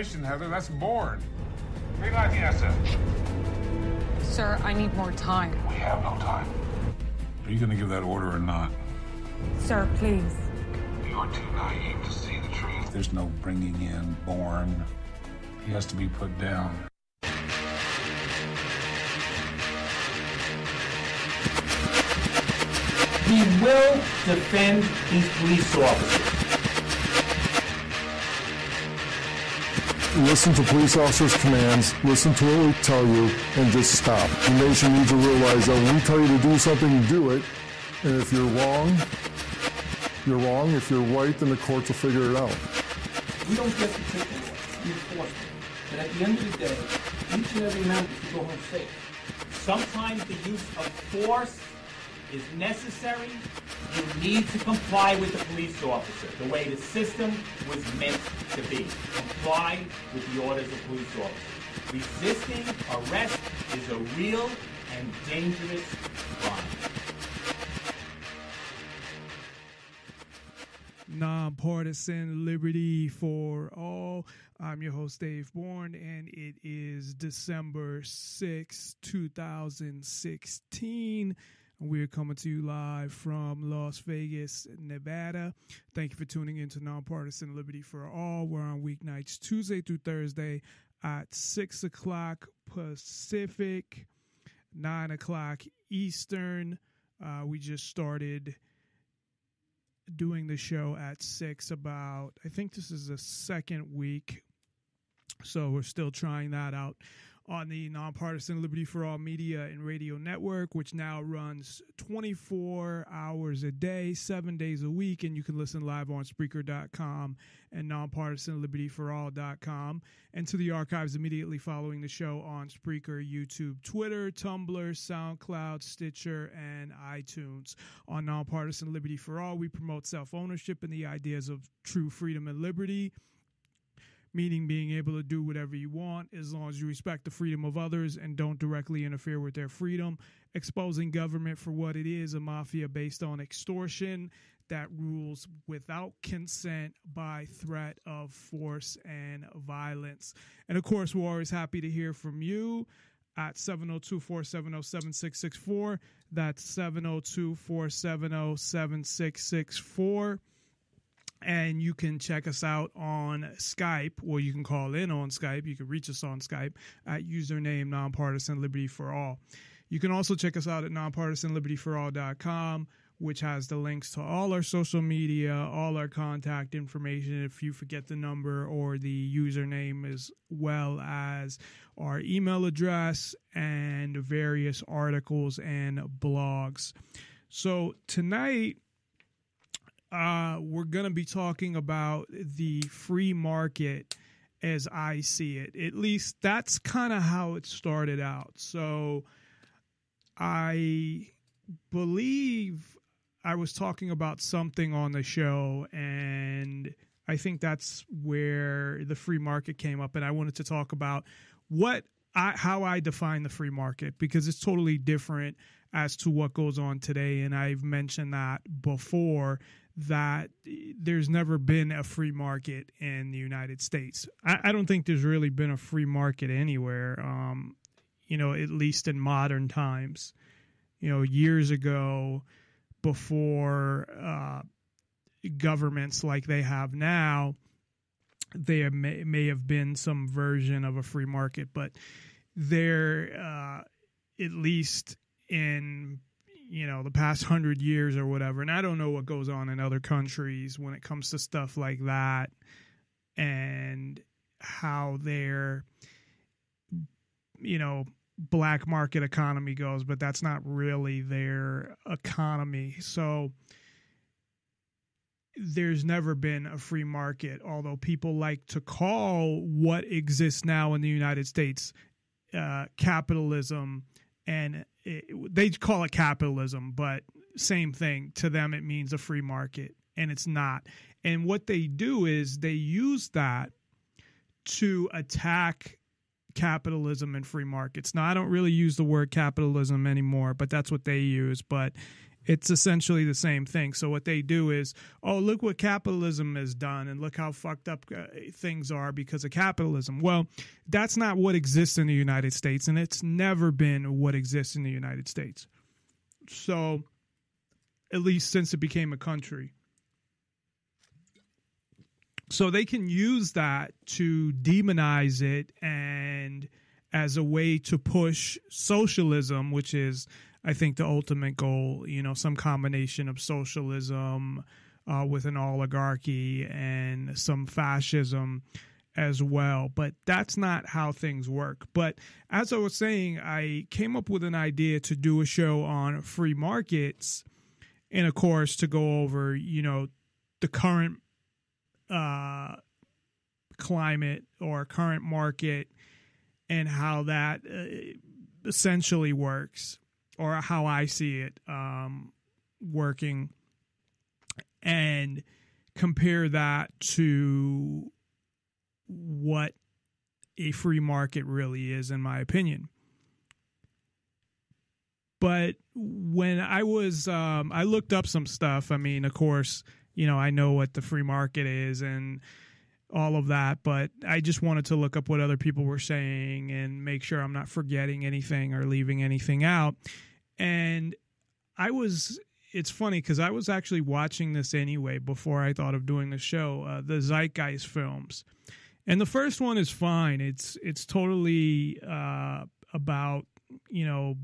Heather, that's Bourne. Green light, yes, sir. Sir, I need more time. We have no time. Are you going to give that order or not? Sir, please. You're too naive to see the truth. There's no bringing in Bourne. He has to be put down. He will defend these police officers. Listen to police officers' commands, listen to what we tell you, and just stop. The nation needs to realize that when we tell you to do something, you do it. And if you're wrong, you're wrong. If you're right, then the courts will figure it out. We don't get to take it, we enforce it. But at the end of the day, each and every member should go home safe. Sometimes the use of force is necessary. You need to comply with the police officer, the way the system was meant to be. Comply with the orders of police officers. Resisting arrest is a real and dangerous crime. Non Partisan Liberty For All. I'm your host, Dave Bourne, and it is December 6, 2016. We're coming to you live from Las Vegas, Nevada. Thank you for tuning in to Non Partisan Liberty For All. We're on weeknights Tuesday through Thursday at 6 o'clock Pacific, 9 o'clock Eastern. We just started doing the show at 6 about, I think this is the second week, so we're still trying that out. On the Non Partisan Liberty For All Media and Radio Network, which now runs 24 hours a day, 7 days a week, and you can listen live on Spreaker.com and nonpartisanlibertyforall.com, and to the archives immediately following the show on Spreaker, YouTube, Twitter, Tumblr, SoundCloud, Stitcher, and iTunes. On Non Partisan Liberty For All, we promote self-ownership and the ideas of true freedom and liberty, meaning being able to do whatever you want as long as you respect the freedom of others and don't directly interfere with their freedom, exposing government for what it is, a mafia based on extortion that rules without consent by threat of force and violence. And, of course, we're always happy to hear from you at 702-470-7664. That's 702-470-7664. And you can check us out on Skype, or you can call in on Skype. You can reach us on Skype at username Nonpartisan Liberty For All. You can also check us out at nonpartisanlibertyforall.com, which has the links to all our social media, all our contact information if you forget the number or the username, as well as our email address and various articles and blogs. So tonight, we're going to be talking about the free market as I see it. At least that's kind of how it started out. So I believe I was talking about something on the show, and I think that's where the free market came up. And I wanted to talk about how I define the free market, because it's totally different as to what goes on today. And I've mentioned that before, that there's never been a free market in the United States. I don't think there's really been a free market anywhere, at least in modern times. Years ago, before governments like they have now, there may have been some version of a free market, but there, at least in the past 100 years or whatever. And I don't know what goes on in other countries when it comes to stuff like that and how their, black market economy goes, but that's not really their economy. So there's never been a free market, although people like to call what exists now in the United States capitalism, and they call it capitalism, but same thing. To them, it means a free market, and it's not. And what they do is they use that to attack capitalism and free markets. Now, I don't really use the word capitalism anymore, but that's what they use. But It's essentially the same thing. So what they do is, oh, look what capitalism has done and look how fucked up things are because of capitalism. Well, that's not what exists in the United States, and it's never been what exists in the United States. So at least since it became a country. So they can use that to demonize it and as a way to push socialism, which is, I think, the ultimate goal, you know, some combination of socialism with an oligarchy and some fascism as well. But that's not how things work. But as I was saying, I came up with an idea to do a show on free markets and, of course, to go over, you know, the current climate or current market and how that essentially works, or how I see it working, and compare that to what a free market really is, in my opinion. But when I was, I looked up some stuff. I mean, of course, you know, I know what the free market is and all of that, but I just wanted to look up what other people were saying and make sure I'm not forgetting anything or leaving anything out. And I was, it's funny because I was actually watching this anyway before I thought of doing the show, the Zeitgeist films. And the first one is fine. It's totally about, you know,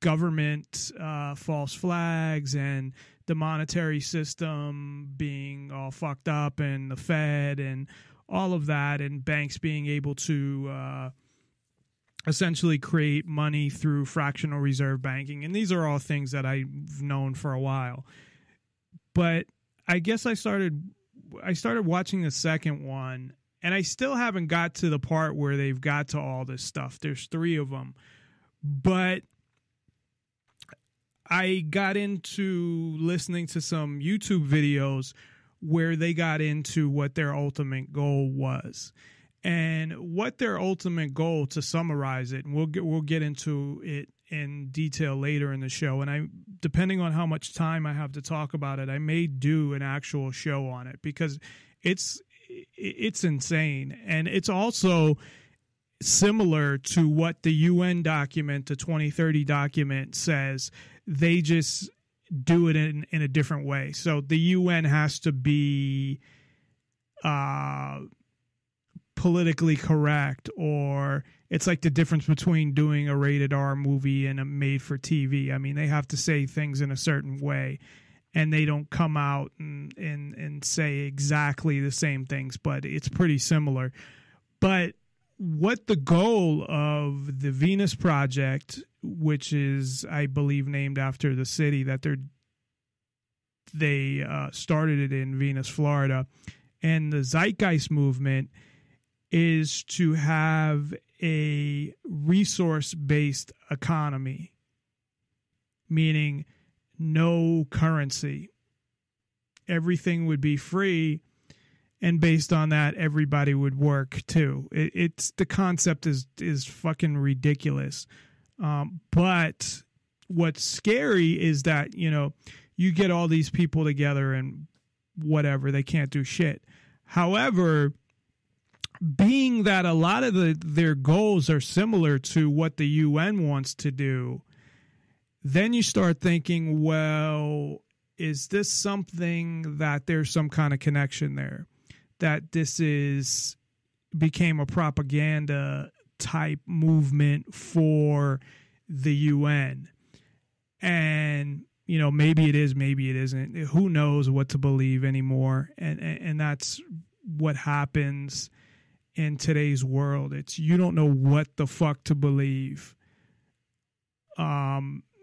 government false flags and the monetary system being all fucked up and the Fed and all of that, and banks being able to essentially create money through fractional reserve banking. And these are all things that I've known for a while. But I guess I started watching the second one, and I still haven't got to the part where they've got to all this stuff. There's three of them. But I got into listening to some YouTube videos where they got into what their ultimate goal was, and what their ultimate goal, to summarize it, and we'll get into it in detail later in the show. And I, depending on how much time I have to talk about it, I may do an actual show on it because it's insane, and it's also similar to what the UN document, the 2030 document, says. They just do it in a different way. So the UN has to be politically correct, or it's like the difference between doing a rated R movie and a made for TV. I mean, they have to say things in a certain way, and they don't come out and say exactly the same things, but it's pretty similar. But what the goal of the Venus Project, which is, I believe, named after the city that they started it in, Venus, Florida, and the Zeitgeist Movement, is to have a resource-based economy, meaning no currency. Everything would be free, and based on that, everybody would work too. It's the concept is fucking ridiculous. But what's scary is that, you know, you get all these people together and whatever, they can't do shit. However, being that a lot of their goals are similar to what the UN wants to do, then you start thinking, well, is this something that there's some kind of connection there? That this became a propaganda type movement for the UN. And, you know, maybe it is, maybe it isn't. Who knows what to believe anymore? And that's what happens in today's world. It's, you don't know what the fuck to believe. You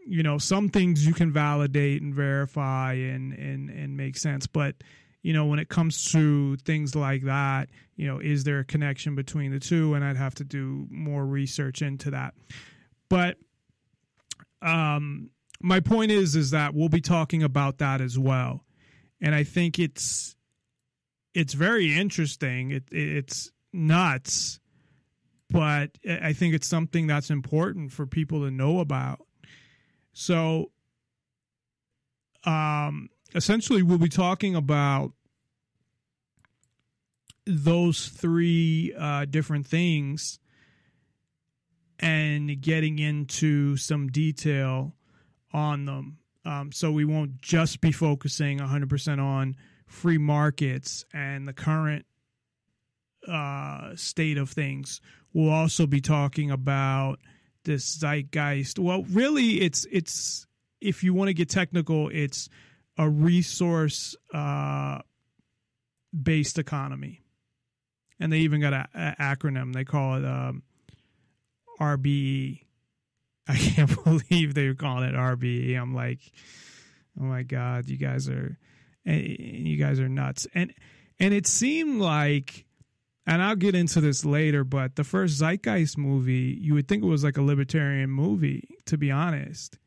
know, some things you can validate and verify and make sense, but, you know, when it comes to things like that, you know, is there a connection between the two? And I'd have to do more research into that. But my point is that we'll be talking about that as well. And I think it's very interesting. It's nuts, but I think it's something that's important for people to know about. So essentially we'll be talking about those three different things and getting into some detail on them. So we won't just be focusing 100% on free markets and the current state of things. We'll also be talking about this zeitgeist. Well, really, it's if you want to get technical, it's a resource-based economy. And they even got an acronym. They call it RBE. I can't believe they were calling it RBE. I'm like, oh my God, you guys are nuts. And it seemed like, and I'll get into this later, but the first Zeitgeist movie, you would think it was like a libertarian movie, to be honest.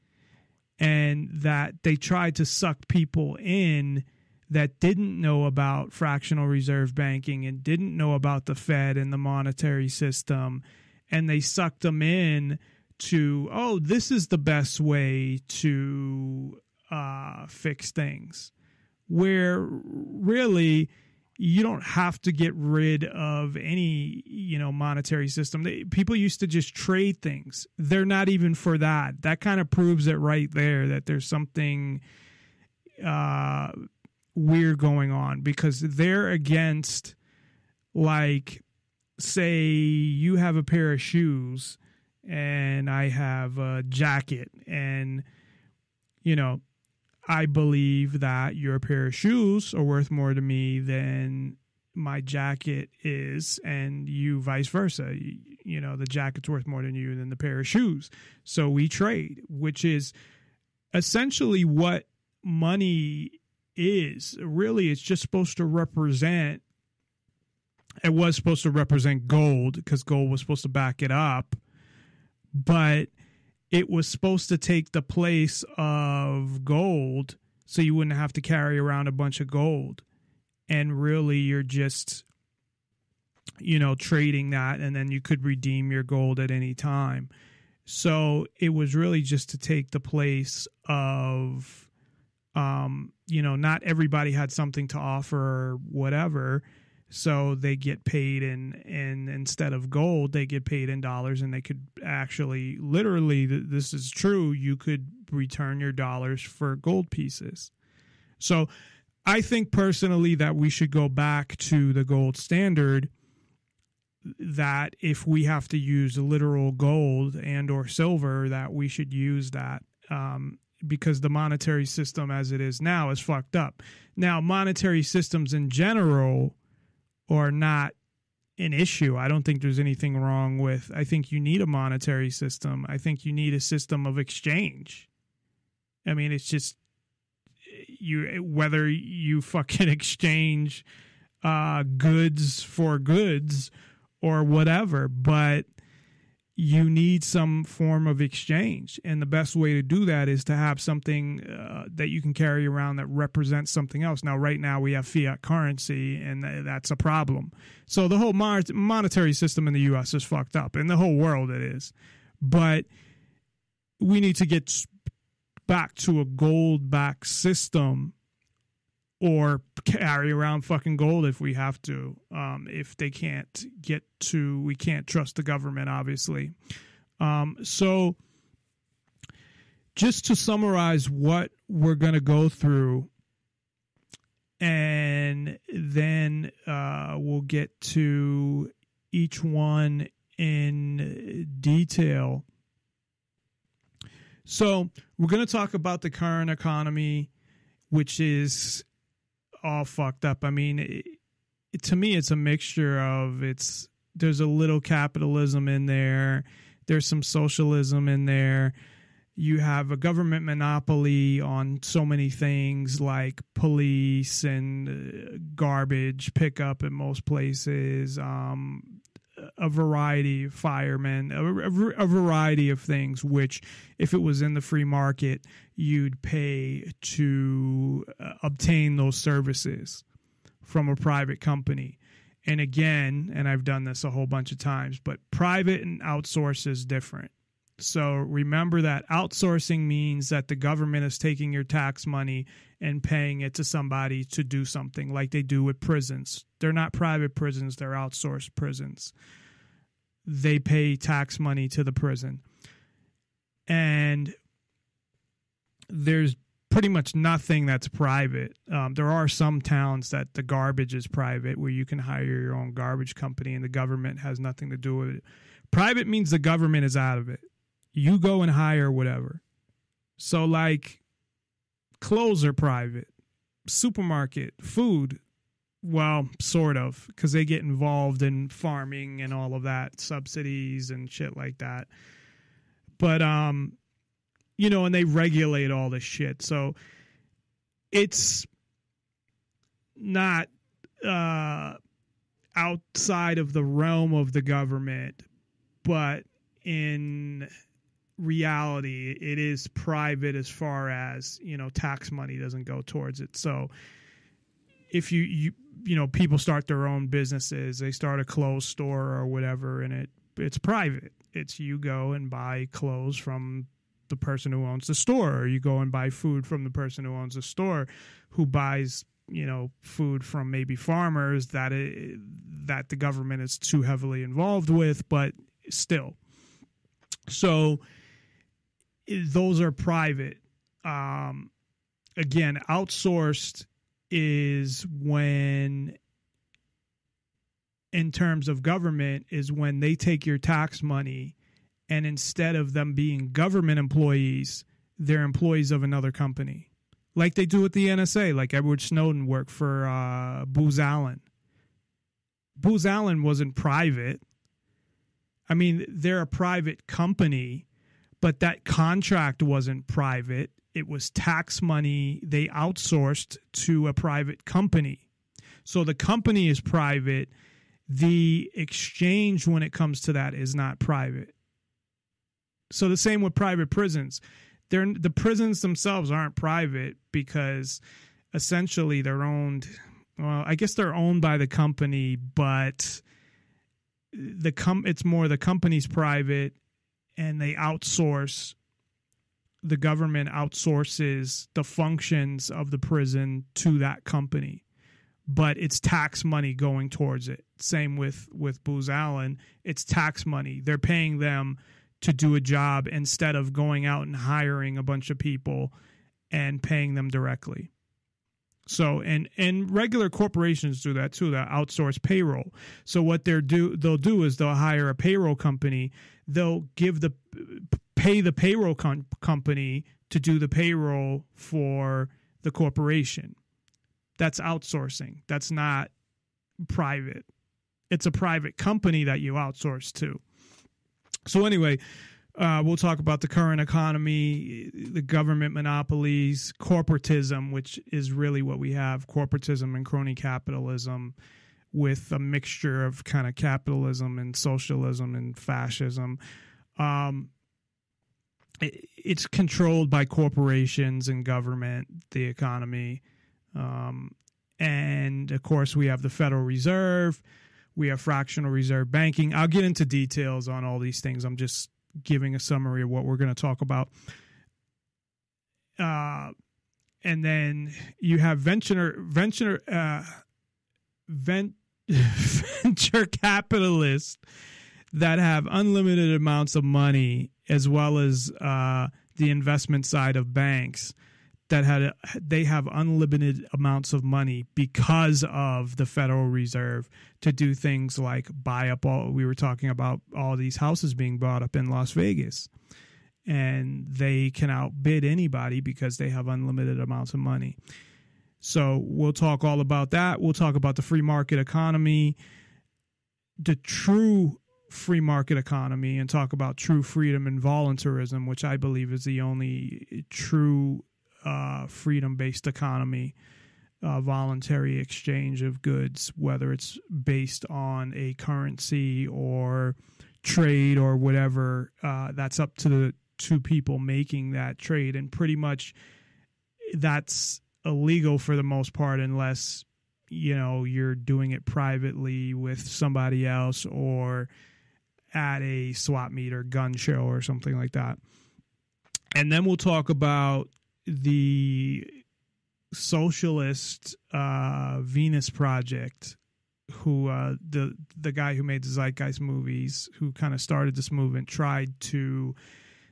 And that they tried to suck people in that didn't know about fractional reserve banking and didn't know about the Fed and the monetary system. And they sucked them in to, oh, this is the best way to fix things. Where really you don't have to get rid of any, you know, monetary system. People used to just trade things. They're not even for that. That kind of proves it right there that there's something weird going on, because they're against, like, say you have a pair of shoes and I have a jacket, and, you know, I believe that your pair of shoes are worth more to me than my jacket is, and you vice versa. You know, the jacket's worth more than you than the pair of shoes. So we trade, which is essentially what money is. Really, it's just supposed to represent, it was supposed to represent gold, because gold was supposed to back it up, but it was supposed to take the place of gold so you wouldn't have to carry around a bunch of gold. And really, you're just, you know, trading that, and then you could redeem your gold at any time. So it was really just to take the place of, you know, not everybody had something to offer or whatever. So they get paid in instead of gold, they get paid in dollars, and they could actually, literally, this is true, you could return your dollars for gold pieces. So I think personally that we should go back to the gold standard, that if we have to use literal gold and or silver, that we should use that, because the monetary system as it is now is fucked up. Now, monetary systems in general are not an issue. I don't think there's anything wrong with, I think you need a monetary system. I think you need a system of exchange. I mean, it's just you, whether you fucking exchange goods for goods or whatever, but you need some form of exchange. And the best way to do that is to have something that you can carry around that represents something else. Now, right now we have fiat currency, and that's a problem. So the whole monetary system in the U.S. is fucked up, and the whole world it is. But we need to get back to a gold-backed system, or carry around fucking gold if we have to. If they can't get to, we can't trust the government, obviously. So just to summarize what we're going to go through, and then we'll get to each one in detail. So we're going to talk about the current economy, which is all fucked up. I mean, to me, it's a mixture of, there's a little capitalism in there. There's some socialism in there. You have a government monopoly on so many things, like police and garbage pickup in most places, a variety of firemen, a variety of things, which if it was in the free market, you'd pay to obtain those services from a private company. And again, and I've done this a whole bunch of times, but private and outsource is different. So remember that outsourcing means that the government is taking your tax money and paying it to somebody to do something, like they do with prisons. They're not private prisons, they're outsourced prisons. They pay tax money to the prison. And there's pretty much nothing that's private. There are some towns that the garbage is private, where you can hire your own garbage company and the government has nothing to do with it. Private means the government is out of it. You go and hire whatever. So like clothes are private, supermarket, food, well, sort of, because they get involved in farming and all of that, subsidies and shit like that. But, you know, and they regulate all this shit. So it's not outside of the realm of the government, but in reality, it is private as far as, you know, tax money doesn't go towards it. So if you know, people start their own businesses, they start a clothes store or whatever, and it's private. It's you go and buy clothes from the person who owns the store, or you go and buy food from the person who owns the store, who buys, you know, food from maybe farmers that that the government is too heavily involved with, but still. So those are private. Again, outsourced is when, in terms of government, is when they take your tax money, and instead of them being government employees, they're employees of another company. Like they do with the NSA, like Edward Snowden worked for Booz Allen. Booz Allen wasn't private. I mean, they're a private company, but that contract wasn't private. It was tax money they outsourced to a private company. So the company is private. The exchange when it comes to that is not private. So the same with private prisons. The prisons themselves aren't private because essentially they're owned, well, I guess they're owned by the company, but it's more the company's private, and they outsource, the government outsources the functions of the prison to that company. But it's tax money going towards it. Same with Booz Allen. It's tax money. They're paying them to do a job instead of going out and hiring a bunch of people and paying them directly. So, and regular corporations do that too. They outsource payroll. So what they'll do is they'll hire a payroll company. They'll pay the payroll company to do the payroll for the corporation. That's outsourcing. That's not private. It's a private company that you outsource to. So anyway, we'll talk about the current economy, the government monopolies, corporatism, which is really what we have, corporatism and crony capitalism, with a mixture of kind of capitalism and socialism and fascism. It's controlled by corporations and government, the economy. And, of course, we have the Federal Reserve. We have fractional reserve banking. I'll get into details on all these things. I'm just giving a summary of what we're going to talk about. And then you have venture capitalists that have unlimited amounts of money, as well as the investment side of banks that they have unlimited amounts of money because of the Federal Reserve to do things like buy up all, we were talking about all these houses being bought up in Las Vegas, and they can outbid anybody because they have unlimited amounts of money. So we'll talk all about that. We'll talk about the free market economy, the true free market economy, and talk about true freedom and voluntarism, which I believe is the only true freedom-based economy, voluntary exchange of goods, whether it's based on a currency or trade or whatever. That's up to the two people making that trade, and pretty much that's illegal for the most part, unless, you know, you're doing it privately with somebody else, or at a swap meet or gun show or something like that. And then we'll talk about the socialist Venus Project, who the guy who made the Zeitgeist movies, who kind of started this movement, tried to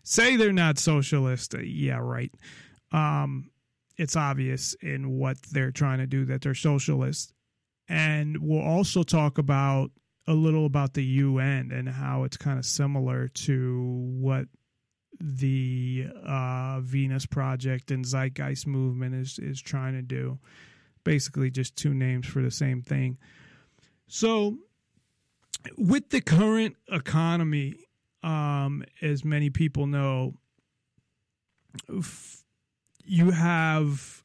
say they're not socialist. Yeah, right. It's obvious in what they're trying to do that they're socialist. And we'll also talk about a little about the UN and how it's kind of similar to what the Venus Project and Zeitgeist Movement is trying to do. Basically just two names for the same thing. So with the current economy, as many people know, you have,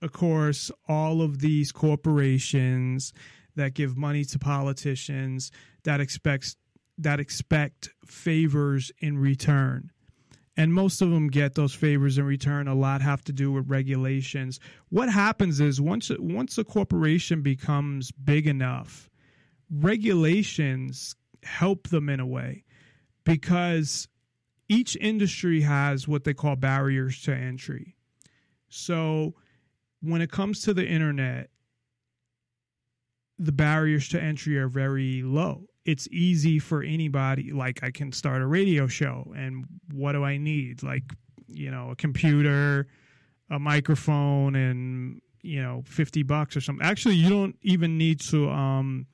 of course, all of these corporations that give money to politicians that expect favors in return. And most of them get those favors in return. A lot have to do with regulations. What happens is once a corporation becomes big enough, regulations help them in a way, because each industry has what they call barriers to entry. So when it comes to the internet, the barriers to entry are very low. It's easy for anybody. Like, I can start a radio show, and what do I need? Like, you know, a computer, a microphone, and, you know, $50 or something. Actually, you don't even need to,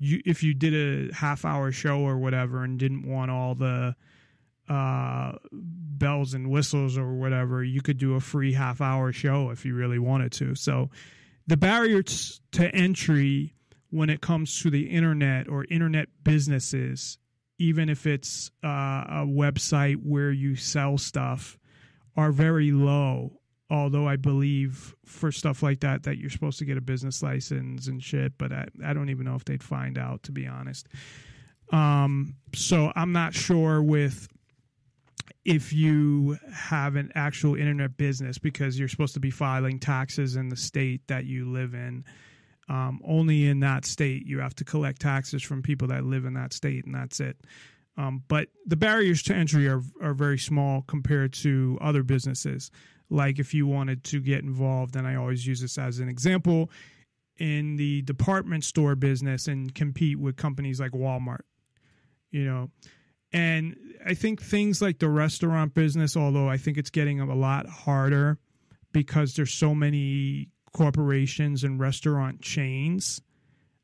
if you did a half-hour show or whatever and didn't want all the bells and whistles or whatever, you could do a free half-hour show if you really wanted to. So the barriers to entry when it comes to the internet or internet businesses, even if it's a website where you sell stuff, are very low. Although I believe for stuff like that, that you're supposed to get a business license and shit, but I don't even know if they'd find out, to be honest. So I'm not sure with if you have an actual internet business, because you're supposed to be filing taxes in the state that you live in. Only in that state. You have to collect taxes from people that live in that state, and that's it. But the barriers to entry are very small compared to other businesses. Like, if you wanted to get involved, and I always use this as an example, in the department store business and compete with companies like Walmart, you know. And I think things like the restaurant business, although I think it's getting a lot harder because there's so many corporations and restaurant chains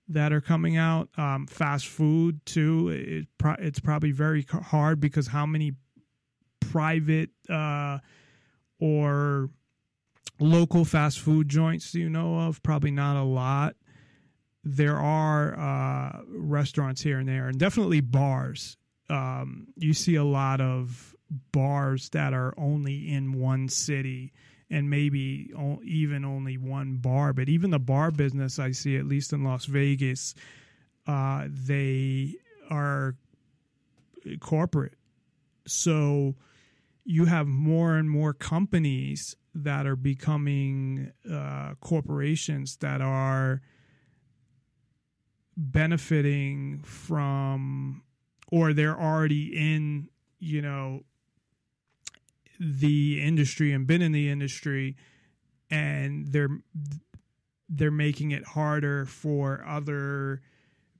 that are coming out. Fast food, too. It's probably very hard because how many private or local fast food joints do you know of? Probably not a lot. There are restaurants here and there, and definitely bars. You see a lot of bars that are only in one city, and maybe even only one bar. But even the bar business, I see, at least in Las Vegas, they are corporate. So you have more and more companies that are becoming corporations that are benefiting from, or they're already in, you know, the industry and been in the industry, and they're making it harder for other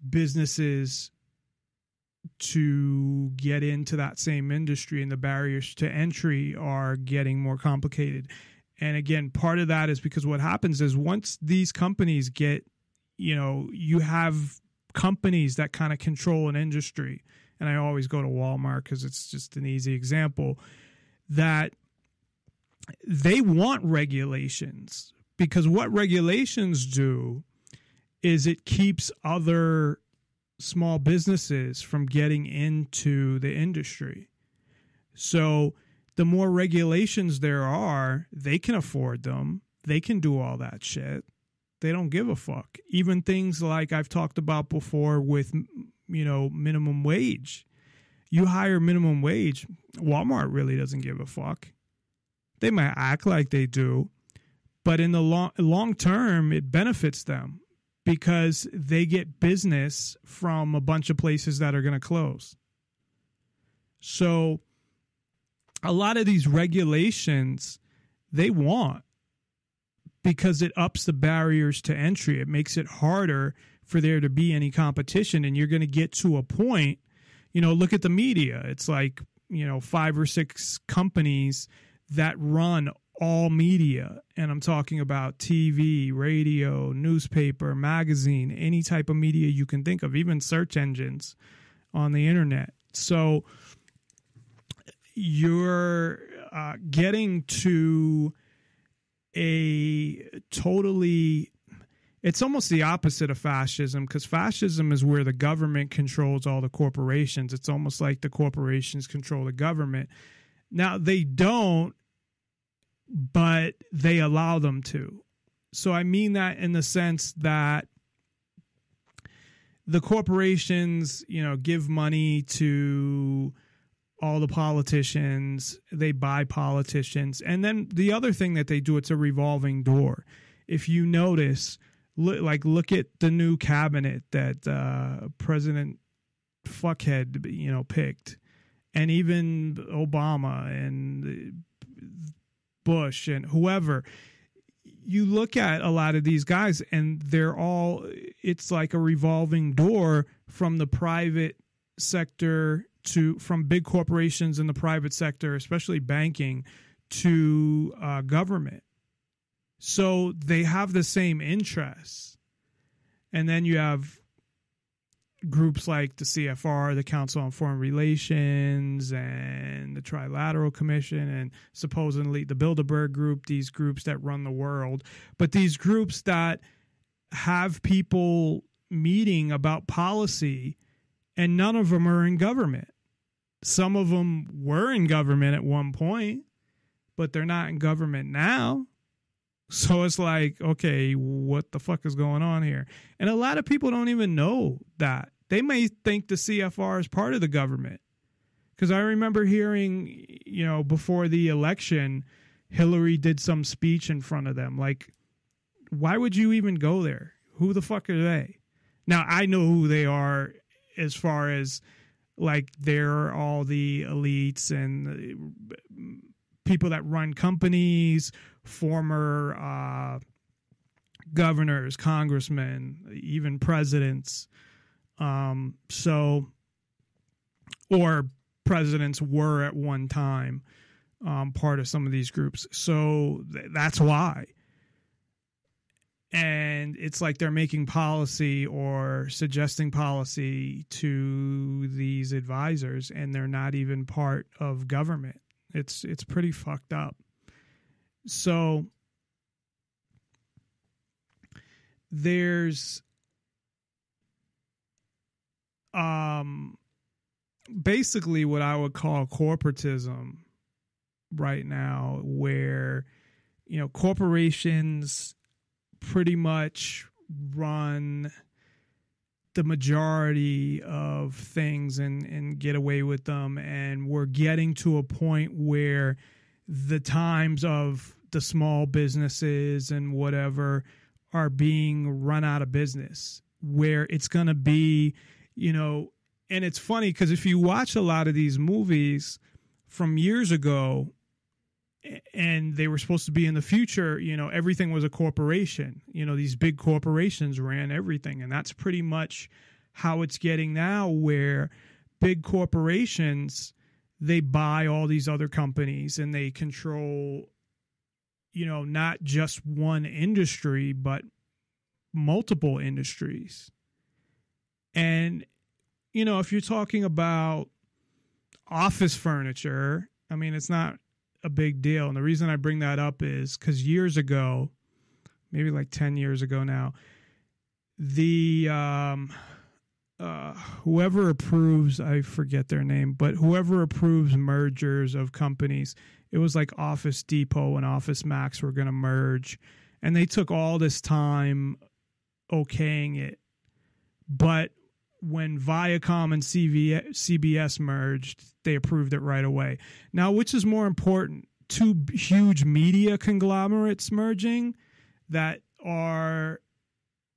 businesses to get into that same industry, and the barriers to entry are getting more complicated. And again, part of that is because what happens is once these companies get, you know, you have companies that kind of control an industry, and I always go to Walmart because it's just an easy example, that they want regulations, because what regulations do is it keeps other small businesses from getting into the industry. So the more regulations there are, they can afford them. They can do all that shit. They don't give a fuck. Even things like I've talked about before with, you know, minimum wage. You hire minimum wage, Walmart really doesn't give a fuck. They might act like they do, but in the long term, it benefits them because they get business from a bunch of places that are going to close. So a lot of these regulations they want because it ups the barriers to entry. It makes it harder for there to be any competition. And you're going to get to a point, you know, look at the media. It's like, you know, 5 or 6 companies that run all media. And I'm talking about TV, radio, newspaper, magazine, any type of media you can think of, even search engines on the internet. So you're getting to a totally, it's almost the opposite of fascism, because fascism is where the government controls all the corporations. It's almost like the corporations control the government. Now, they don't, but they allow them to. So I mean that in the sense that the corporations, you know, give money to all the politicians, they buy politicians. And then the other thing that they do, it's a revolving door. If you notice, look at the new cabinet that President Fuckhead, you know, picked, and even Obama and Bush and whoever. You look at a lot of these guys and they're all, it's like a revolving door from the private sector to, from big corporations in the private sector, especially banking, to government. So they have the same interests. And then you have groups like the CFR, the Council on Foreign Relations, and the Trilateral Commission, and supposedly the Bilderberg Group, these groups that run the world. But these groups that have people meeting about policy, and none of them are in government. Some of them were in government at one point, but they're not in government now. So it's like, okay, what the fuck is going on here? And a lot of people don't even know that. They may think the CFR is part of the government. Because I remember hearing, you know, before the election, Hillary did some speech in front of them. Like, why would you even go there? Who the fuck are they? Now, I know who they are as far as, like, they're all the elites and people that run companies, former governors, congressmen, even presidents. Or presidents were at one time part of some of these groups. So that's why. And it's like they're making policy or suggesting policy to these advisors, and they're not even part of government. It's pretty fucked up. So there's basically what I would call corporatism right now, where, you know, corporations pretty much run the majority of things and get away with them. And we're getting to a point where the times of the small businesses and whatever are being run out of business, where it's going to be, you know, and it's funny because if you watch a lot of these movies from years ago and they were supposed to be in the future, you know, everything was a corporation, you know, these big corporations ran everything. And that's pretty much how it's getting now, where big corporations, they buy all these other companies and they control, you know, not just one industry, but multiple industries. And, you know, if you're talking about office furniture, I mean, it's not a big deal. And the reason I bring that up is because years ago, maybe like 10 years ago now, the whoever approves, I forget their name, but whoever approves mergers of companies, it was like Office Depot and Office Max were going to merge. And they took all this time okaying it. But when Viacom and CBS merged, they approved it right away. Now, which is more important? Two huge media conglomerates merging that are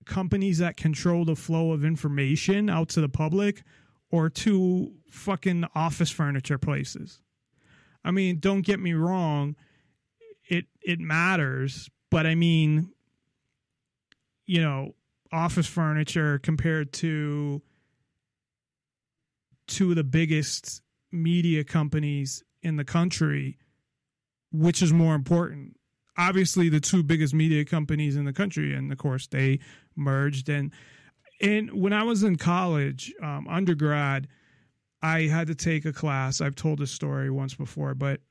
companies that control the flow of information out to the public, or two fucking office furniture places. I mean, don't get me wrong, it matters, but I mean, you know, office furniture compared to two of the biggest media companies in the country, which is more important? Obviously, the two biggest media companies in the country, and of course they merged. And when I was in college, undergrad, I had to take a class. I've told this story once before, but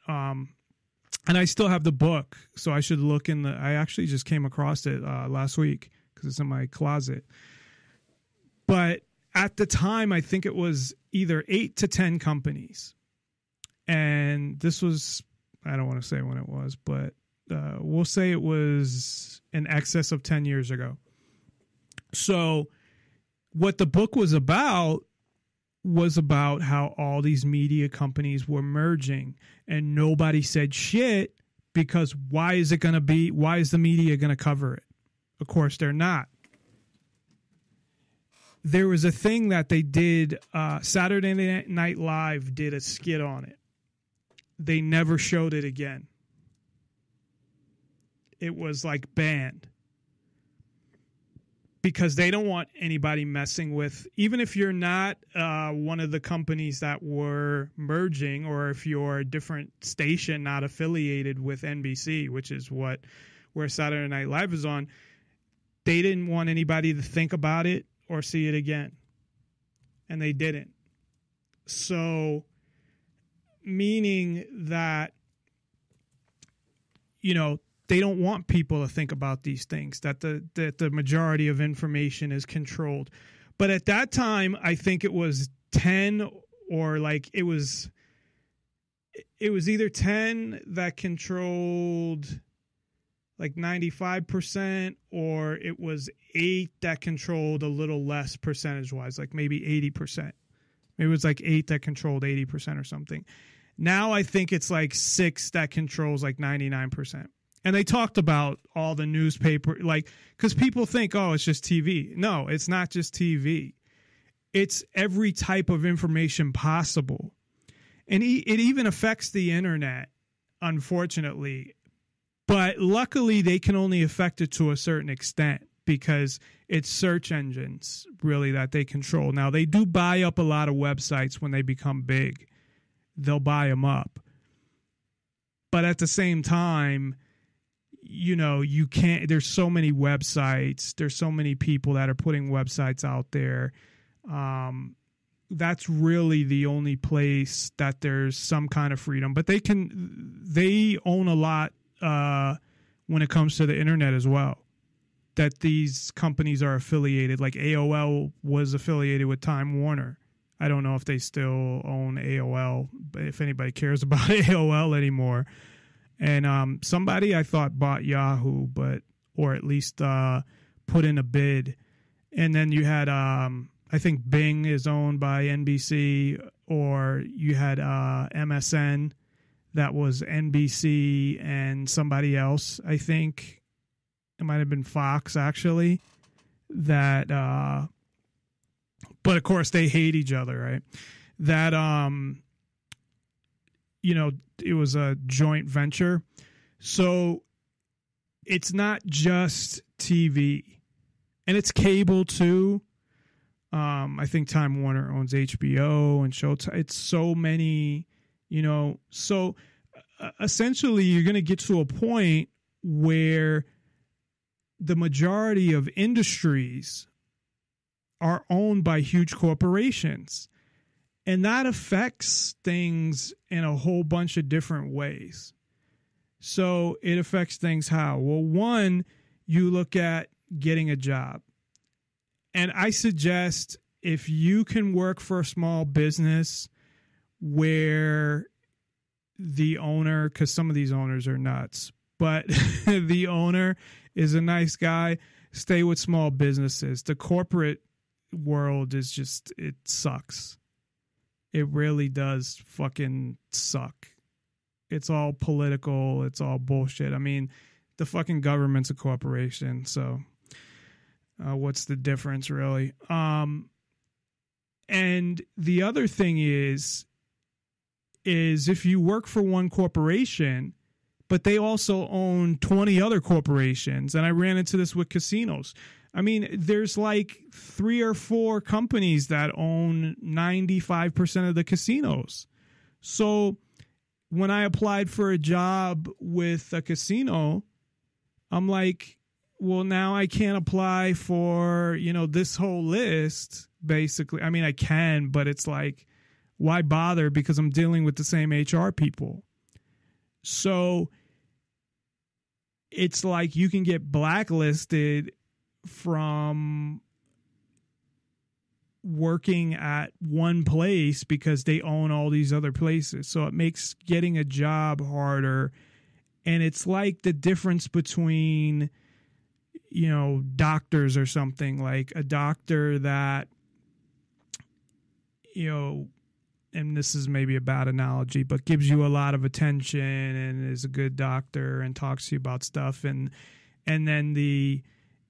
and I still have the book, so I should look in the. I actually just came across it last week because it's in my closet. But at the time, I think it was either 8 to 10 companies, and this was, I don't want to say when it was, but we'll say it was in excess of 10 years ago. So what the book was about how all these media companies were merging and nobody said shit because why is it going to be, why is the media going to cover it? Of course, they're not. There was a thing that they did, Saturday Night Live did a skit on it. They never showed it again. It was like banned. Because they don't want anybody messing with, even if you're not one of the companies that were merging, or if you're a different station not affiliated with NBC, which is what where Saturday Night Live is on, they didn't want anybody to think about it or see it again. And they didn't. So, meaning that, you know, they don't want people to think about these things, that the majority of information is controlled. But at that time, I think it was 10 or like it was either 10 that controlled like 95% or it was 8 that controlled a little less percentage wise, like maybe 80%. Maybe it was like 8 that controlled 80% or something. Now I think it's like 6 that controls like 99%. And they talked about all the newspaper, like, because people think, oh, it's just TV. No, it's not just TV. It's every type of information possible. And it even affects the internet, unfortunately. But luckily, they can only affect it to a certain extent because it's search engines, really, that they control. Now, they do buy up a lot of websites when they become big. They'll buy them up. But at the same time, you know, you can't, there's so many websites, there's so many people that are putting websites out there. That's really the only place that there's some kind of freedom, but they own a lot when it comes to the internet as well, that these companies are affiliated, like AOL was affiliated with Time Warner. I don't know if they still own AOL, if anybody cares about AOL anymore. And somebody I thought bought Yahoo, but or at least put in a bid. And then you had I think Bing is owned by NBC, or you had MSN that was NBC and somebody else. I think it might have been Fox actually. That, but of course they hate each other, right? That you know, it was a joint venture. So it's not just TV. And it's cable, too. I think Time Warner owns HBO and Showtime. It's so many, you know. So essentially, you're going to get to a point where the majority of industries are owned by huge corporations. And that affects things in a whole bunch of different ways. So it affects things how? Well, one, you look at getting a job. And I suggest if you can work for a small business where the owner, because some of these owners are nuts, but the owner is a nice guy, stay with small businesses. The corporate world is just, it sucks. It really does fucking suck. It's all political. It's all bullshit. I mean, the fucking government's a corporation, so what's the difference, really? And the other thing is if you work for one corporation, but they also own 20 other corporations, and I ran into this with casinos. I mean, there's like 3 or 4 companies that own 95% of the casinos. So when I applied for a job with a casino, I'm like, well, now I can't apply for, you know, this whole list, basically. I mean, I can, but it's like, why bother? Because I'm dealing with the same HR people. So it's like you can get blacklisted from working at one place because they own all these other places. So it makes getting a job harder. And it's like the difference between, you know, doctors or something, like a doctor that, you know, and this is maybe a bad analogy, but gives you a lot of attention and is a good doctor and talks to you about stuff. And then the,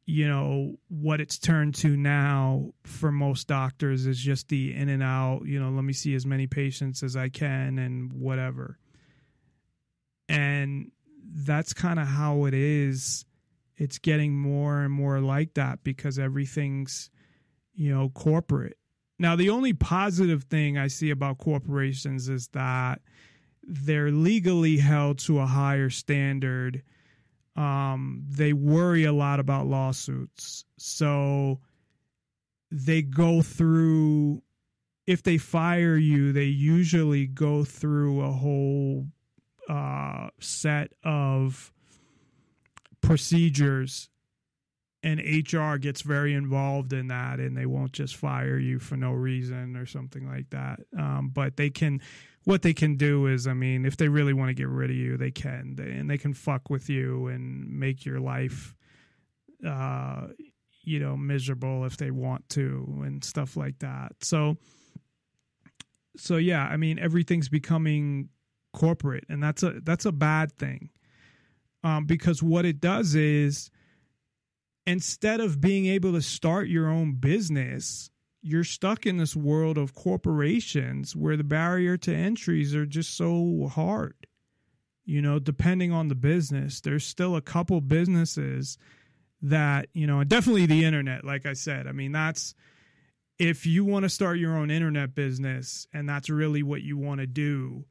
you know, what it's turned to now for most doctors is just the in and out, you know, let me see as many patients as I can and whatever. And that's kind of how it is. It's getting more and more like that because everything's, you know, corporate. Now, the only positive thing I see about corporations is that they're legally held to a higher standard. They worry a lot about lawsuits. So they go through, if they fire you, they usually go through a whole set of procedures, and HR gets very involved in that, and they won't just fire you for no reason or something like that. But they can, what they can do is, I mean, if they really want to get rid of you, they can, and they can fuck with you and make your life, you know, miserable if they want to and stuff like that. So yeah, I mean, everything's becoming corporate, and that's a bad thing. Because what it does is, instead of being able to start your own business, you're stuck in this world of corporations where the barrier to entries are just so hard. You know, depending on the business, there's still a couple businesses that, you know, and definitely the internet, like I said, I mean, that's, if you want to start your own internet business and that's really what you want to do,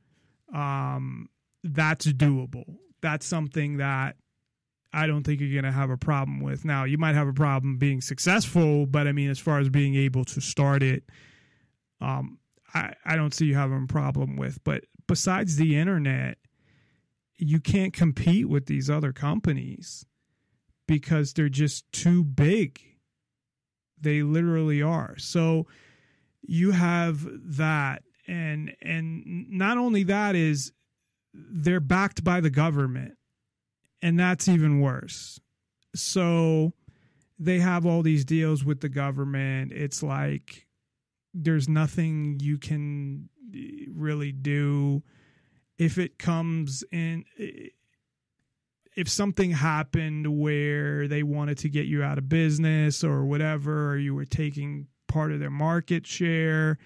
that's doable. That's something that I don't think you're going to have a problem with. Now, you might have a problem being successful, but I mean, as far as being able to start it, I don't see you having a problem with. But besides the internet, you can't compete with these other companies because they're just too big. They literally are. So you have that. And not only that is they're backed by the government. And that's even worse. So they have all these deals with the government. It's like there's nothing you can really do. If it comes in, if something happened where they wanted to get you out of business or whatever, or you were taking part of their market share,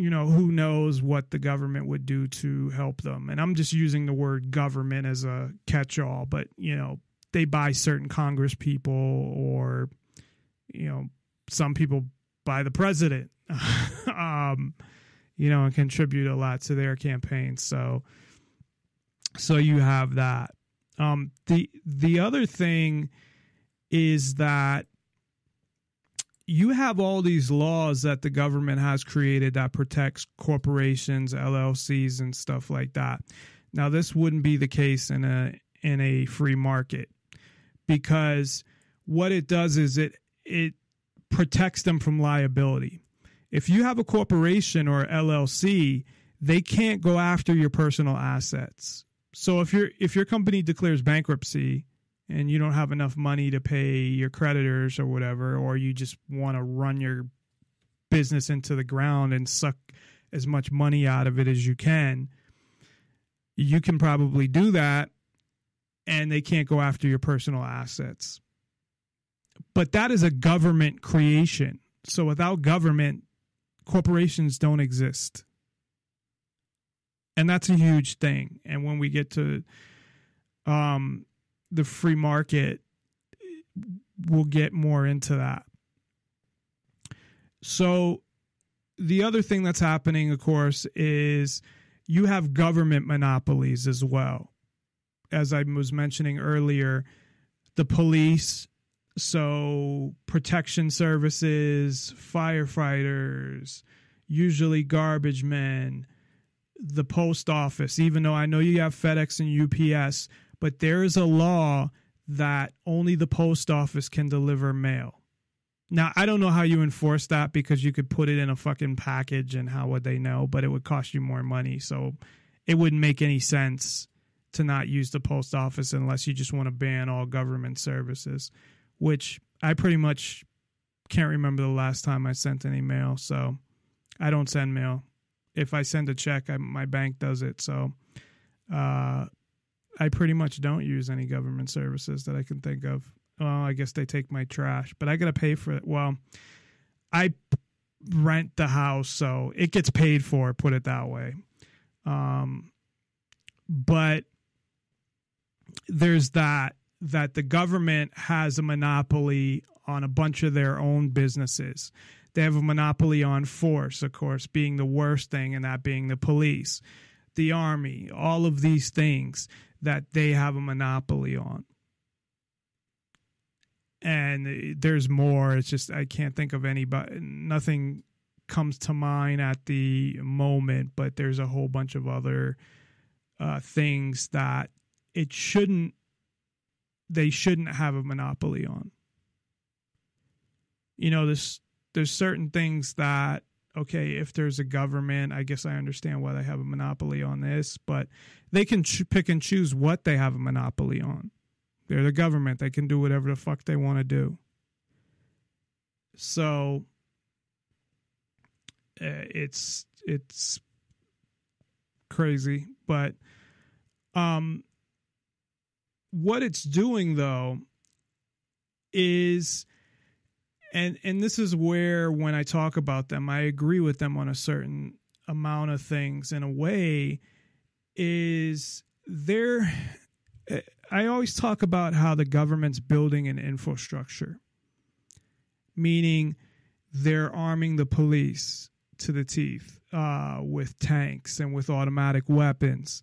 you know, who knows what the government would do to help them. And I'm just using the word government as a catch-all, but, you know, they buy certain Congress people or, you know, some people buy the president, you know, and contribute a lot to their campaign. So you have that. The other thing is that you have all these laws that the government has created that protects corporations, LLCs, and stuff like that. Now, this wouldn't be the case in a free market, because what it does is it protects them from liability. If you have a corporation or LLC, they can't go after your personal assets. So if your company declares bankruptcy and you don't have enough money to pay your creditors or whatever, or you just want to run your business into the ground and suck as much money out of it as you can probably do that, and they can't go after your personal assets. But that is a government creation. So without government, corporations don't exist. And that's a huge thing. And when we get to the free market, we'll get more into that. So the other thing that's happening, of course, is you have government monopolies as well. As I was mentioning earlier, the police, so protection services, firefighters, usually garbage men, the post office, even though I know you have FedEx and UPS, but there is a law that only the post office can deliver mail. Now, I don't know how you enforce that because you could put it in a fucking package and how would they know, but it would cost you more money. So it wouldn't make any sense to not use the post office unless you just want to ban all government services, which I pretty much can't remember the last time I sent any mail. So I don't send mail. If I send a check, my bank does it. So I pretty much don't use any government services that I can think of. Well, I guess they take my trash, but I got to pay for it. Well, I rent the house, so it gets paid for, put it that way. But there's that the government has a monopoly on a bunch of their own businesses. They have a monopoly on force, of course, being the worst thing, and that being the police, the army, all of these things that they have a monopoly on. And there's more. It's just I can't think of any, but nothing comes to mind at the moment, but there's a whole bunch of other things that they shouldn't have a monopoly on. You know, there's certain things that, okay, if there's a government, I guess I understand why they have a monopoly on this, but they can pick and choose what they have a monopoly on. They're the government. They can do whatever the fuck they want to do. So it's crazy, but what it's doing though is, and this is where when I talk about them, I agree with them on a certain amount of things in a way, is they're, I always talk about how the government's building an infrastructure, meaning they're arming the police to the teeth with tanks and with automatic weapons.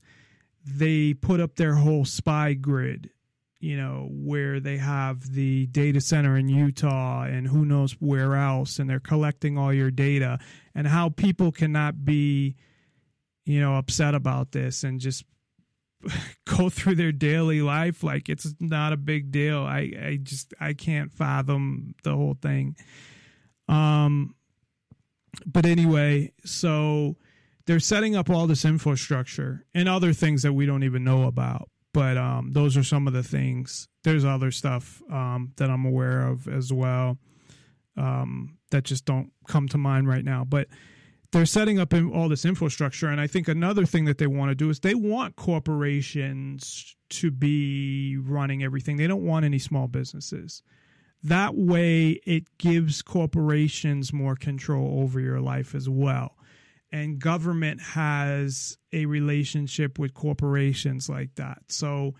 They put up their whole spy grid, you know, where they have the data center in Utah and who knows where else, and they're collecting all your data, and how people cannot be, you know, upset about this and just go through their daily life like it's not a big deal. I can't fathom the whole thing. But anyway, so they're setting up all this infrastructure and other things that we don't even know about. But those are some of the things. There's other stuff that I'm aware of as well that just don't come to mind right now. But they're setting up all this infrastructure. And I think another thing that they want to do is they want corporations to be running everything. They don't want any small businesses. That way, it gives corporations more control over your life as well. And government has a relationship with corporations like that. So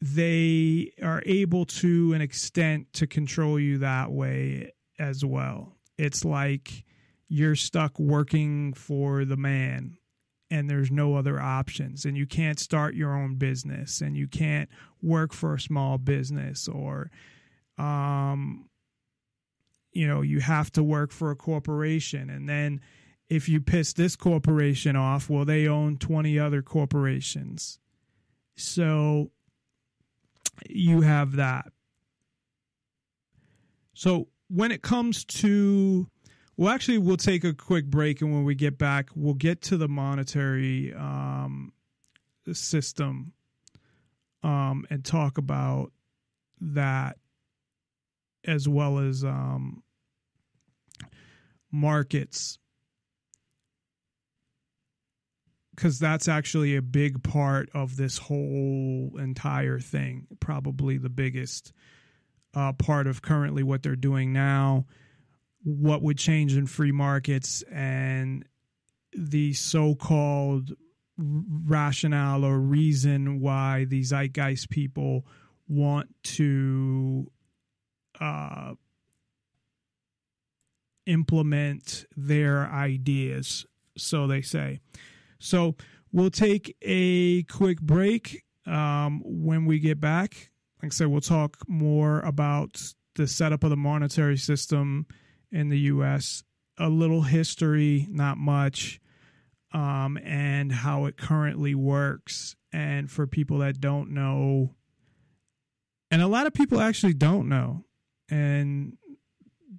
they are able to an extent to control you that way as well. It's like you're stuck working for the man and there's no other options. And you can't start your own business and you can't work for a small business or... you know, you have to work for a corporation. And then if you piss this corporation off, well, they own 20 other corporations. So you have that. So when it comes to, well, actually, we'll take a quick break. And when we get back, we'll get to the monetary system and talk about that, as well as markets, because that's actually a big part of this whole entire thing, probably the biggest part of currently what they're doing now, what would change in free markets and the so-called rationale or reason why the Zeitgeist people want to implement their ideas, so they say. So we'll take a quick break. When we get back, like I said, we'll talk more about the setup of the monetary system in the U.S., a little history, not much, and how it currently works. And for people that don't know, and a lot of people actually don't know, and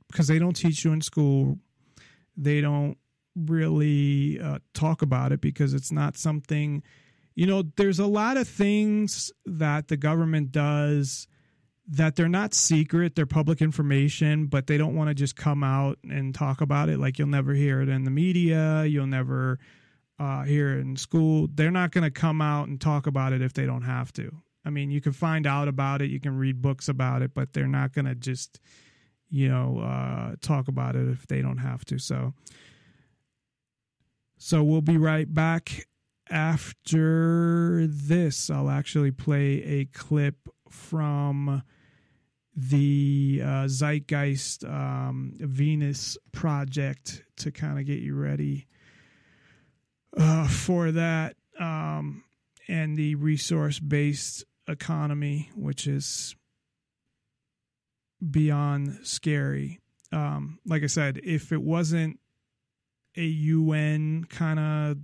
because they don't teach you in school, they don't really talk about it because it's not something, you know, there's a lot of things that the government does that they're not secret, they're public information, but they don't want to just come out and talk about it. Like, you'll never hear it in the media. You'll never hear it in school. They're not going to come out and talk about it if they don't have to. I mean, you can find out about it. You can read books about it, but they're not going to just, you know, talk about it if they don't have to. So we'll be right back after this. I'll actually play a clip from the Zeitgeist Venus Project to kind of get you ready for that, and the resource-based economy, which is beyond scary. Like I said, if it wasn't a UN kind of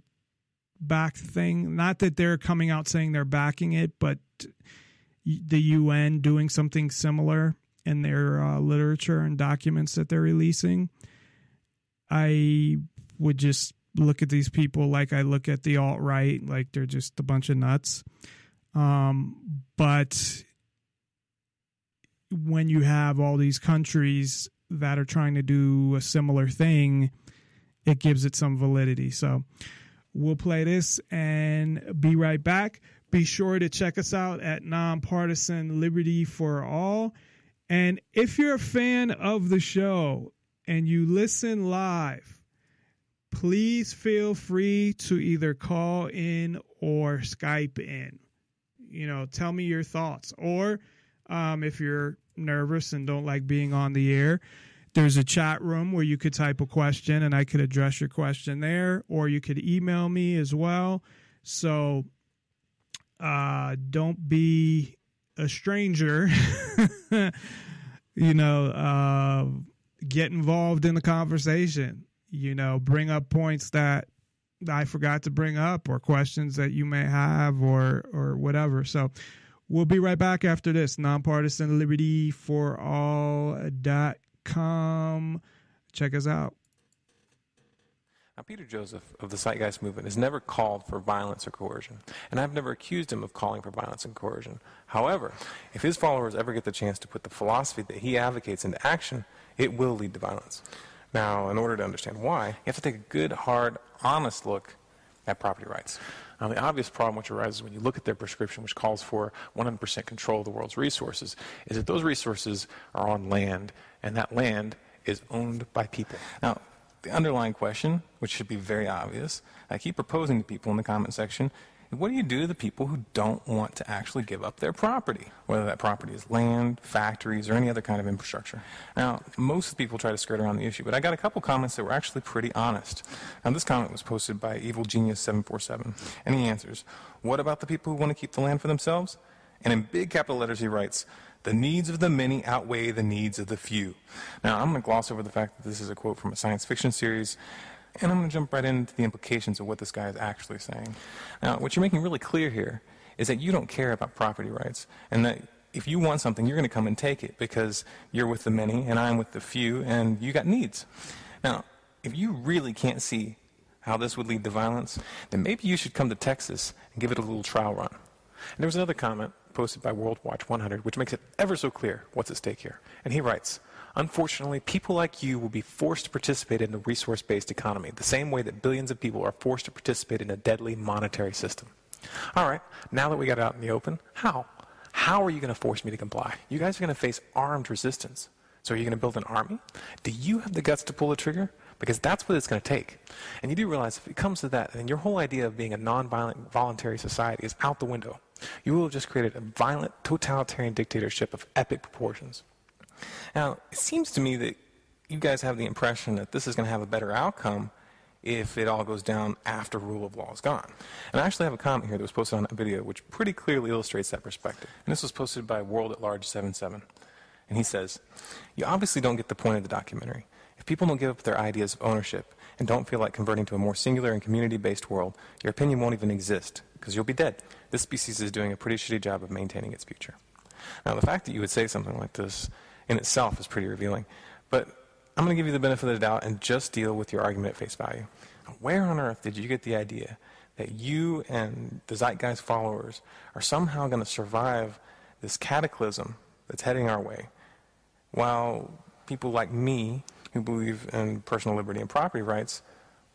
back thing, not that they're coming out saying they're backing it, but the UN doing something similar in their literature and documents that they're releasing, I would just look at these people like I look at the alt-right, like they're just a bunch of nuts. But when you have all these countries that are trying to do a similar thing, it gives it some validity. So we'll play this and be right back. Be sure to check us out at Non Partisan Liberty For All. And if you're a fan of the show and you listen live, please feel free to either call in or Skype in. You know, tell me your thoughts. Or if you're nervous and don't like being on the air, there's a chat room where you could type a question and I could address your question there. Or you could email me as well. So don't be a stranger, you know, get involved in the conversation, you know, bring up points that I forgot to bring up or questions that you may have or whatever. So we'll be right back after this. NonPartisanLibertyForAll.com. Check us out. Now, Peter Joseph of the Zeitgeist Movement has never called for violence or coercion, and I've never accused him of calling for violence and coercion. However, if his followers ever get the chance to put the philosophy that he advocates into action, it will lead to violence. Now, in order to understand why, you have to take a good, hard, honest look at property rights. Now, the obvious problem which arises when you look at their prescription, which calls for 100% control of the world's resources, is that those resources are on land, and that land is owned by people. Now, the underlying question, which should be very obvious, I keep proposing to people in the comment section, what do you do to the people who don't want to actually give up their property, whether that property is land, factories, or any other kind of infrastructure? Now, most people try to skirt around the issue, but I got a couple comments that were actually pretty honest. Now, this comment was posted by Evil Genius 747, and he answers, what about the people who want to keep the land for themselves? And in big capital letters he writes, the needs of the many outweigh the needs of the few. Now, I'm going to gloss over the fact that this is a quote from a science fiction series, and I'm going to jump right into the implications of what this guy is actually saying. Now, what you're making really clear here is that you don't care about property rights, and that if you want something, you're going to come and take it, because you're with the many, and I'm with the few, and you got needs. Now, if you really can't see how this would lead to violence, then maybe you should come to Texas and give it a little trial run. And there was another comment posted by World Watch 100, which makes it ever so clear what's at stake here. And he writes, unfortunately, people like you will be forced to participate in a resource-based economy, the same way that billions of people are forced to participate in a deadly monetary system. All right, now that we got it out in the open, how? How are you going to force me to comply? You guys are going to face armed resistance. So are you going to build an army? Do you have the guts to pull the trigger? Because that's what it's going to take. And you do realize if it comes to that, then your whole idea of being a non-violent, voluntary society is out the window. You will have just created a violent, totalitarian dictatorship of epic proportions. Now, it seems to me that you guys have the impression that this is going to have a better outcome if it all goes down after rule of law is gone. And I actually have a comment here that was posted on a video which pretty clearly illustrates that perspective. And this was posted by World at Large 77. And he says, "You obviously don't get the point of the documentary. If people don't give up their ideas of ownership and don't feel like converting to a more singular and community-based world, your opinion won't even exist because you'll be dead. This species is doing a pretty shitty job of maintaining its future." Now, the fact that you would say something like this in itself is pretty revealing, but I'm going to give you the benefit of the doubt and just deal with your argument at face value. Where on earth did you get the idea that you and the Zeitgeist followers are somehow going to survive this cataclysm that's heading our way, while people like me, who believe in personal liberty and property rights,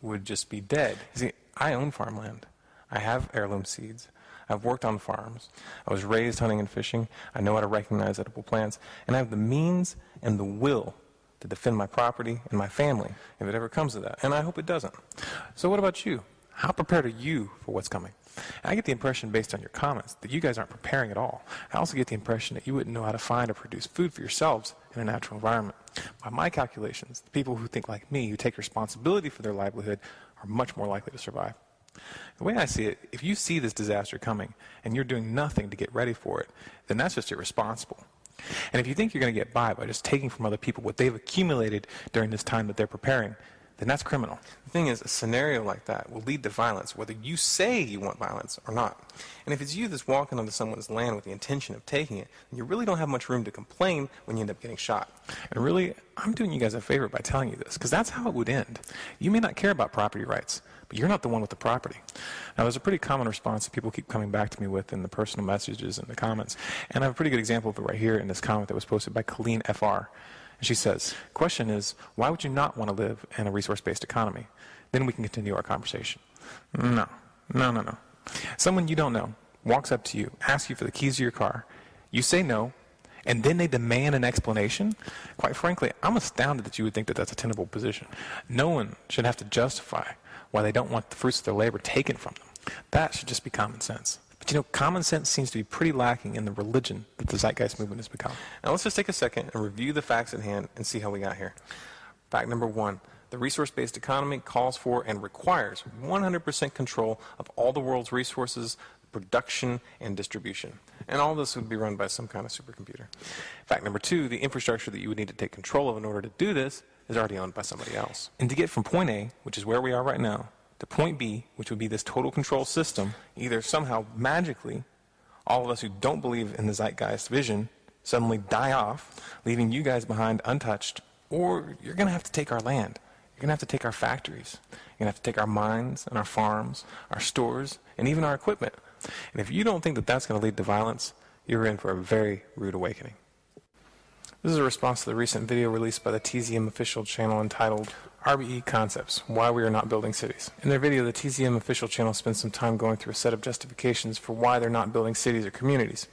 would just be dead? You see, I own farmland. I have heirloom seeds. I've worked on farms. I was raised hunting and fishing. I know how to recognize edible plants. And I have the means and the will to defend my property and my family if it ever comes to that, and I hope it doesn't. So what about you? How prepared are you for what's coming? And I get the impression, based on your comments, that you guys aren't preparing at all. I also get the impression that you wouldn't know how to find or produce food for yourselves in a natural environment. By my calculations, the people who think like me, who take responsibility for their livelihood, are much more likely to survive. The way I see it, if you see this disaster coming and you're doing nothing to get ready for it, then that's just irresponsible. And if you think you're going to get by just taking from other people what they've accumulated during this time that they're preparing, then that's criminal. The thing is, a scenario like that will lead to violence, whether you say you want violence or not. And if it's you that's walking onto someone's land with the intention of taking it, then you really don't have much room to complain when you end up getting shot. And really, I'm doing you guys a favor by telling you this, because that's how it would end. You may not care about property rights, but you're not the one with the property. Now, there's a pretty common response that people keep coming back to me with in the personal messages and the comments, and I have a pretty good example of it right here in this comment that was posted by Colleen FR. And she says, "Question is, why would you not want to live in a resource-based economy? Then we can continue our conversation." No. Someone you don't know walks up to you, asks you for the keys to your car. You say no, and then they demand an explanation? Quite frankly, I'm astounded that you would think that that's a tenable position. No one should have to justify why they don't want the fruits of their labor taken from them. That should just be common sense. But you know, common sense seems to be pretty lacking in the religion that the Zeitgeist movement has become. Now let's just take a second and review the facts at hand and see how we got here. Fact number one, the resource-based economy calls for and requires 100% control of all the world's resources, production, and distribution. And all this would be run by some kind of supercomputer. Fact number two, the infrastructure that you would need to take control of in order to do this is already owned by somebody else. And to get from point A, which is where we are right now, to point B, which would be this total control system, either somehow magically, all of us who don't believe in the Zeitgeist vision suddenly die off, leaving you guys behind untouched, or you're going to have to take our land. You're going to have to take our factories. You're going to have to take our mines and our farms, our stores, and even our equipment. And if you don't think that that's going to lead to violence, you're in for a very rude awakening. This is a response to the recent video released by the TZM official channel entitled RBE Concepts, Why We Are Not Building Cities. In their video, the TZM official channel spends some time going through a set of justifications for why they're not building cities or communities.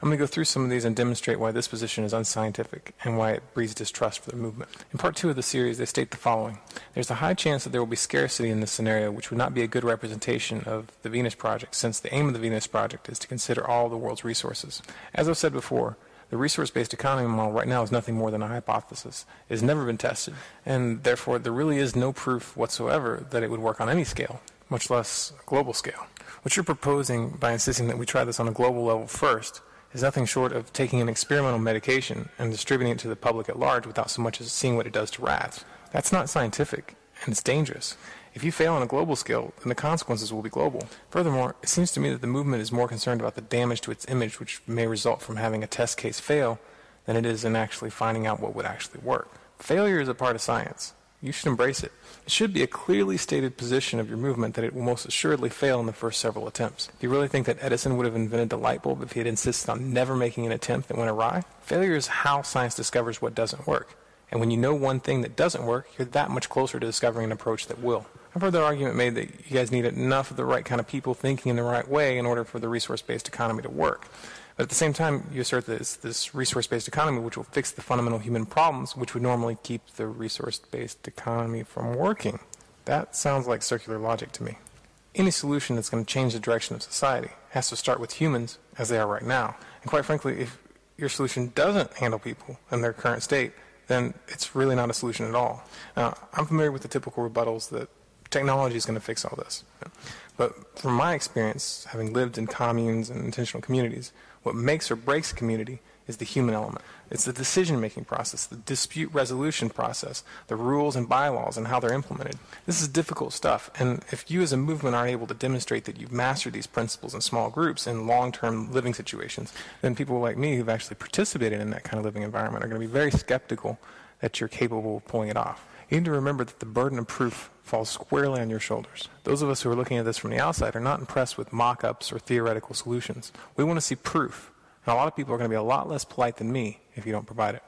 I'm going to go through some of these and demonstrate why this position is unscientific and why it breeds distrust for their movement. In part two of the series, they state the following. There's a high chance that there will be scarcity in this scenario, which would not be a good representation of the Venus Project, since the aim of the Venus Project is to consider all the world's resources. As I've said before, the resource-based economy model right now is nothing more than a hypothesis. It has never been tested, and therefore there really is no proof whatsoever that it would work on any scale, much less a global scale. What you're proposing by insisting that we try this on a global level first is nothing short of taking an experimental medication and distributing it to the public at large without so much as seeing what it does to rats. That's not scientific, and it's dangerous. If you fail on a global scale, then the consequences will be global. Furthermore, it seems to me that the movement is more concerned about the damage to its image which may result from having a test case fail than it is in actually finding out what would actually work. Failure is a part of science. You should embrace it. It should be a clearly stated position of your movement that it will most assuredly fail in the first several attempts. Do you really think that Edison would have invented the light bulb if he had insisted on never making an attempt that went awry? Failure is how science discovers what doesn't work. And when you know one thing that doesn't work, you're that much closer to discovering an approach that will. I've heard the argument made that you guys need enough of the right kind of people thinking in the right way in order for the resource-based economy to work. But at the same time, you assert that it's this resource-based economy which will fix the fundamental human problems which would normally keep the resource-based economy from working. That sounds like circular logic to me. Any solution that's going to change the direction of society has to start with humans as they are right now. And quite frankly, if your solution doesn't handle people in their current state, then it's really not a solution at all. Now, I'm familiar with the typical rebuttals that technology is going to fix all this. But from my experience, having lived in communes and intentional communities, what makes or breaks a community is the human element. It's the decision-making process, the dispute resolution process, the rules and bylaws and how they're implemented. This is difficult stuff, and if you as a movement aren't able to demonstrate that you've mastered these principles in small groups in long-term living situations, then people like me who've actually participated in that kind of living environment are going to be very skeptical that you're capable of pulling it off. You need to remember that the burden of proof falls squarely on your shoulders. Those of us who are looking at this from the outside are not impressed with mock-ups or theoretical solutions. We want to see proof. And a lot of people are going to be a lot less polite than me if you don't provide it.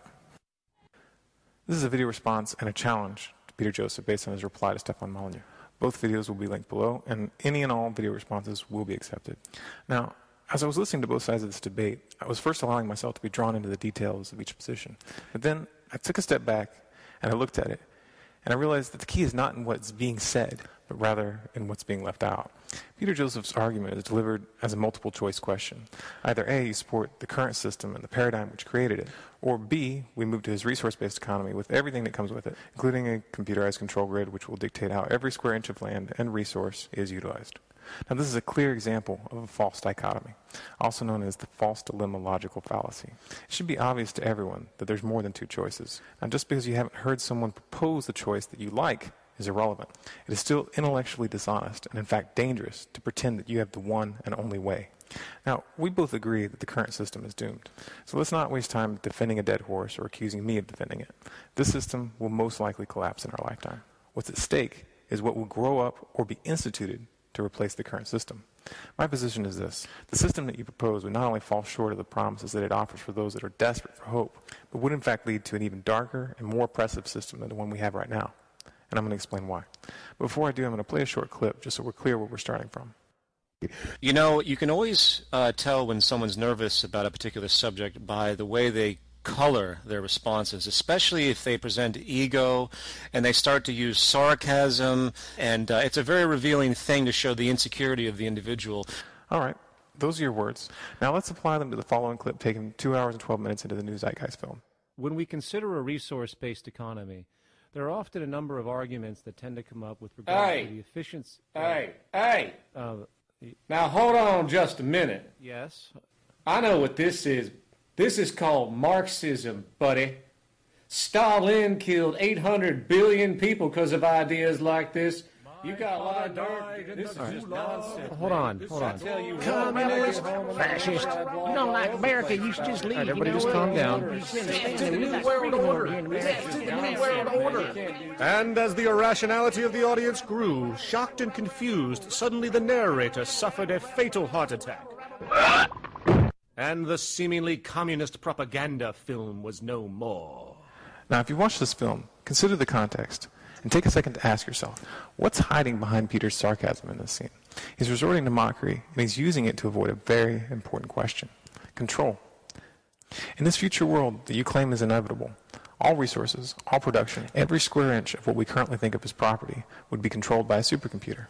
This is a video response and a challenge to Peter Joseph based on his reply to Stefan Molyneux. Both videos will be linked below, and any and all video responses will be accepted. Now, as I was listening to both sides of this debate, I was first allowing myself to be drawn into the details of each position. But then I took a step back and I looked at it, and I realized that the key is not in what's being said, but rather in what's being left out. Peter Joseph's argument is delivered as a multiple-choice question. Either A, you support the current system and the paradigm which created it, or B, we move to this resource-based economy with everything that comes with it, including a computerized control grid which will dictate how every square inch of land and resource is utilized. Now, this is a clear example of a false dichotomy, also known as the false dilemma logical fallacy. It should be obvious to everyone that there's more than two choices. Now, just because you haven't heard someone propose the choice that you like is irrelevant. It is still intellectually dishonest and, in fact, dangerous to pretend that you have the one and only way. Now, we both agree that the current system is doomed, so let's not waste time defending a dead horse or accusing me of defending it. This system will most likely collapse in our lifetime. What's at stake is what will grow up or be instituted to replace the current system. My position is this. The system that you propose would not only fall short of the promises that it offers for those that are desperate for hope, but would in fact lead to an even darker and more oppressive system than the one we have right now. And I'm going to explain why. Before I do, I'm going to play a short clip just so we're clear where we're starting from. You know, you can always tell when someone's nervous about a particular subject by the way they color their responses, especially if they present ego and they start to use sarcasm, and it's a very revealing thing to show the insecurity of the individual. All right, those are your words. Now let's apply them to the following clip taken 2 hours and 12 minutes into the new Zeitgeist film. When we consider a resource-based economy, there are often a number of arguments that tend to come up with regard to the efficiency. Now hold on just a minute. Yes? I know what this is. This is called Marxism, buddy. Stalin killed 800 billion people because of ideas like this. You got a lot of dark. This is just nonsense. Hold on. Communist, fascist. You know, like America used to just leave. Everybody just calm down. Death to the New World Order. Death to the New World Order. And as the irrationality of the audience grew, shocked and confused, suddenly the narrator suffered a fatal heart attack. And the seemingly communist propaganda film was no more. Now, if you watch this film, consider the context and take a second to ask yourself, what's hiding behind Peter's sarcasm in this scene? He's resorting to mockery, and he's using it to avoid a very important question: control. In this future world that you claim is inevitable, all resources, all production, every square inch of what we currently think of as property would be controlled by a supercomputer.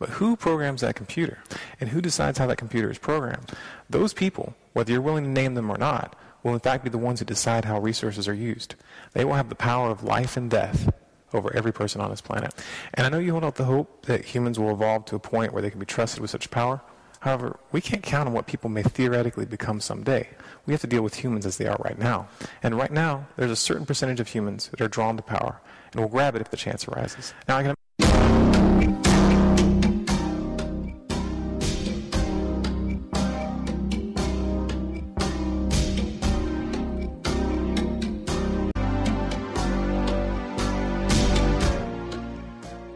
But who programs that computer? And who decides how that computer is programmed? Those people, whether you're willing to name them or not, will in fact be the ones who decide how resources are used. They will have the power of life and death over every person on this planet. And I know you hold out the hope that humans will evolve to a point where they can be trusted with such power. However, we can't count on what people may theoretically become someday. We have to deal with humans as they are right now. And right now, there's a certain percentage of humans that are drawn to power and will grab it if the chance arises. Now I can.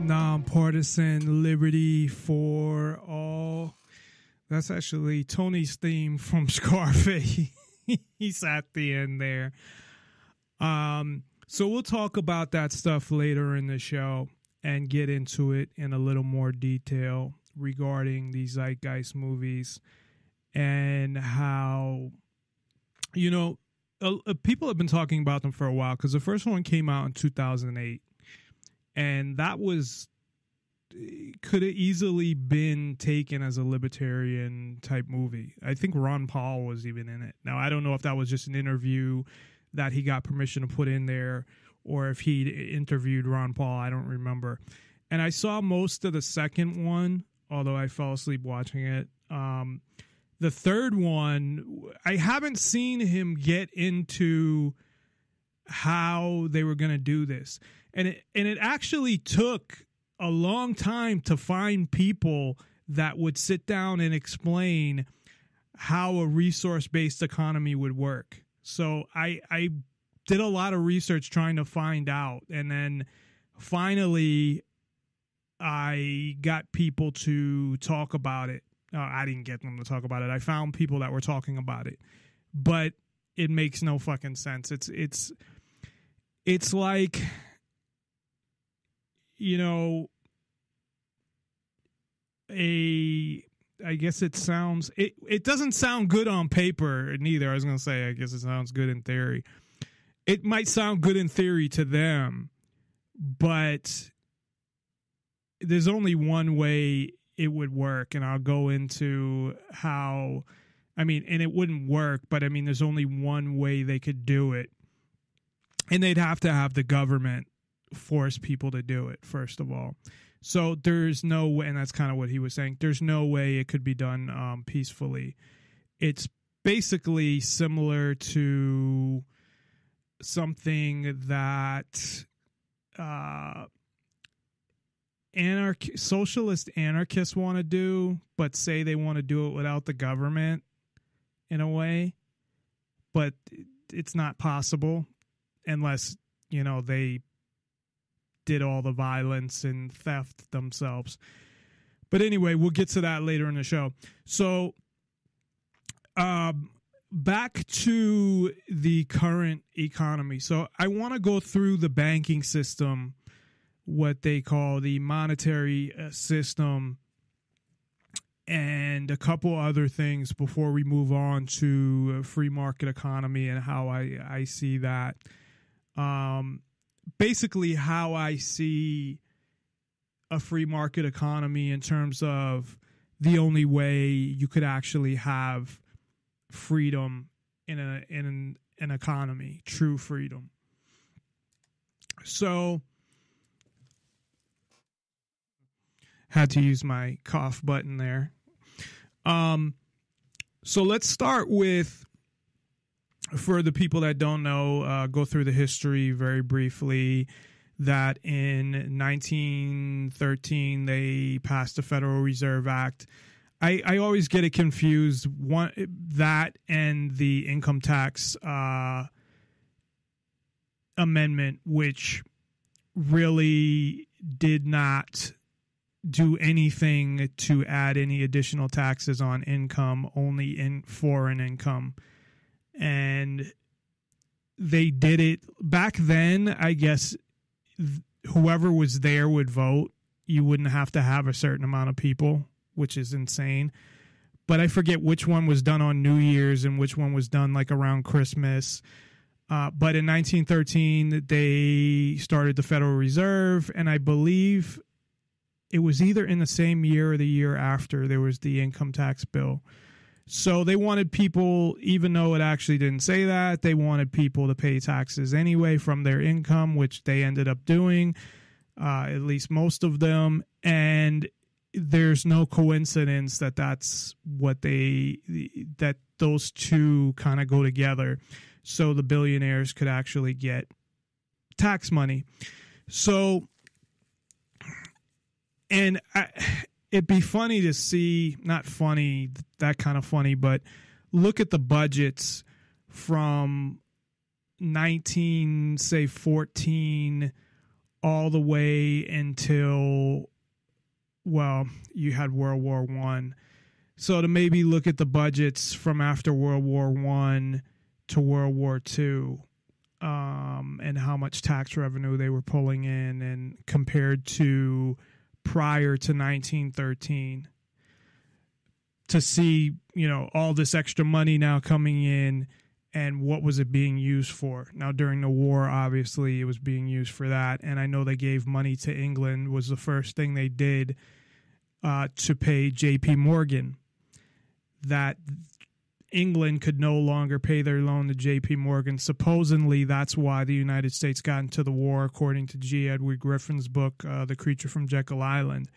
Non Partisan Liberty For All. That's actually Tony's theme from Scarface. He's at the end there. So we'll talk about that stuff later in the show and get into it in a little more detail regarding the Zeitgeist movies and how, you know, people have been talking about them for a while because the first one came out in 2008, and that was could have easily been taken as a libertarian type movie. I think Ron Paul was even in it. Now, I don't know if that was just an interview that he got permission to put in there or if he interviewed Ron Paul. I don't remember. And I saw most of the second one, although I fell asleep watching it. The third one, I haven't seen him get into how they were going to do this. And it actually took a long time to find people that would sit down and explain how a resource-based economy would work. So I did a lot of research trying to find out. And then finally, I got people to talk about it. I didn't get them to talk about it. I found people that were talking about it. But it makes no fucking sense. It's like, you know, I guess it sounds, it doesn't sound good on paper neither. I was going to say, I guess it sounds good in theory. It might sound good in theory to them, but there's only one way it would work. And I'll go into how, I mean, and it wouldn't work, but I mean, there's only one way they could do it. And they'd have to have the government force people to do it, first of all. So there's no way, and that's kind of what he was saying, there's no way it could be done peacefully. It's basically similar to something that socialist anarchists want to do, but say they want to do it without the government in a way, but it's not possible unless, you know, they did all the violence and theft themselves. But anyway, we'll get to that later in the show. So back to the current economy. So I want to go through the banking system, what they call the monetary system, and a couple other things before we move on to free market economy and how I see that. Basically how I see a free market economy in terms of the only way you could actually have freedom in an economy, true freedom. So had to use my cough button there. So let's start with, for the people that don't know, go through the history very briefly, that in 1913, they passed the Federal Reserve Act. I always get it confused, that and the income tax amendment, which really did not do anything to add any additional taxes on income, only in foreign income. And they did it back then. I guess whoever was there would vote. You wouldn't have to have a certain amount of people, which is insane. But I forget which one was done on New Year's and which one was done like around Christmas. But in 1913, they started the Federal Reserve. And I believe it was either in the same year or the year after there was the income tax bill. So they wanted people, even though it actually didn't say that, they wanted people to pay taxes anyway from their income, which they ended up doing, at least most of them. And there's no coincidence that that's what that those two kind of go together. So the billionaires could actually get tax money. So, and it'd be funny to see, not funny, that kind of funny, but look at the budgets from 14 all the way until, well, you had World War I. So to maybe look at the budgets from after World War I to World War II, and how much tax revenue they were pulling in and compared to prior to 1913. to see, you know, all this extra money now coming in and what was it being used for. Now, during the war, obviously, it was being used for that. And I know they gave money to England, was the first thing they did to pay J.P. Morgan, that England could no longer pay their loan to J.P. Morgan. Supposedly, that's why the United States got into the war, according to G. Edward Griffin's book, The Creature from Jekyll Island.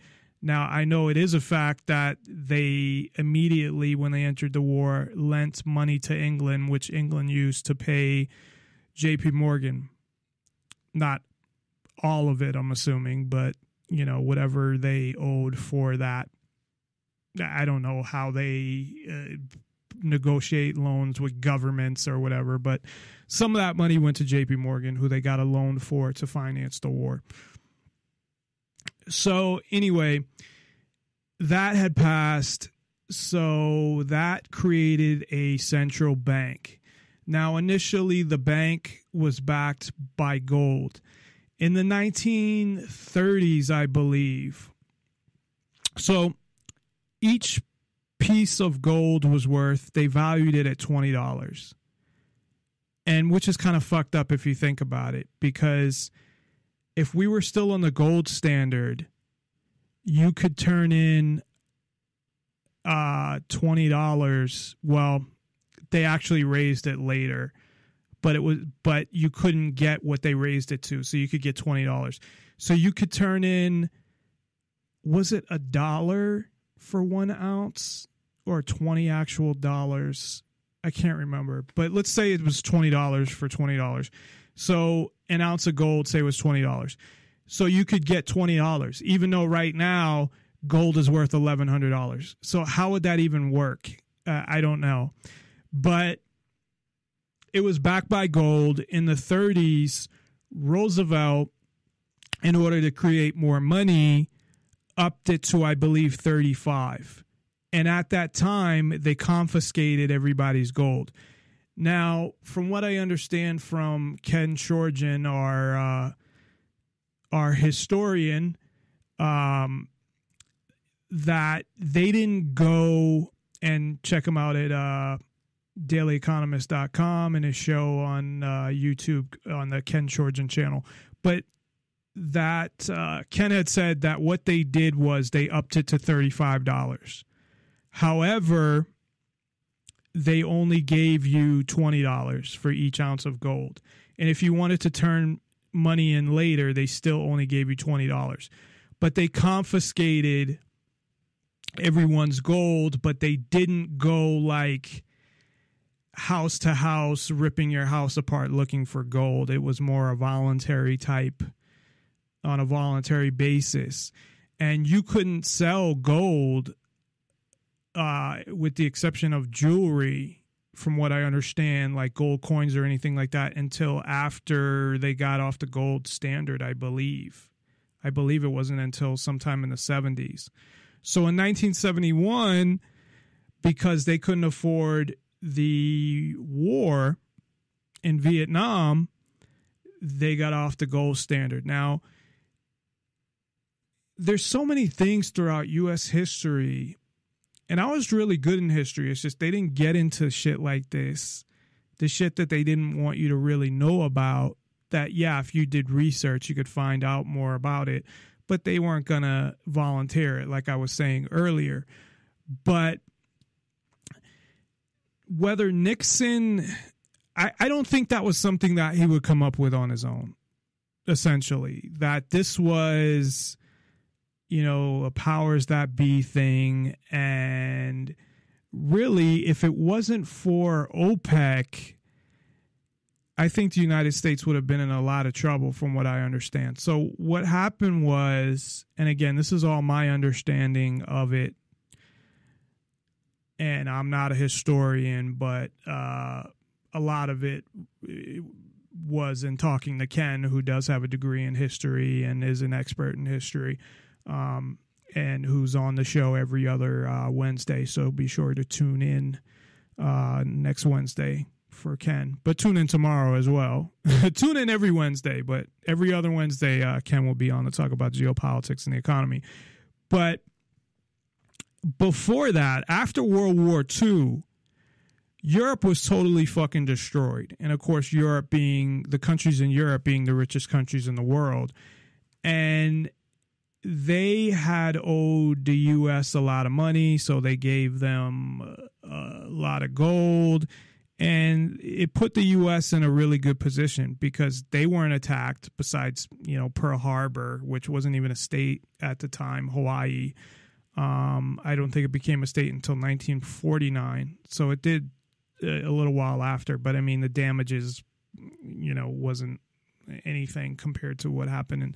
Now, I know it is a fact that they immediately, when they entered the war, lent money to England, which England used to pay J.P. Morgan. Not all of it, I'm assuming, but, you know, whatever they owed for that. I don't know how they negotiate loans with governments or whatever, but some of that money went to J.P. Morgan, who they got a loan for to finance the war. So anyway, that had passed. So that created a central bank. Now, initially, the bank was backed by gold. In the 1930s, I believe. So each piece of gold was worth, they valued it at $20. And which is kind of fucked up if you think about it, because if we were still on the gold standard, you could turn in $20. Well, they actually raised it later, but you couldn't get what they raised it to, so you could get $20. So you could turn in, was it $1 for 1 ounce or 20 actual dollars? I can't remember, but let's say it was $20 for $20. So an ounce of gold, say, was $20. So you could get $20, even though right now gold is worth $1,100. So how would that even work? I don't know. But it was backed by gold. In the 30s, Roosevelt, in order to create more money, upped it to, I believe, 35. And at that time, they confiscated everybody's gold. Now, from what I understand from Ken Shorgin, our historian, that they didn't go, and check him out at dailyeconomist.com and his show on YouTube on the Ken Shorgin channel. But that Ken had said that what they did was they upped it to $35. However, they only gave you $20 for each ounce of gold. And if you wanted to turn money in later, they still only gave you $20. But they confiscated everyone's gold, but they didn't go like house to house, ripping your house apart looking for gold. It was more a voluntary type, on a voluntary basis. And you couldn't sell gold, with the exception of jewelry, from what I understand, like gold coins or anything like that, until after they got off the gold standard, I believe. I believe it wasn't until sometime in the 70s. So in 1971, because they couldn't afford the war in Vietnam, they got off the gold standard. Now, there's so many things throughout U.S. history. And I was really good in history. It's just they didn't get into shit like this, the shit that they didn't want you to really know about, that, yeah, if you did research, you could find out more about it. But they weren't going to volunteer it, like I was saying earlier. But whether Nixon, I don't think that was something that he would come up with on his own, essentially, that this was, you know, a powers that be thing. And really, if it wasn't for OPEC, I think the United States would have been in a lot of trouble, from what I understand. So what happened was, and again, this is all my understanding of it, and I'm not a historian, but a lot of it was in talking to Ken, who does have a degree in history and is an expert in history, and who's on the show every other Wednesday. So be sure to tune in next Wednesday for Ken. But tune in tomorrow as well. Tune in every Wednesday, but every other Wednesday, Ken will be on to talk about geopolitics and the economy. But before that, after World War II, Europe was totally fucking destroyed. And of course, Europe being, the countries in Europe being the richest countries in the world. And they had owed the U.S. a lot of money, so they gave them a lot of gold. And it put the U.S. in a really good position because they weren't attacked besides, you know, Pearl Harbor, which wasn't even a state at the time, Hawaii. I don't think it became a state until 1949. So it did a little while after, but I mean, the damages, you know, wasn't anything compared to what happened in,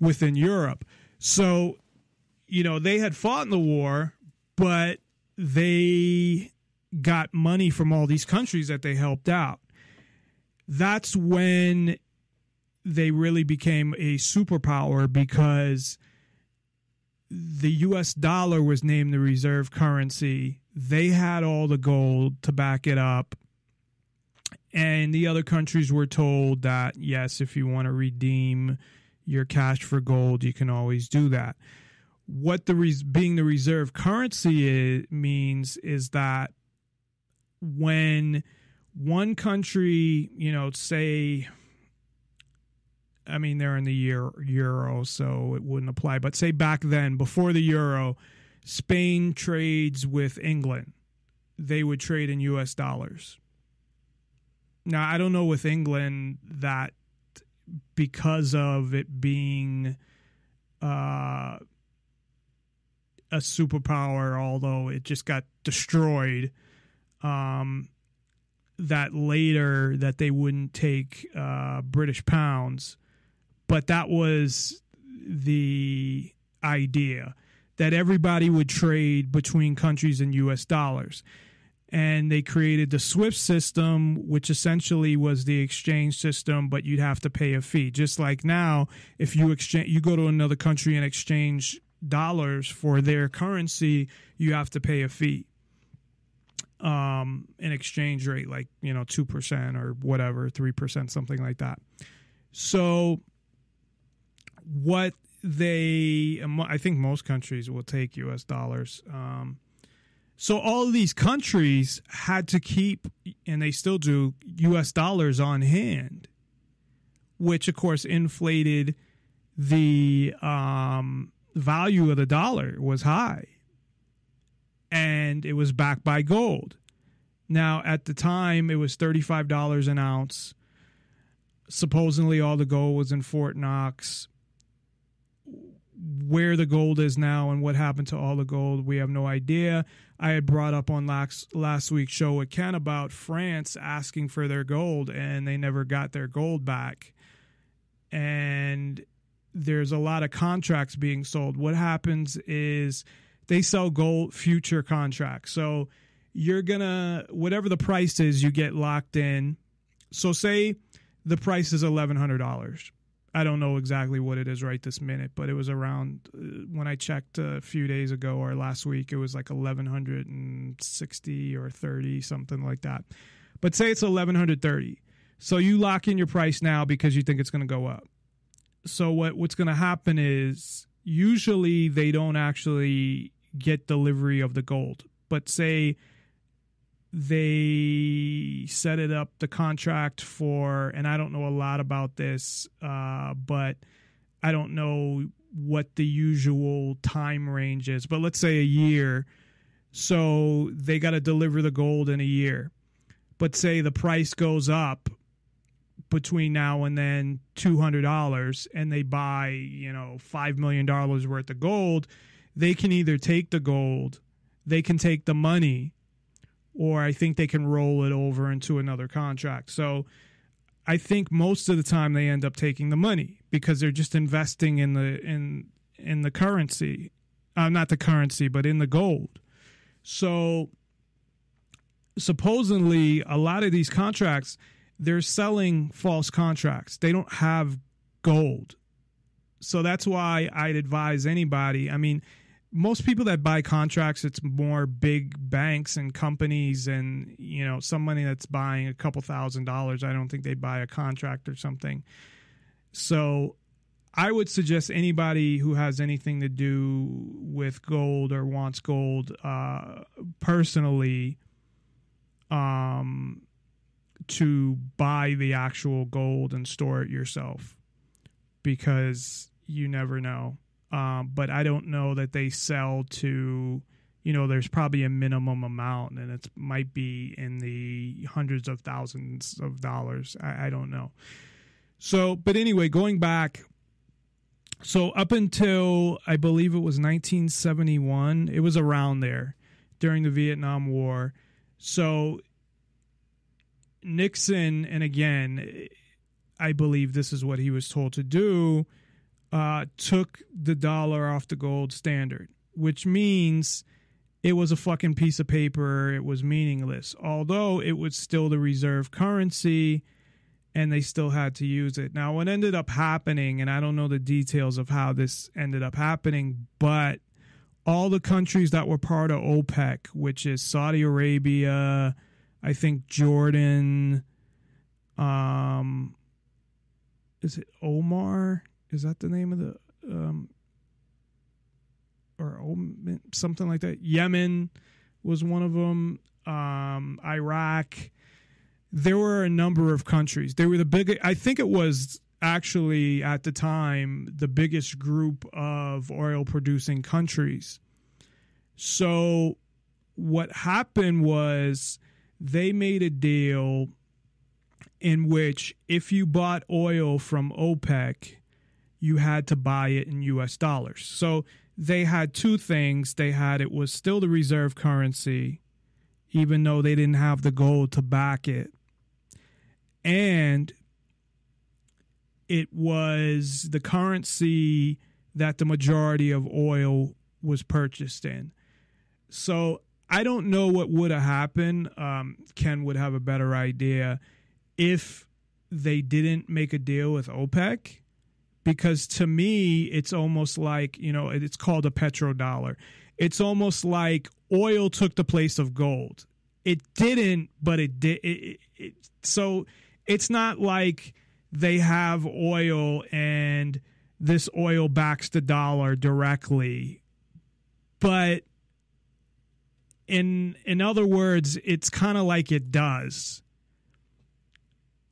within Europe. So, you know, they had fought in the war, but they got money from all these countries that they helped out. That's when they really became a superpower because the U.S. dollar was named the reserve currency. They had all the gold to back it up. And the other countries were told that, yes, if you want to redeem your cash for gold, you can always do that. What the being the reserve currency means is that when one country, you know, say, I mean, they're in the euro, so it wouldn't apply. But say back then, before the euro, Spain trades with England. They would trade in U.S. dollars. Now, I don't know with England that because of it being a superpower, although it just got destroyed, that later that they wouldn't take British pounds. But that was the idea, that everybody would trade between countries in U.S. dollars. And they created the SWIFT system, which essentially was the exchange system, but you'd have to pay a fee. Just like now, if you exchange, you go to another country and exchange dollars for their currency, you have to pay a fee, an exchange rate like, you know, 2% or whatever, 3%, something like that. So what they, I think most countries will take U.S. dollars. So all of these countries had to keep, and they still do, U.S. dollars on hand, which of course inflated the value of the dollar was high, and it was backed by gold. Now at the time it was $35 an ounce. Supposedly all the gold was in Fort Knox. Where the gold is now and what happened to all the gold, we have no idea. I had brought up on last week's show with Ken about France asking for their gold, and they never got their gold back. And there's a lot of contracts being sold. What happens is they sell gold future contracts. So you're going to, whatever the price is, you get locked in. So say the price is $1,100. I don't know exactly what it is right this minute, but it was around, when I checked a few days ago or last week, it was like 1,160 or 30, something like that. But say it's 1,130. So you lock in your price now because you think it's going to go up. So what's going to happen is usually they don't actually get delivery of the gold. But say they set it up, the contract for, and I don't know a lot about this, but I don't know what the usual time range is. But let's say a year. So they got to deliver the gold in a year. But say the price goes up between now and then $200 and they buy, you know, $5 million worth of gold, they can either take the gold, they can take the money, or I think they can roll it over into another contract. So I think most of the time they end up taking the money because they're just investing in the in the currency, not the currency, but in the gold. So supposedly a lot of these contracts, they're selling false contracts. They don't have gold. So that's why I'd advise anybody, I mean, most people that buy contracts, it's more big banks and companies and, you know, somebody that's buying a couple $1,000s. I don't think they buy a contract or something. So I would suggest anybody who has anything to do with gold or wants gold personally to buy the actual gold and store it yourself, because you never know. But I don't know that they sell to, you know, there's probably a minimum amount, and it might be in the hundreds of thousands of dollars. I don't know. So, but anyway, going back, so up until I believe it was 1971, it was around there during the Vietnam War. So Nixon, and again, I believe this is what he was told to do, took the dollar off the gold standard, which means it was a fucking piece of paper. It was meaningless, although it was still the reserve currency, and they still had to use it. Now, what ended up happening, and I don't know the details of how this ended up happening, but all the countries that were part of OPEC, which is Saudi Arabia, I think Jordan, is it Omar? Is that the name of the, or something like that? Yemen was one of them, Iraq. There were a number of countries. They were the biggest. I think it was actually at the time the biggest group of oil-producing countries. So what happened was they made a deal in which if you bought oil from OPEC, you had to buy it in U.S. dollars. So they had two things. They had, it was still the reserve currency, even though they didn't have the gold to back it. And it was the currency that the majority of oil was purchased in. So I don't know what would have happened. Ken would have a better idea if they didn't make a deal with OPEC, because to me, it's almost like, you know, it's called a petrodollar. It's almost like oil took the place of gold. It didn't, but it did. So it's not like they have oil and this oil backs the dollar directly. But in other words, it's kind of like it does.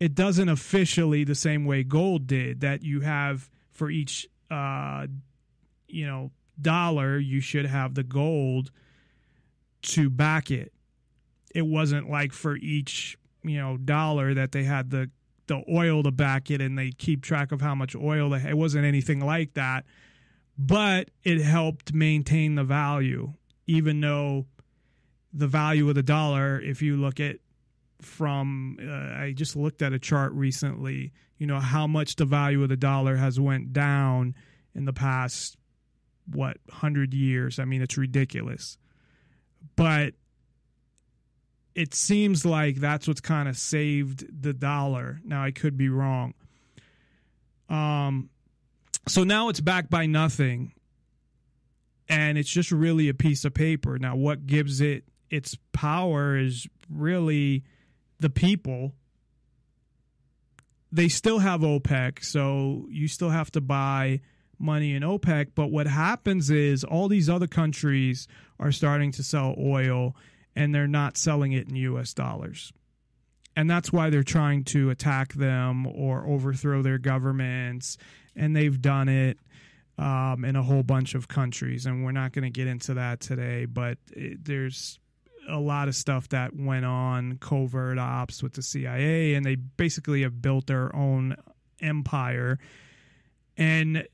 It doesn't officially the same way gold did, that you have for each, you know, dollar, you should have the gold to back it. It wasn't like for each, you know, dollar that they had the oil to back it, and they keep track of how much oil they had. It wasn't anything like that, but it helped maintain the value, even though the value of the dollar, if you look at from, I just looked at a chart recently, you know, how much the value of the dollar has went down in the past, what, 100 years. I mean, it's ridiculous. But it seems like that's what's kind of saved the dollar. Now, I could be wrong. So now it's backed by nothing, and it's just really a piece of paper. Now, what gives it its power is really the people. They still have OPEC, so you still have to buy money in OPEC, but what happens is all these other countries are starting to sell oil, and they're not selling it in U.S. dollars. And that's why they're trying to attack them or overthrow their governments, and they've done it in a whole bunch of countries, and we're not going to get into that today, but there's a lot of stuff that went on, covert ops with the CIA, and they basically have built their own empire. And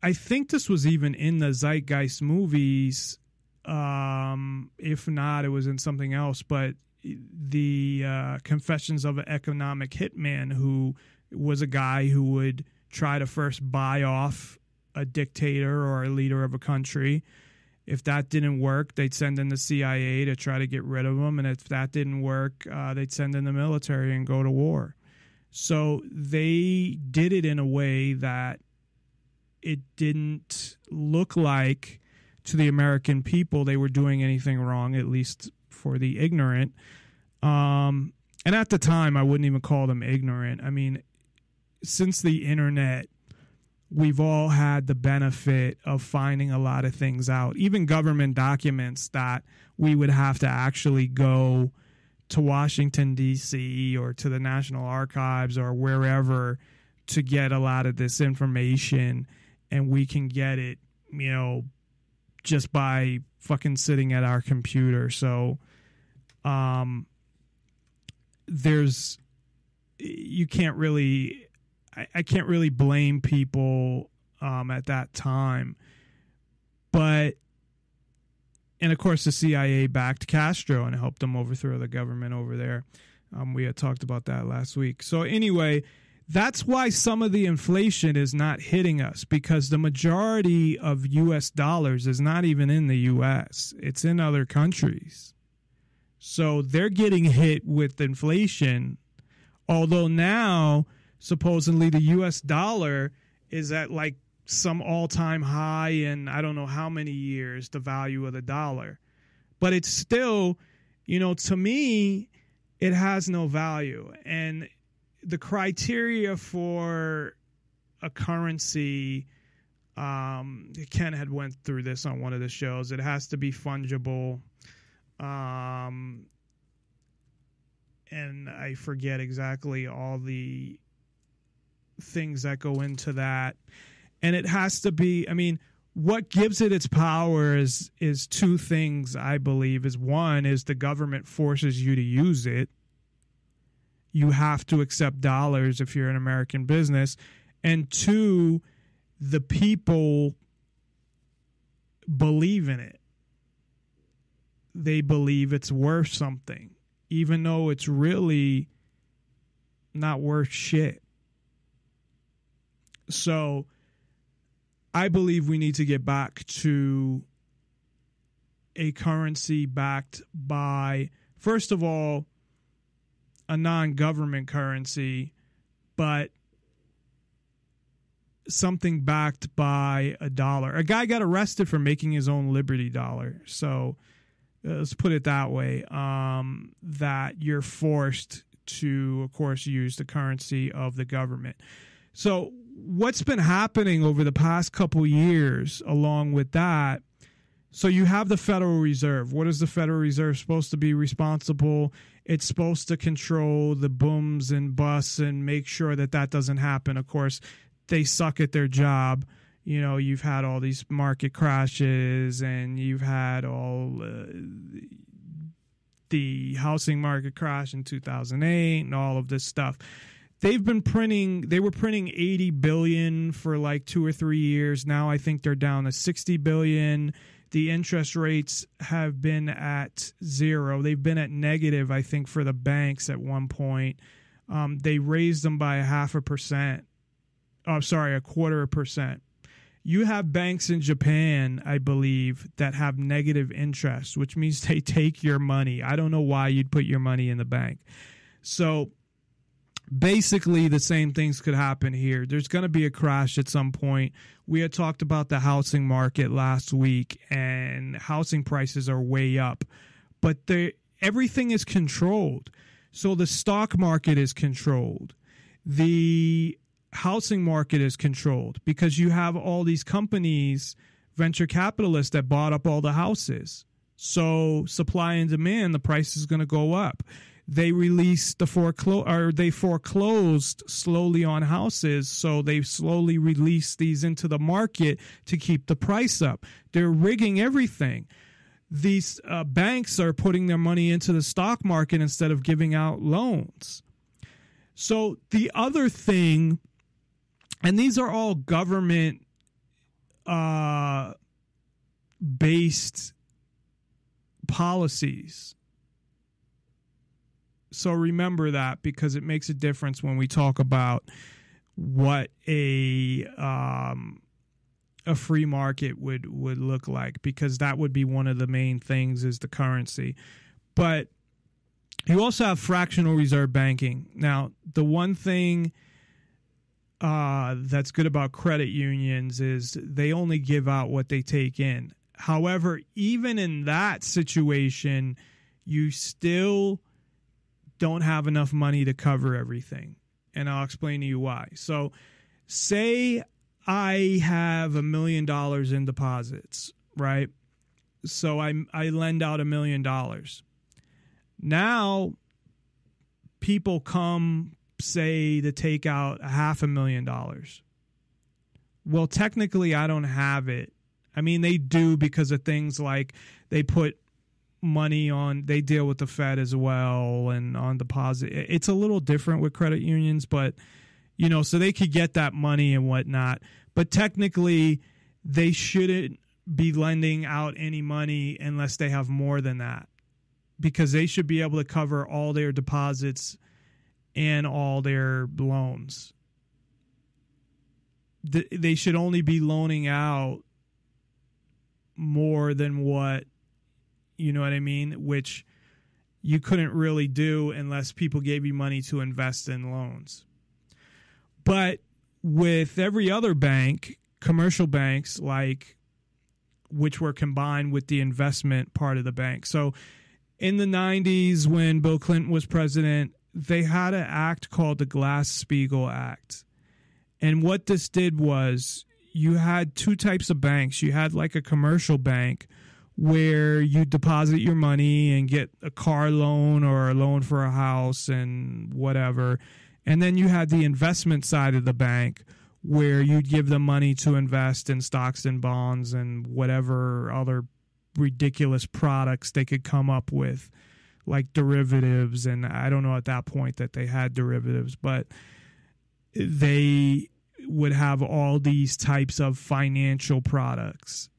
I think this was even in the Zeitgeist movies. If not, it was in something else. But the Confessions of an Economic Hitman, who was a guy who would try to first buy off a dictator or a leader of a country. If that didn't work, they'd send in the CIA to try to get rid of them. And if that didn't work, they'd send in the military and go to war. So they did it in a way that it didn't look like to the American people they were doing anything wrong, at least for the ignorant. And at the time, I wouldn't even call them ignorant. I mean, since the internet we've all had the benefit of finding a lot of things out, even government documents that we would have to actually go to Washington, D.C. or to the National Archives or wherever to get a lot of this information. And we can get it, you know, just by fucking sitting at our computer. So you can't really, I can't really blame people at that time. But, and of course the CIA backed Castro and helped them overthrow the government over there. We had talked about that last week. So anyway, that's why some of the inflation is not hitting us, because the majority of U.S. dollars is not even in the U.S. It's in other countries. So they're getting hit with inflation, although now supposedly the U.S. dollar is at like some all-time high in I don't know how many years, the value of the dollar. But it's still, you know, to me, it has no value. And the criteria for a currency, Ken had went through this on one of the shows. It has to be fungible. And I forget exactly all the things that go into that. And it has to be, I mean, what gives it its power is two things, I believe. Is one is the government forces you to use it. You have to accept dollars if you're an American business. And two, the people believe in it. They believe it's worth something, even though it's really not worth shit. So I believe we need to get back to a currency backed by, first of all, a non-government currency, but something backed by a dollar. A guy got arrested for making his own Liberty dollar. So let's put it that way, that you're forced to, of course, use the currency of the government. So what's been happening over the past couple years along with that? So you have the Federal Reserve. What is the Federal Reserve supposed to be responsible? It's supposed to control the booms and busts and make sure that that doesn't happen. Of course, they suck at their job. You know, you've had all these market crashes and you've had all the housing market crash in 2008 and all of this stuff. They've been printing, they were printing $80 billion for like 2 or 3 years. Now I think they're down to $60 billion. The interest rates have been at zero. They've been at negative, I think, for the banks at one point. They raised them by 0.5%. Oh, sorry, 0.25%. You have banks in Japan, I believe, that have negative interest, which means they take your money. I don't know why you'd put your money in the bank. So basically, the same things could happen here. There's going to be a crash at some point. We had talked about the housing market last week, and housing prices are way up. But everything is controlled. So the stock market is controlled. The housing market is controlled because you have all these companies, venture capitalists, that bought up all the houses. So supply and demand, the price is going to go up. They released the foreclosed slowly on houses, so they've slowly released these into the market to keep the price up. They're rigging everything. These banks are putting their money into the stock market instead of giving out loans. So the other thing, and these are all government-based policies. So remember that, because it makes a difference when we talk about what a free market would look like, because that would be one of the main things is the currency. But you also have fractional reserve banking. Now, the one thing that's good about credit unions is they only give out what they take in. However, even in that situation, you still don't have enough money to cover everything. And I'll explain to you why. So say I have $1 million in deposits, right? So I lend out $1 million. Now people come, say, to take out a $500,000. Well, technically I don't have it. I mean, they do because of things like they put money on, they deal with the Fed as well and on deposit. It's a little different with credit unions, but, you know, so they could get that money and whatnot. But technically they shouldn't be lending out any money unless they have more than that, because they should be able to cover all their deposits and all their loans. They should only be loaning out more than what, you know what I mean, which you couldn't really do unless people gave you money to invest in loans. But with every other bank, commercial banks, like, which were combined with the investment part of the bank. So in the 90s, when Bill Clinton was president, they had an act called the Glass-Steagall Act. And what this did was you had two types of banks. You had like a commercial bank where you deposit your money and get a car loan or a loan for a house and whatever. And then you had the investment side of the bank where you'd give them money to invest in stocks and bonds and whatever other ridiculous products they could come up with, like derivatives. And I don't know at that point that they had derivatives, but they would have all these types of financial products.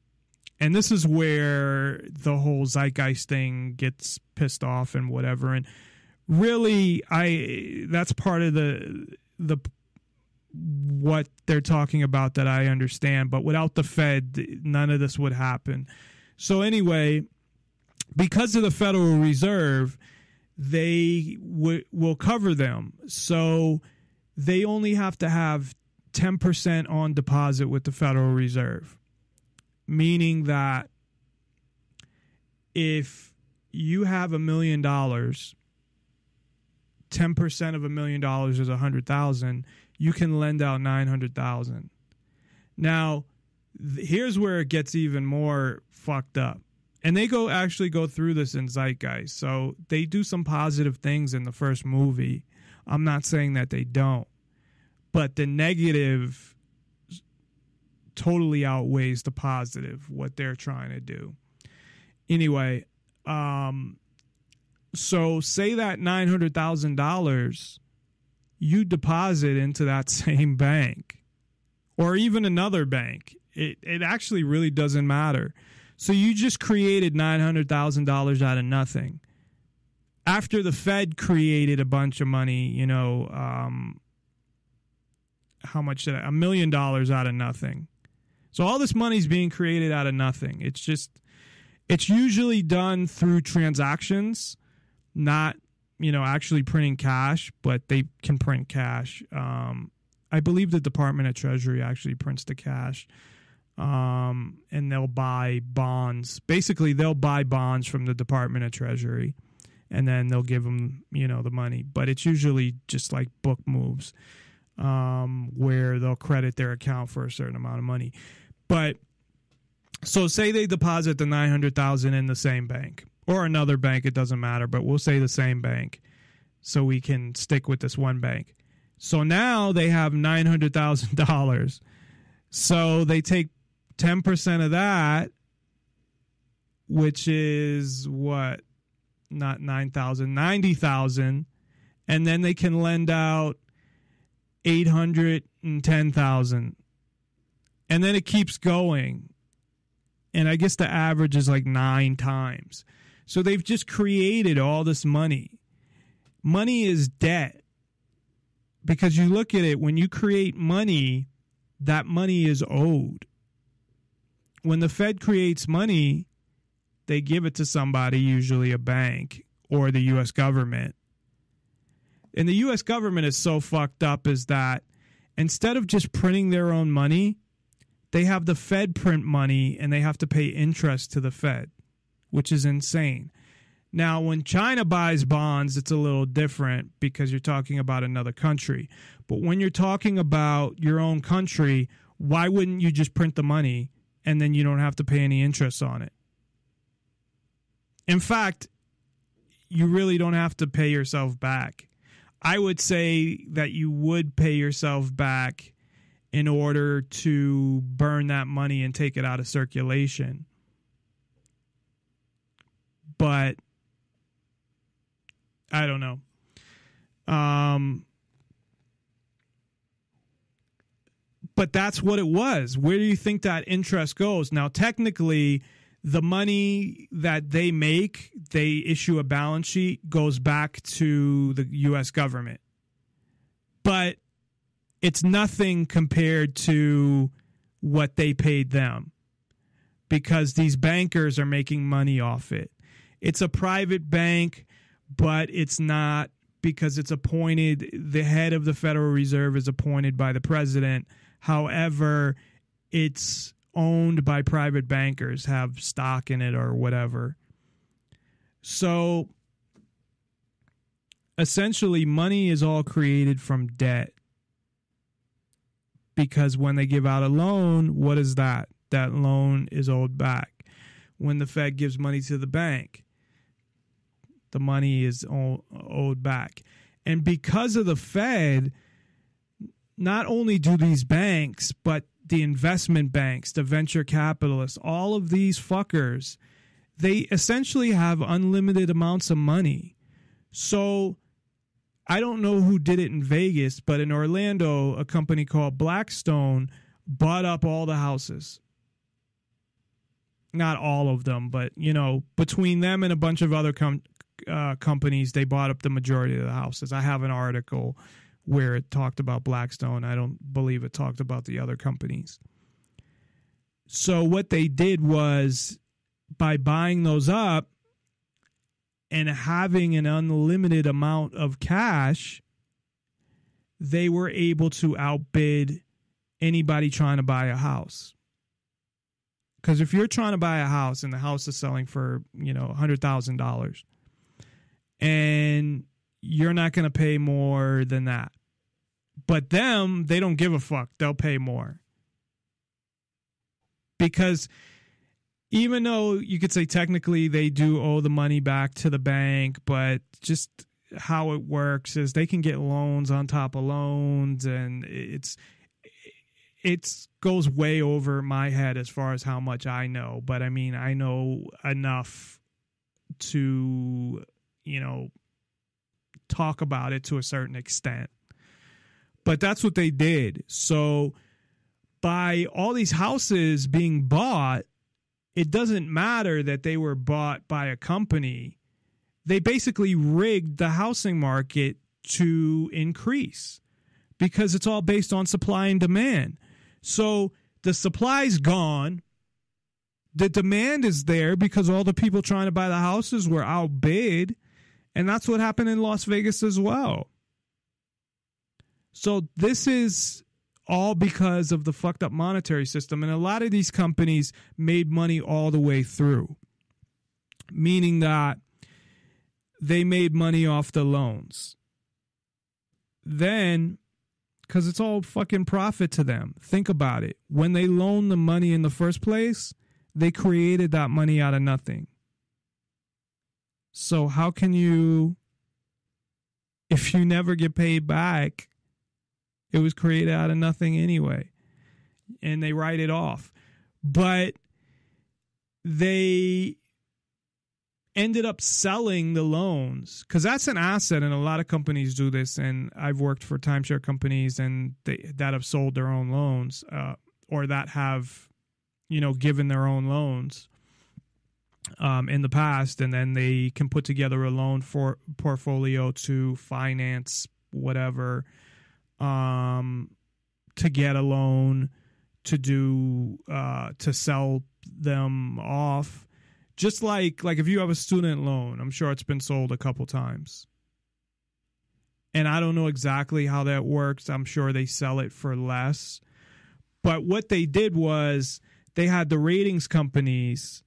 And this is where the whole Zeitgeist thing gets pissed off and whatever. And really, that's part of the what they're talking about that I understand. But without the Fed, none of this would happen. So anyway, because of the Federal Reserve, they will cover them. So they only have to have 10% on deposit with the Federal Reserve, meaning that if you have $1 million, 10% of $1 million is 100,000. You can lend out 900,000. Now, here's where it gets even more fucked up. And they actually go through this in Zeitgeist. So they do some positive things in the first movie. I'm not saying that they don't, but the negative totally outweighs the positive, what they're trying to do. Anyway, so say that $900,000 you deposit into that same bank or even another bank. It actually really doesn't matter. So you just created $900,000 out of nothing. After the Fed created a bunch of money, you know, how much did I? $1 million out of nothing. So all this money's being created out of nothing. It's just, it's usually done through transactions, not, you know, actually printing cash, but they can print cash. I believe the Department of Treasury actually prints the cash, and they'll buy bonds. Basically, they'll buy bonds from the Department of Treasury, and then they'll give them, you know, the money. But it's usually just like book moves, where they'll credit their account for a certain amount of money. But so say they deposit the 900,000 in the same bank or another bank. It doesn't matter, but we'll say the same bank so we can stick with this one bank. So now they have $900,000. So they take 10% of that, which is what? Not 9,000, 90,000, and then they can lend out 810,000, and then it keeps going. And I guess the average is like 9 times. So they've just created all this money. Money is debt, because you look at it, when you create money, that money is owed. When the Fed creates money, they give it to somebody, usually a bank or the U.S. government. And the U.S. government is so fucked up is that instead of just printing their own money, they have the Fed print money and they have to pay interest to the Fed, which is insane. Now, when China buys bonds, it's a little different because you're talking about another country. But when you're talking about your own country why wouldn't you just print the money and then you don't have to pay any interest on it? In fact, you really don't have to pay yourself back. I would say that you would pay yourself back in order to burn that money and take it out of circulation. But I don't know. But that's what it was. Where do you think that interest goes? Now, technically, the money that they make, they issue a balance sheet, goes back to the U.S. government. But it's nothing compared to what they paid them, because these bankers are making money off it. It's a private bank, but it's not, because it's appointed. The head of the Federal Reserve is appointed by the president. However, it's owned by private bankers, have stock in it or whatever. So essentially, money is all created from debt, because when they give out a loan, what is that? That loan is owed back. When the Fed gives money to the bank, the money is owed back. And because of the Fed, not only do these banks, but the investment banks, the venture capitalists, all of these fuckers, they essentially have unlimited amounts of money. So I don't know who did it in Vegas, but in Orlando, a company called Blackstone bought up all the houses. Not all of them, but, you know, between them and a bunch of other companies, they bought up the majority of the houses. I have an article where it talked about Blackstone. I don't believe it talked about the other companies. So what they did was, by buying those up and having an unlimited amount of cash, they were able to outbid anybody trying to buy a house. Because if you're trying to buy a house and the house is selling for, you know, $100,000, and you're not going to pay more than that. But them, they don't give a fuck. They'll pay more. Because even though you could say technically they do owe the money back to the bank, but just how it works is they can get loans on top of loans, and it goes way over my head as far as how much I know. But I mean, I know enough to, you know, talk about it to a certain extent. But that's what they did. So by all these houses being bought, it doesn't matter that they were bought by a company. They basically rigged the housing market to increase, because it's all based on supply and demand. So the supply's gone. The demand is there because all the people trying to buy the houses were outbid. And that's what happened in Las Vegas as well. So this is all because of the fucked up monetary system. And a lot of these companies made money all the way through, meaning that they made money off the loans. Then, because it's all fucking profit to them. Think about it. When they loaned the money in the first place, they created that money out of nothing. So how can you, if you never get paid back, it was created out of nothing anyway, and they write it off. But they ended up selling the loans, because that's an asset, and a lot of companies do this, and I've worked for timeshare companies and that have sold their own loans, or that have, you know, given their own loans in the past, and then they can put together a loan for portfolio to finance whatever, to get a loan to do, to sell them off. Just like if you have a student loan, I'm sure it's been sold a couple times, and I don't know exactly how that works. I'm sure they sell it for less, but what they did was they had the ratings companies,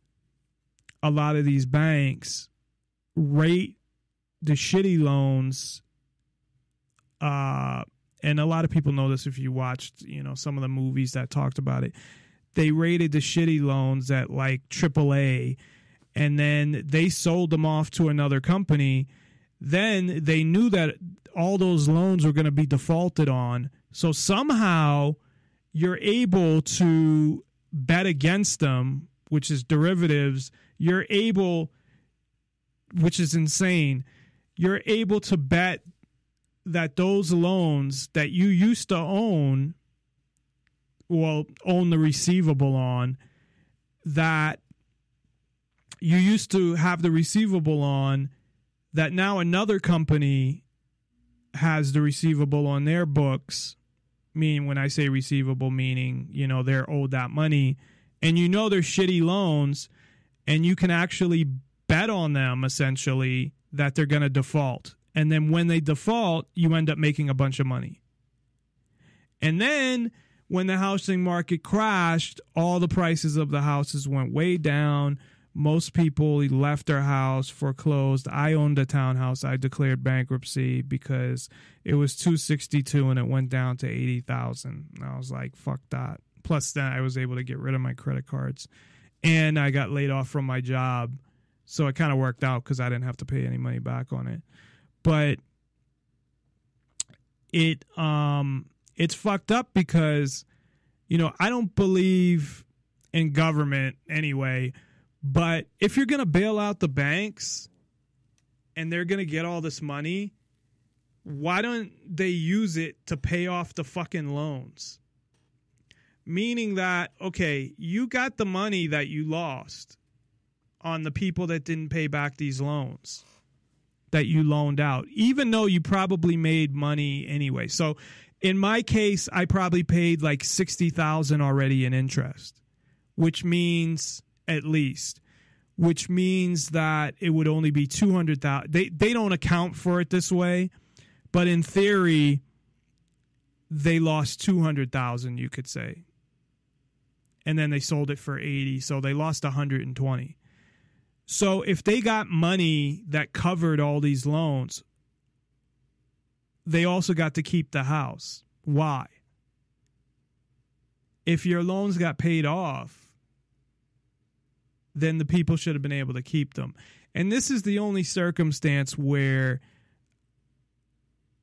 a lot of these banks, rate the shitty loans and a lot of people know this if you watched, you know, some of the movies that talked about it. They rated the shitty loans at like AAA, and then they sold them off to another company. Then they knew that all those loans were going to be defaulted on. So somehow you're able to bet against them, which is derivatives. You're able, which is insane, you're able to bet that those loans that you used to own, well, own the receivable on, that you used to have the receivable on, that now another company has the receivable on their books. Meaning, when I say receivable, meaning, you know, they're owed that money, and you know they're shitty loans, and you can actually bet on them, essentially, that they're going to default. And then when they default, you end up making a bunch of money. And then when the housing market crashed, all the prices of the houses went way down. Most people left their house, foreclosed. I owned a townhouse. I declared bankruptcy because it was $262,000 and it went down to $80,000. And I was like, fuck that. Plus, then I was able to get rid of my credit cards. And I got laid off from my job. So it kind of worked out because I didn't have to pay any money back on it. But it it's fucked up because, you know, I don't believe in government anyway. But if you're going to bail out the banks and they're going to get all this money, why don't they use it to pay off the fucking loans? Meaning that, okay, you got the money that you lost on the people that didn't pay back these loans that you loaned out, even though you probably made money anyway. So in my case, I probably paid like $60,000 already in interest, which means at least, which means that it would only be $200,000. They don't account for it this way, but in theory, they lost $200,000, you could say. And then they sold it for $80,000, so they lost $120,000. So if they got money that covered all these loans, they also got to keep the house. Why? If your loans got paid off, then the people should have been able to keep them. And this is the only circumstance where,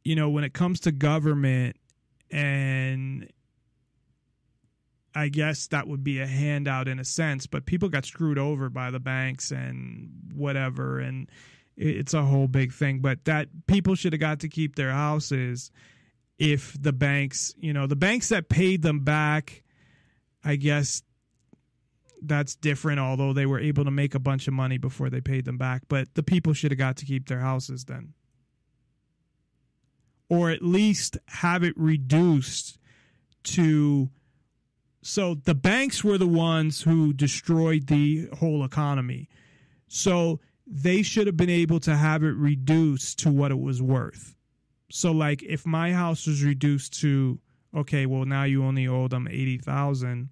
you know, when it comes to government, and I guess that would be a handout in a sense, but people got screwed over by the banks and whatever, and it's a whole big thing. But that people should have got to keep their houses if the banks, you know, the banks that paid them back, I guess, that's different, although they were able to make a bunch of money before they paid them back. But the people should have got to keep their houses then. Or at least have it reduced to... So the banks were the ones who destroyed the whole economy. So they should have been able to have it reduced to what it was worth. So like if my house was reduced to, okay, well now you only owe them $80,000...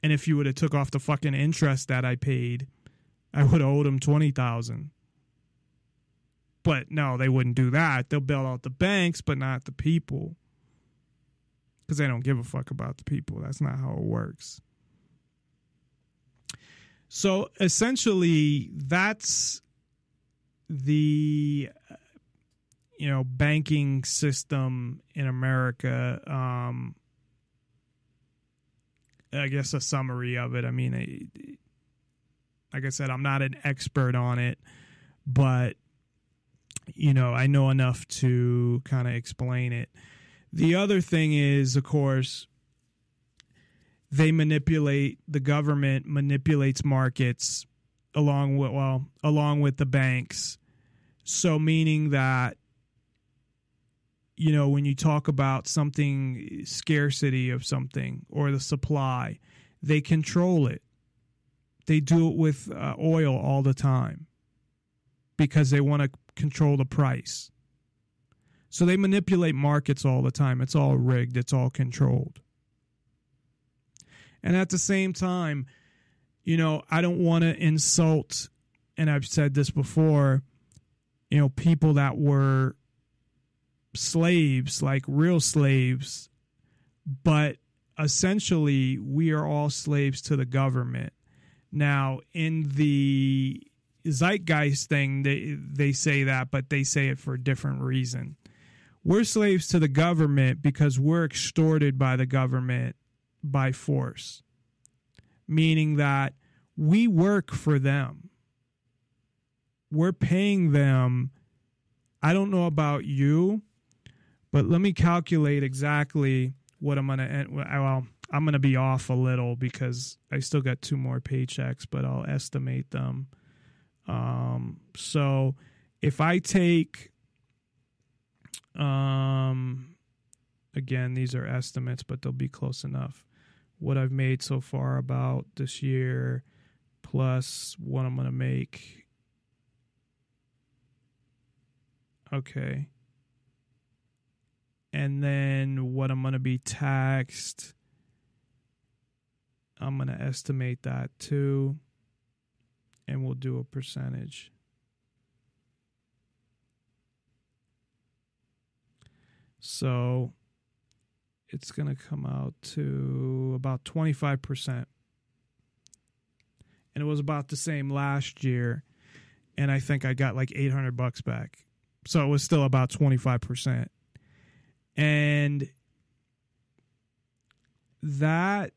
And if you would have took off the fucking interest that I paid, I would have owed them $20,000. But no, they wouldn't do that. They'll bail out the banks, but not the people. Because they don't give a fuck about the people. That's not how it works. So essentially, that's the, you know, banking system in America. I guess a summary of it. I mean, like I said, I'm not an expert on it, but, you know, I know enough to kind of explain it. The other thing is, of course, they manipulate, the government manipulates markets along with, well, along with the banks. So meaning that, you know, when you talk about something, scarcity of something or the supply, they control it. They do it with oil all the time because they want to control the price. So they manipulate markets all the time. It's all rigged. It's all controlled. And at the same time, you know, I don't want to insult, and I've said this before, you know, people that were slaves, like real slaves, but essentially we are all slaves to the government. Now, in the Zeitgeist thing, they say that, but they say it for a different reason. We're slaves to the government because we're extorted by the government by force, meaning that we work for them. We're paying them. I don't know about you, but let me calculate exactly what I'm going to end. Well, I'm going to be off a little because I still got 2 more paychecks, but I'll estimate them. So if I take, again, these are estimates, but they'll be close enough. What I've made so far about this year plus what I'm going to make. Okay. And then what I'm going to be taxed, I'm going to estimate that too. And we'll do a percentage. So it's going to come out to about 25%. And it was about the same last year. And I think I got like $800 back. So it was still about 25%. And that,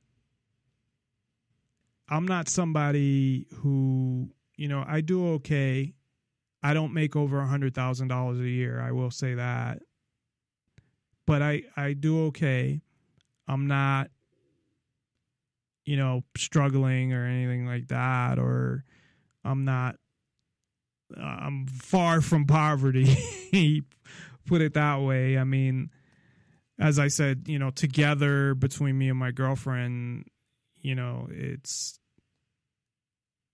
I'm not somebody who, you know, I do okay. I don't make over $100,000 a year. I will say that. But I do okay. I'm not, you know, struggling or anything like that. Or I'm not, I'm far from poverty, put it that way. I mean, as I said, you know, together between me and my girlfriend, you know, it's,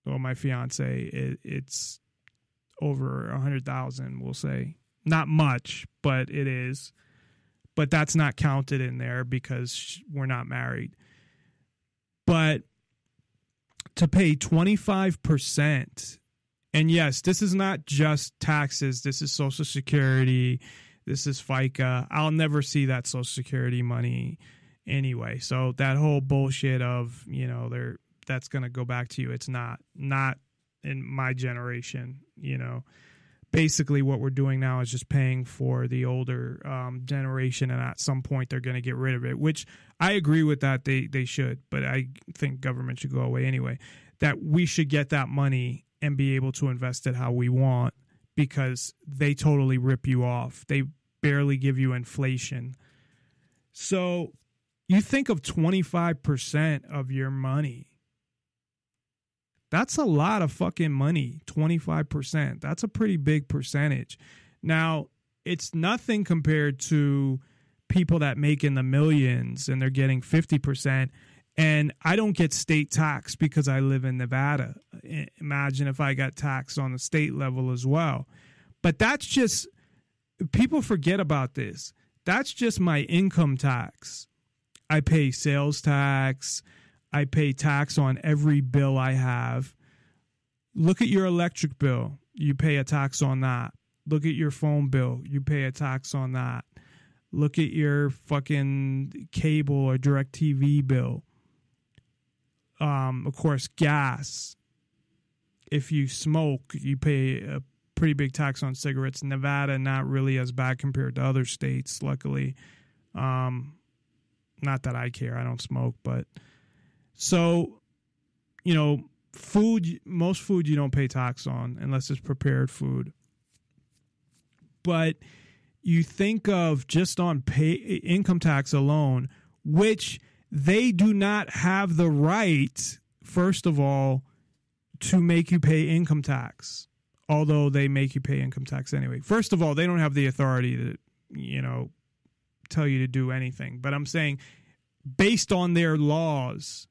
well, my fiance, it's over 100,000, we'll say. Not much, but it is. But that's not counted in there because we're not married. But to pay 25%, and yes, this is not just taxes. This is Social Security. This is FICA. I'll never see that Social Security money anyway. So that whole bullshit of, you know, that's going to go back to you. It's not in my generation, you know. Basically what we're doing now is just paying for the older generation, and at some point they're going to get rid of it, which I agree with that. They should, but I think government should go away anyway, that we should get that money and be able to invest it how we want, because they totally rip you off. They barely give you inflation. So you think of 25% of your money. That's a lot of fucking money, 25%. That's a pretty big percentage. Now, it's nothing compared to people that make in the millions and they're getting 50%. And I don't get state tax because I live in Nevada. Imagine if I got taxed on the state level as well. But that's just, people forget about this. That's just my income tax. I pay sales tax. I pay tax on every bill I have. Look at your electric bill. You pay a tax on that. Look at your phone bill. You pay a tax on that. Look at your fucking cable or DirecTV bill. Of course, gas. If you smoke, you pay a pretty big tax on cigarettes. Nevada, not really as bad compared to other states, luckily. Not that I care. I don't smoke, but... So, you know, food, most food you don't pay tax on unless it's prepared food. But you think of just on income tax alone, which they do not have the right, first of all, to make you pay income tax, although they make you pay income tax anyway. First of all, they don't have the authority to, you know, tell you to do anything. But I'm saying based on their laws,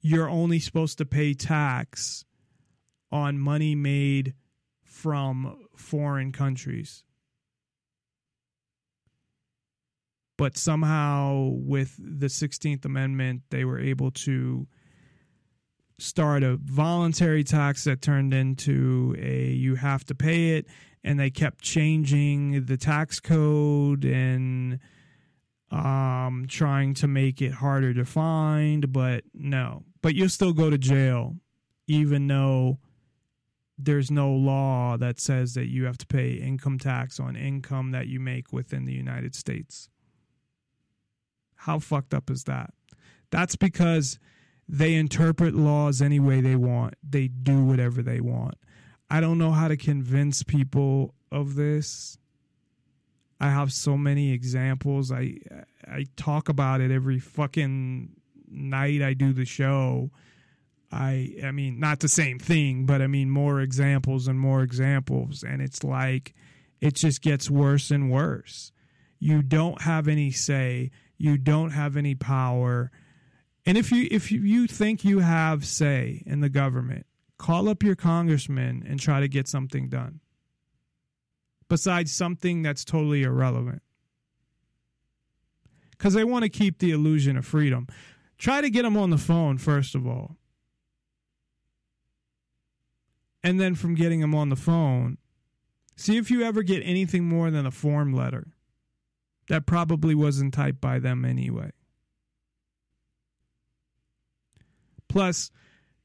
you're only supposed to pay tax on money made from foreign countries. But somehow with the 16th Amendment, they were able to start a voluntary tax that turned into a you have to pay it. and they kept changing the tax code and trying to make it harder to find, but no. But you'll still go to jail, even though there's no law that says that you have to pay income tax on income that you make within the United States. How fucked up is that? That's because they interpret laws any way they want. They do whatever they want. I don't know how to convince people of this. I have so many examples. I talk about it every fucking night I do the show. I mean, not the same thing, but I mean more examples and more examples. And it's like, it just gets worse and worse. You don't have any say. You don't have any power. And if you think you have say in the government, call up your congressman and try to get something done. Besides something that's totally irrelevant. Because they want to keep the illusion of freedom. Try to get them on the phone, first of all. And then from getting them on the phone, see if you ever get anything more than a form letter. That probably wasn't typed by them anyway. Plus,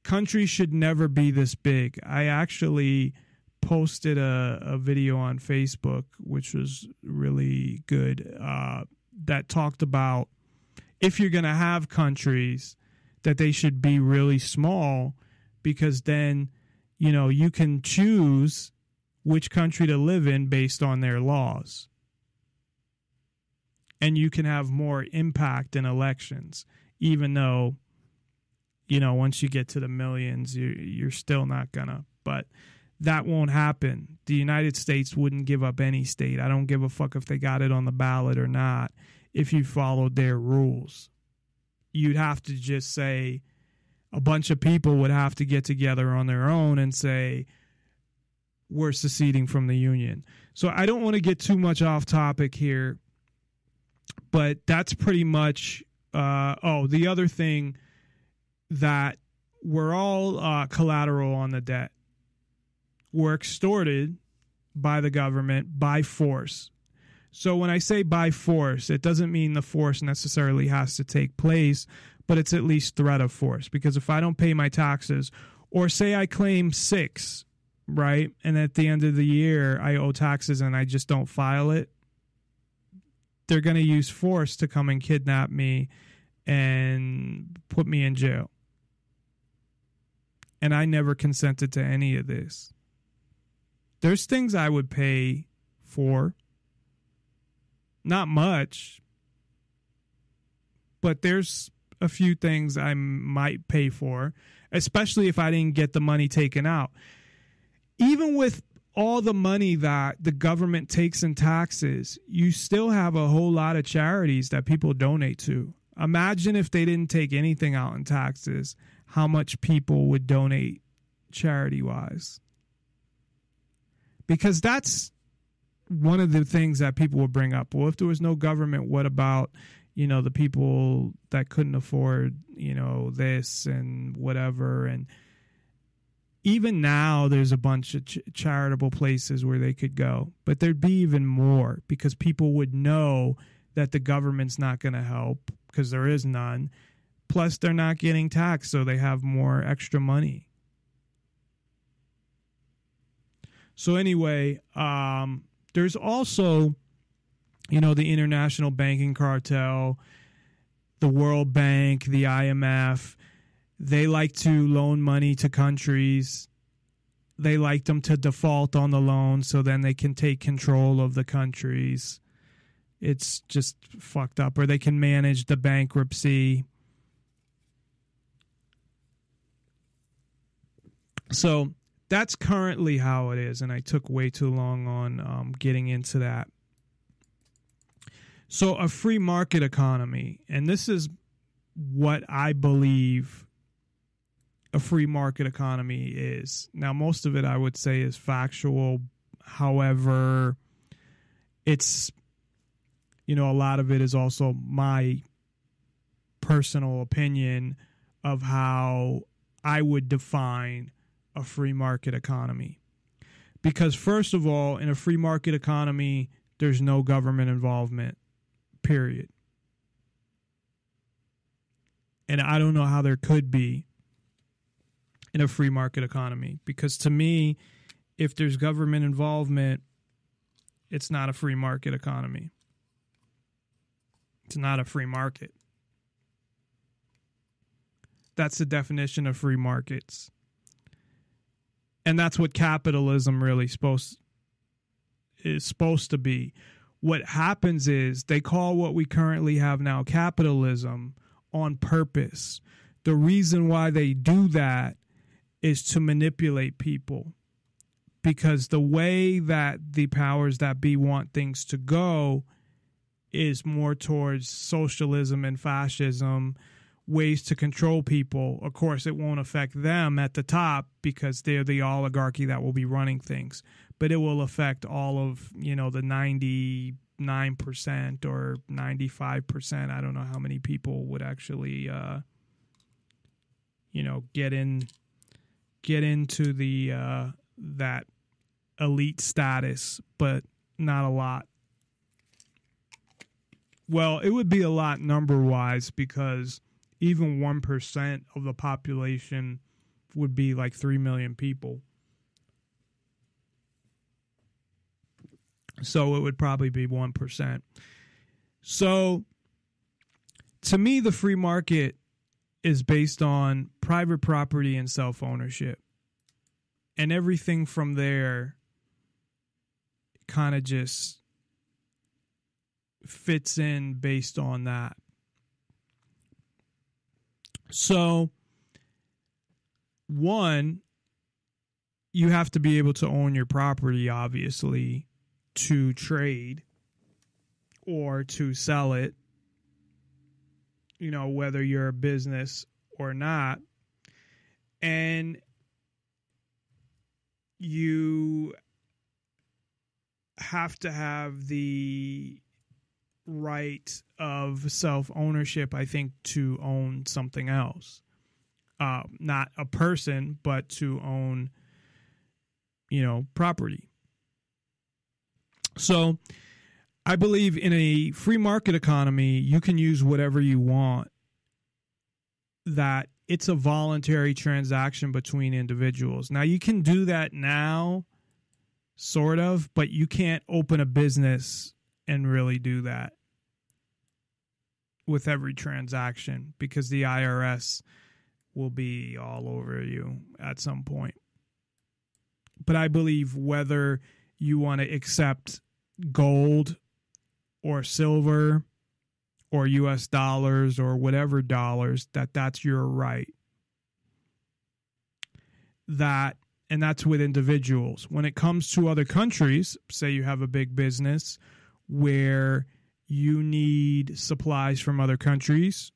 countries should never be this big. I actually posted a video on Facebook, which was really good, that talked about if you're going to have countries, that they should be really small, because then, you know, you can choose which country to live in based on their laws. And you can have more impact in elections, even though, you know, once you get to the millions, you're still not gonna. But that won't happen. The United States wouldn't give up any state. I don't give a fuck if they got it on the ballot or not. If you followed their rules, you'd have to just say a bunch of people would have to get together on their own and say, we're seceding from the union. So I don't want to get too much off topic here. But that's pretty much, the other thing that we're all collateral on the debt. We're extorted by the government by force. So when I say by force, it doesn't mean the force necessarily has to take place, but it's at least threat of force. Because if I don't pay my taxes, or say I claim 6, right? And at the end of the year, I owe taxes and I just don't file it. They're going to use force to come and kidnap me and put me in jail. And I never consented to any of this. There's things I would pay for. Not much. But there's a few things I might pay for, especially if I didn't get the money taken out. Even with all the money that the government takes in taxes, you still have a whole lot of charities that people donate to. Imagine if they didn't take anything out in taxes, how much people would donate charity-wise. Because that's one of the things that people will bring up. Well, if there was no government, what about, you know, the people that couldn't afford, you know, this and whatever, and even now, there's a bunch of charitable places where they could go. But there'd be even more, because people would know that the government's not going to help, because there is none. Plus, they're not getting taxed, so they have more extra money. So anyway, there's also, you know, the international banking cartel, the World Bank, the IMF. They like to loan money to countries. They like them to default on the loan so then they can take control of the countries. It's just fucked up. Or they can manage the bankruptcy. So that's currently how it is. And I took way too long on getting into that. So a free market economy. And this is what I believe a free market economy is. Now, most of it I would say is factual. However, it's, you know, a lot of it is also my personal opinion of how I would define a free market economy. Because first of all, in a free market economy, there's no government involvement, period. And I don't know how there could be in a free market economy, because to me, if there's government involvement, it's not a free market economy. It's not a free market. That's the definition of free markets. And that's what capitalism really is supposed to be. What happens is they call what we currently have now capitalism on purpose. The reason why they do that is to manipulate people, because the way that the powers that be want things to go is more towards socialism and fascism, ways to control people. Of course, it won't affect them at the top because they're the oligarchy that will be running things, but it will affect all of, you know, the 99% or 95%. I don't know how many people would actually, you know, get into the that elite status, but not a lot. Well, it would be a lot number-wise, because even 1% of the population would be like 3 million people. So it would probably be 1%. So to me, the free market is based on private property and self-ownership. And everything from there kind of just fits in based on that. So, one, you have to be able to own your property, obviously, to trade or to sell it, you know, whether you're a business or not. And you have to have the right of self-ownership, I think, to own something else. Not a person, but to own, you know, property. So I believe in a free market economy, you can use whatever you want, that it's a voluntary transaction between individuals. Now, you can do that now, sort of, but you can't open a business and really do that with every transaction, because the IRS will be all over you at some point. But I believe whether you want to accept gold or silver or US dollars or whatever dollars, that's your right. And that's with individuals. When it comes to other countries, say you have a big business where you need supplies from other countries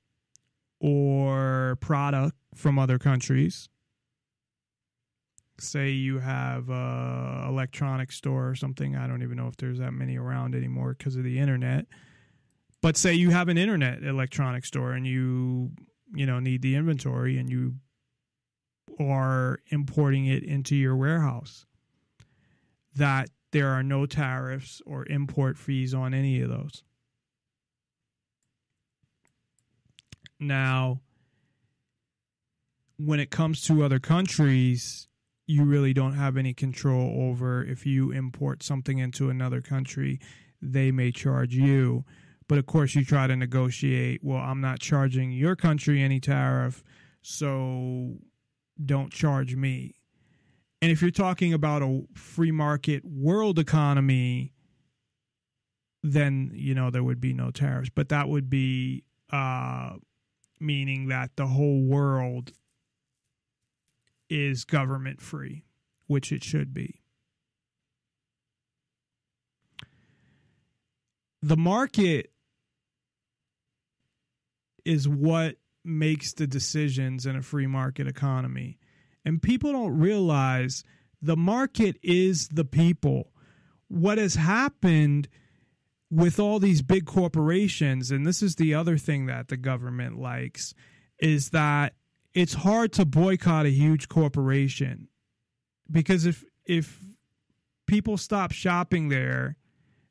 or product from other countries. Say you have an electronics store or something. I don't even know if there's that many around anymore because of the internet. But say you have an internet electronics store and you know, need the inventory and you are importing it into your warehouse. That there are no tariffs or import fees on any of those. Now, when it comes to other countries, you really don't have any control over if you import something into another country, they may charge you. But of course, you try to negotiate, well, I'm not charging your country any tariff, so don't charge me. And if you're talking about a free market world economy, then, you know, there would be no tariffs. But that would be meaning that the whole world is government free, which it should be. The market is what makes the decisions in a free market economy. And people don't realize the market is the people. What has happened with all these big corporations, and this is the other thing that the government likes, is that it's hard to boycott a huge corporation. Because if people stop shopping there.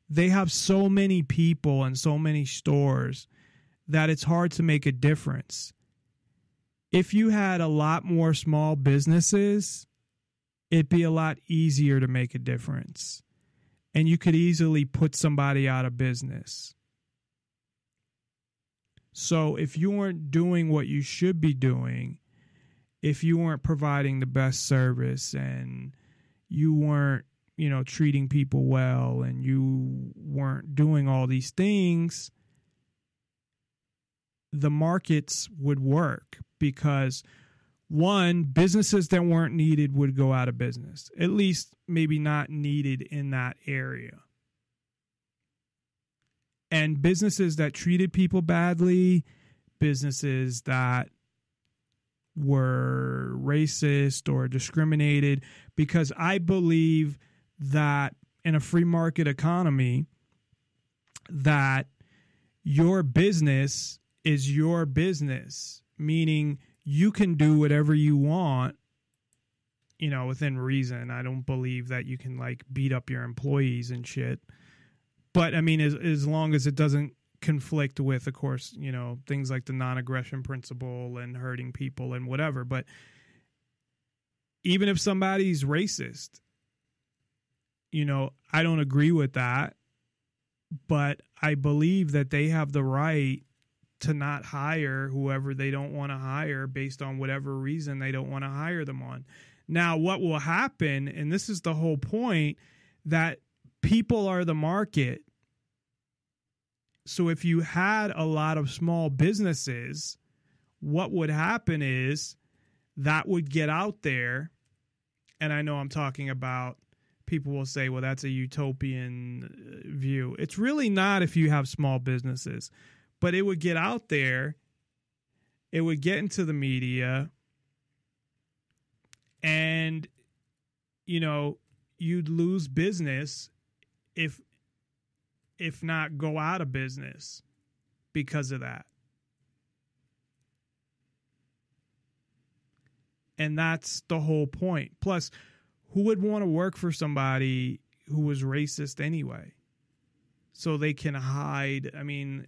They have so many people and so many stores that it's hard to make a difference. If you had a lot more small businesses, it'd be a lot easier to make a difference. And you could easily put somebody out of business. So if you weren't doing what you should be doing, if you weren't providing the best service and you weren't, you know, treating people well and you weren't doing all these things, the markets would work because, one, businesses that weren't needed would go out of business, at least maybe not needed in that area. And businesses that treated people badly, businesses that were racist or discriminated, because I believe that in a free market economy, that your business is your business, meaning you can do whatever you want, you know, within reason. I don't believe that you can, like, beat up your employees and shit. But, I mean, as long as it doesn't conflict with, of course, you know, things like the non-aggression principle and hurting people and whatever. But even if somebody's racist, you know, I don't agree with that. But I believe that they have the right to not hire whoever they don't want to hire based on whatever reason they don't want to hire them on. Now, what will happen, and this is the whole point, that people are the market. So if you had a lot of small businesses, what would happen is that would get out there. And I know I'm talking about, people will say, well, that's a utopian view. It's really not if you have small businesses. But it would get out there, it would get into the media, and, you know, you'd lose business if not go out of business because of that. And that's the whole point. Plus, who would want to work for somebody who was racist anyway? So they can hide, I mean,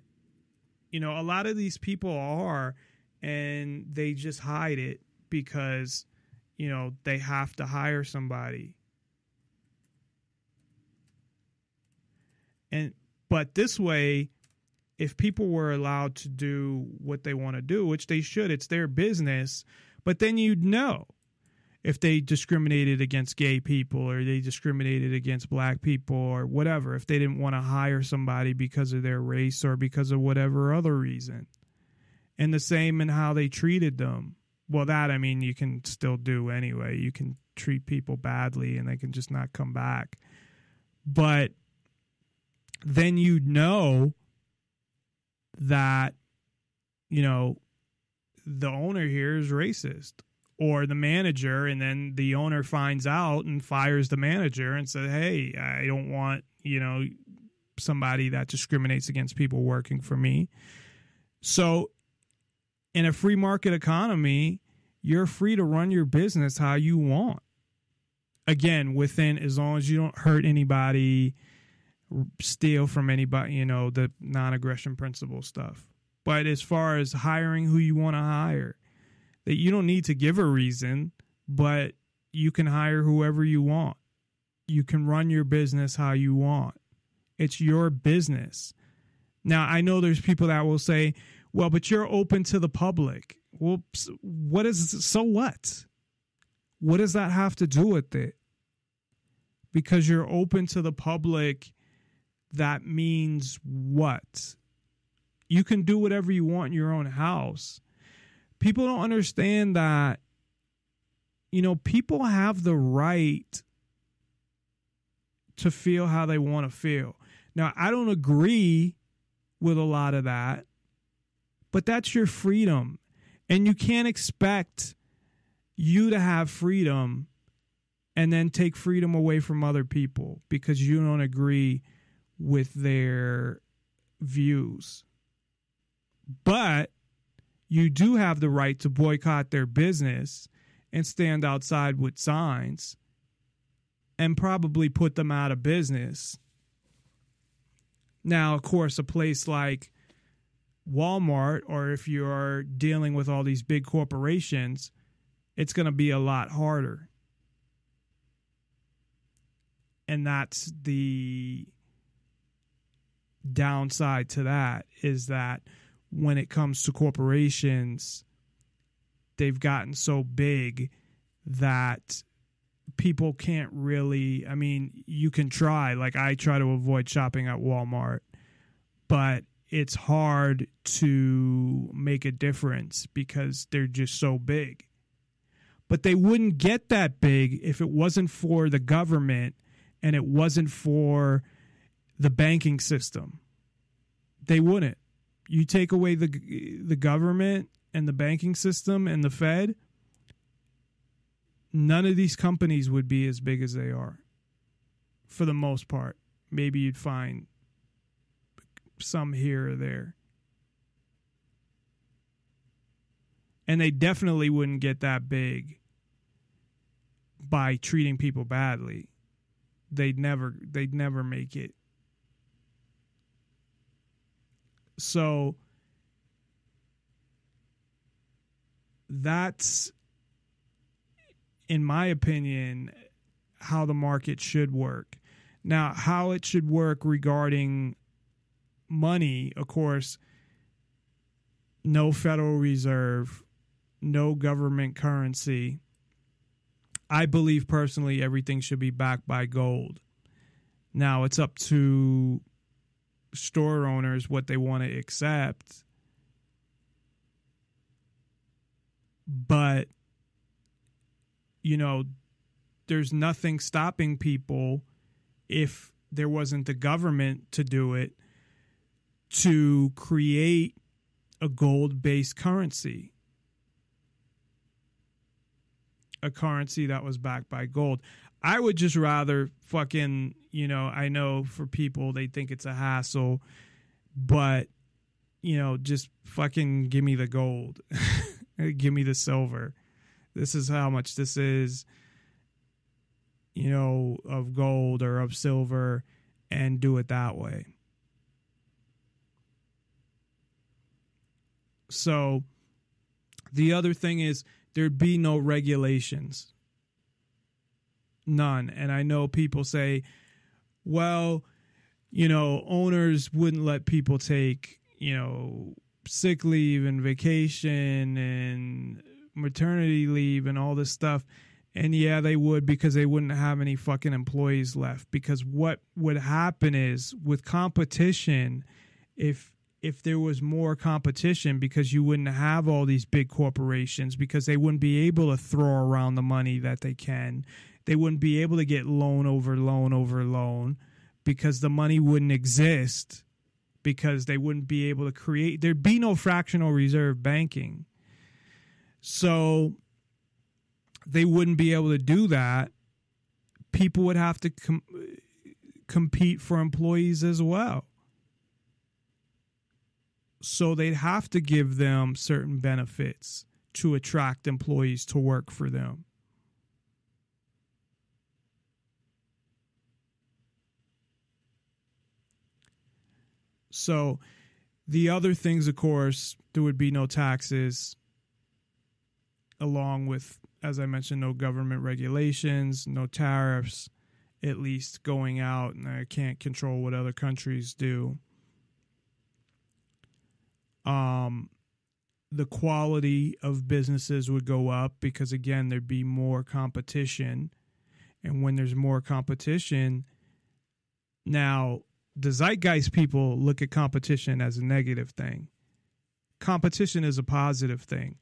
you know, a lot of these people are, and they just hide it because, you know, they have to hire somebody. And but this way, if people were allowed to do what they want to do, which they should, it's their business, but then you'd know if they discriminated against gay people or they discriminated against black people or whatever, if they didn't want to hire somebody because of their race or because of whatever other reason. And the same in how they treated them. Well, that, I mean, you can still do anyway. You can treat people badly and they can just not come back. But then you'd know that, you know, the owner here is racist. Or the manager, and then the owner finds out and fires the manager and says, hey, I don't want, you know, somebody that discriminates against people working for me. So in a free market economy, you're free to run your business how you want. Again, within, as long as you don't hurt anybody, steal from anybody, you know, the non-aggression principle stuff. But as far as hiring who you want to hire, that you don't need to give a reason, but you can hire whoever you want. You can run your business how you want. It's your business. Now, I know there's people that will say, well, but you're open to the public. Well, what is, so what? What does that have to do with it? Because you're open to the public, that means what? You can do whatever you want in your own house. People don't understand that, you know, people have the right to feel how they want to feel. Now, I don't agree with a lot of that, but that's your freedom. And you can't expect you to have freedom and then take freedom away from other people because you don't agree with their views. But you do have the right to boycott their business and stand outside with signs and probably put them out of business. Now, of course, a place like Walmart, or if you're dealing with all these big corporations, it's going to be a lot harder. And that's the downside to that, is that when it comes to corporations, they've gotten so big that people can't really, I mean, you can try. Like, I try to avoid shopping at Walmart, but it's hard to make a difference because they're just so big. But they wouldn't get that big if it wasn't for the government and it wasn't for the banking system. They wouldn't. You take away the government and the banking system and the Fed, none of these companies would be as big as they are, for the most part. Maybe you'd find some here or there. And they definitely wouldn't get that big by treating people badly. They'd never make it. So that's, in my opinion, how the market should work. Now, how it should work regarding money, of course, no Federal Reserve, no government currency. I believe personally everything should be backed by gold. Now, it's up to store owners what they want to accept. But, you know, there's nothing stopping people, if there wasn't the government to do it, to create a gold-based currency. A currency that was backed by gold. I would just rather fucking, you know, I know for people, they think it's a hassle, but, you know, just fucking give me the gold. Give me the silver. This is how much this is, you know, of gold or of silver, and do it that way. So the other thing is there'd be no regulations. None. And I know people say, well, you know, owners wouldn't let people take, you know, sick leave and vacation and maternity leave and all this stuff. And yeah, they would, because they wouldn't have any fucking employees left. Because what would happen is, with competition, if there was more competition, because you wouldn't have all these big corporations, because they wouldn't be able to throw around the money that they can. They wouldn't be able to get loan over loan over loan, because the money wouldn't exist, because they wouldn't be able to create. There'd be no fractional reserve banking. So they wouldn't be able to do that. People would have to compete for employees as well. So they'd have to give them certain benefits to attract employees to work for them. So the other things, of course, there would be no taxes, along with, as I mentioned, no government regulations, no tariffs, at least going out. And I can't control what other countries do. The quality of businesses would go up, because, again, there'd be more competition. And when there's more competition, now the Zeitgeist people look at competition as a negative thing. Competition is a positive thing,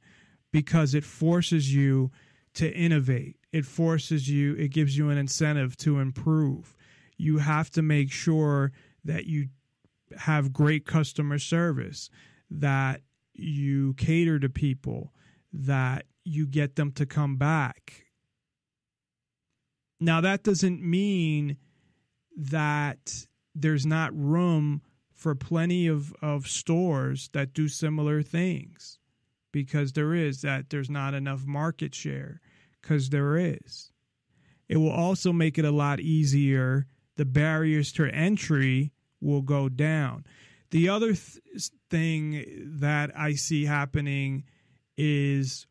because it forces you to innovate. It forces you, it gives you an incentive to improve. You have to make sure that you have great customer service, that you cater to people, that you get them to come back. Now, that doesn't mean that there's not room for plenty of stores that do similar things, because there is, that there's not enough market share, because there is. It will also make it a lot easier. The barriers to entry will go down. The other thing that I see happening is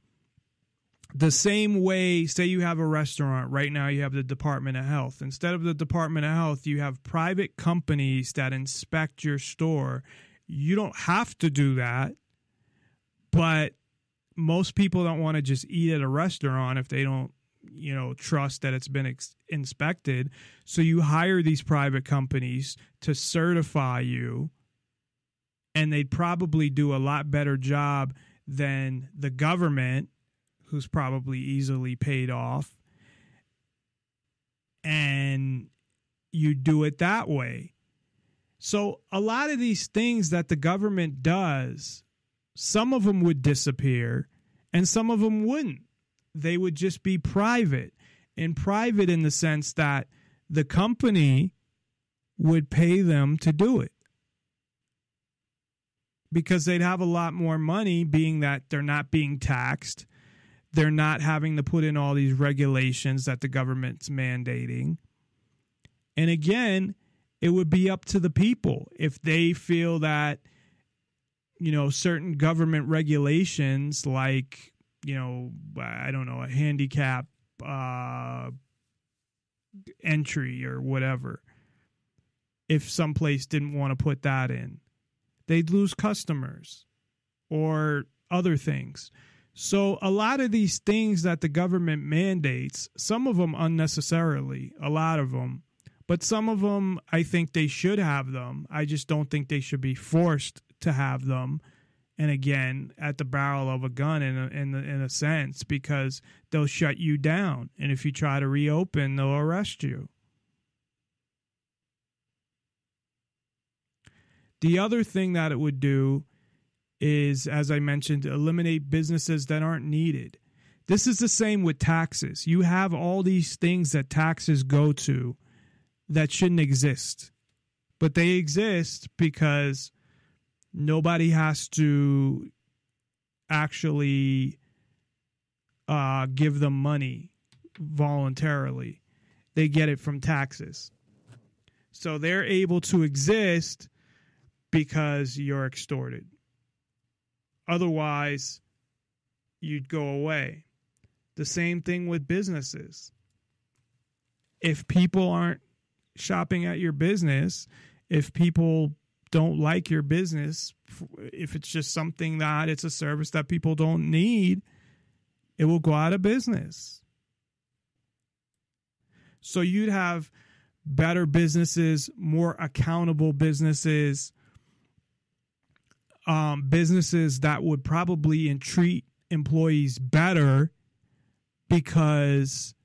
the same way, say you have a restaurant. Right now you have the Department of Health. Instead of the Department of Health, you have private companies that inspect your store. You don't have to do that, but most people don't want to just eat at a restaurant if they don't, you know, trust that it's been inspected. So you hire these private companies to certify you, and they'd probably do a lot better job than the government, who's probably easily paid off. And you do it that way. So a lot of these things that the government does, some of them would disappear and some of them wouldn't. They would just be private, and private in the sense that the company would pay them to do it, because they'd have a lot more money, being that they're not being taxed. They're not having to put in all these regulations that the government's mandating. And again, it would be up to the people. If they feel that, you know, certain government regulations, like, you know, I don't know, a handicap entry or whatever, if someplace didn't want to put that in, they'd lose customers or other things. So a lot of these things that the government mandates, some of them unnecessarily, a lot of them, but some of them I think they should have them. I just don't think they should be forced to have them. And again, at the barrel of a gun in a sense, because they'll shut you down. And if you try to reopen, they'll arrest you. The other thing that it would do is, as I mentioned, eliminate businesses that aren't needed. This is the same with taxes. You have all these things that taxes go to that shouldn't exist, but they exist because nobody has to actually give them money voluntarily. They get it from taxes. So they're able to exist because you're extorted. Otherwise, you'd go away. The same thing with businesses. If people aren't shopping at your business, if people don't like your business, if it's just something that it's a service that people don't need, it will go out of business. So you'd have better businesses, more accountable businesses, businesses that would probably treat employees better because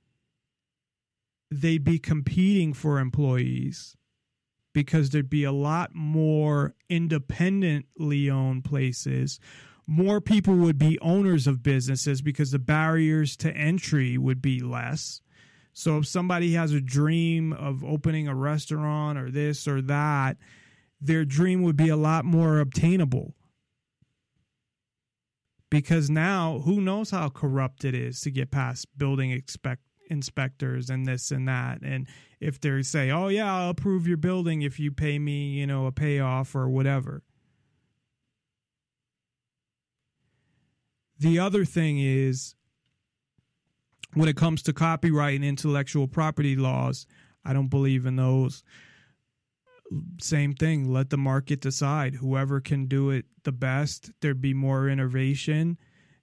they'd be competing for employees, because there'd be a lot more independently owned places. More people would be owners of businesses because the barriers to entry would be less. So if somebody has a dream of opening a restaurant or this or that, their dream would be a lot more obtainable, because now who knows how corrupt it is to get past building inspectors and this and that. And if they say, oh yeah, I'll approve your building if you pay me, you know, a payoff or whatever. The other thing is, when it comes to copyright and intellectual property laws, I don't believe in those. Same thing. Let the market decide. Whoever can do it the best, there'd be more innovation,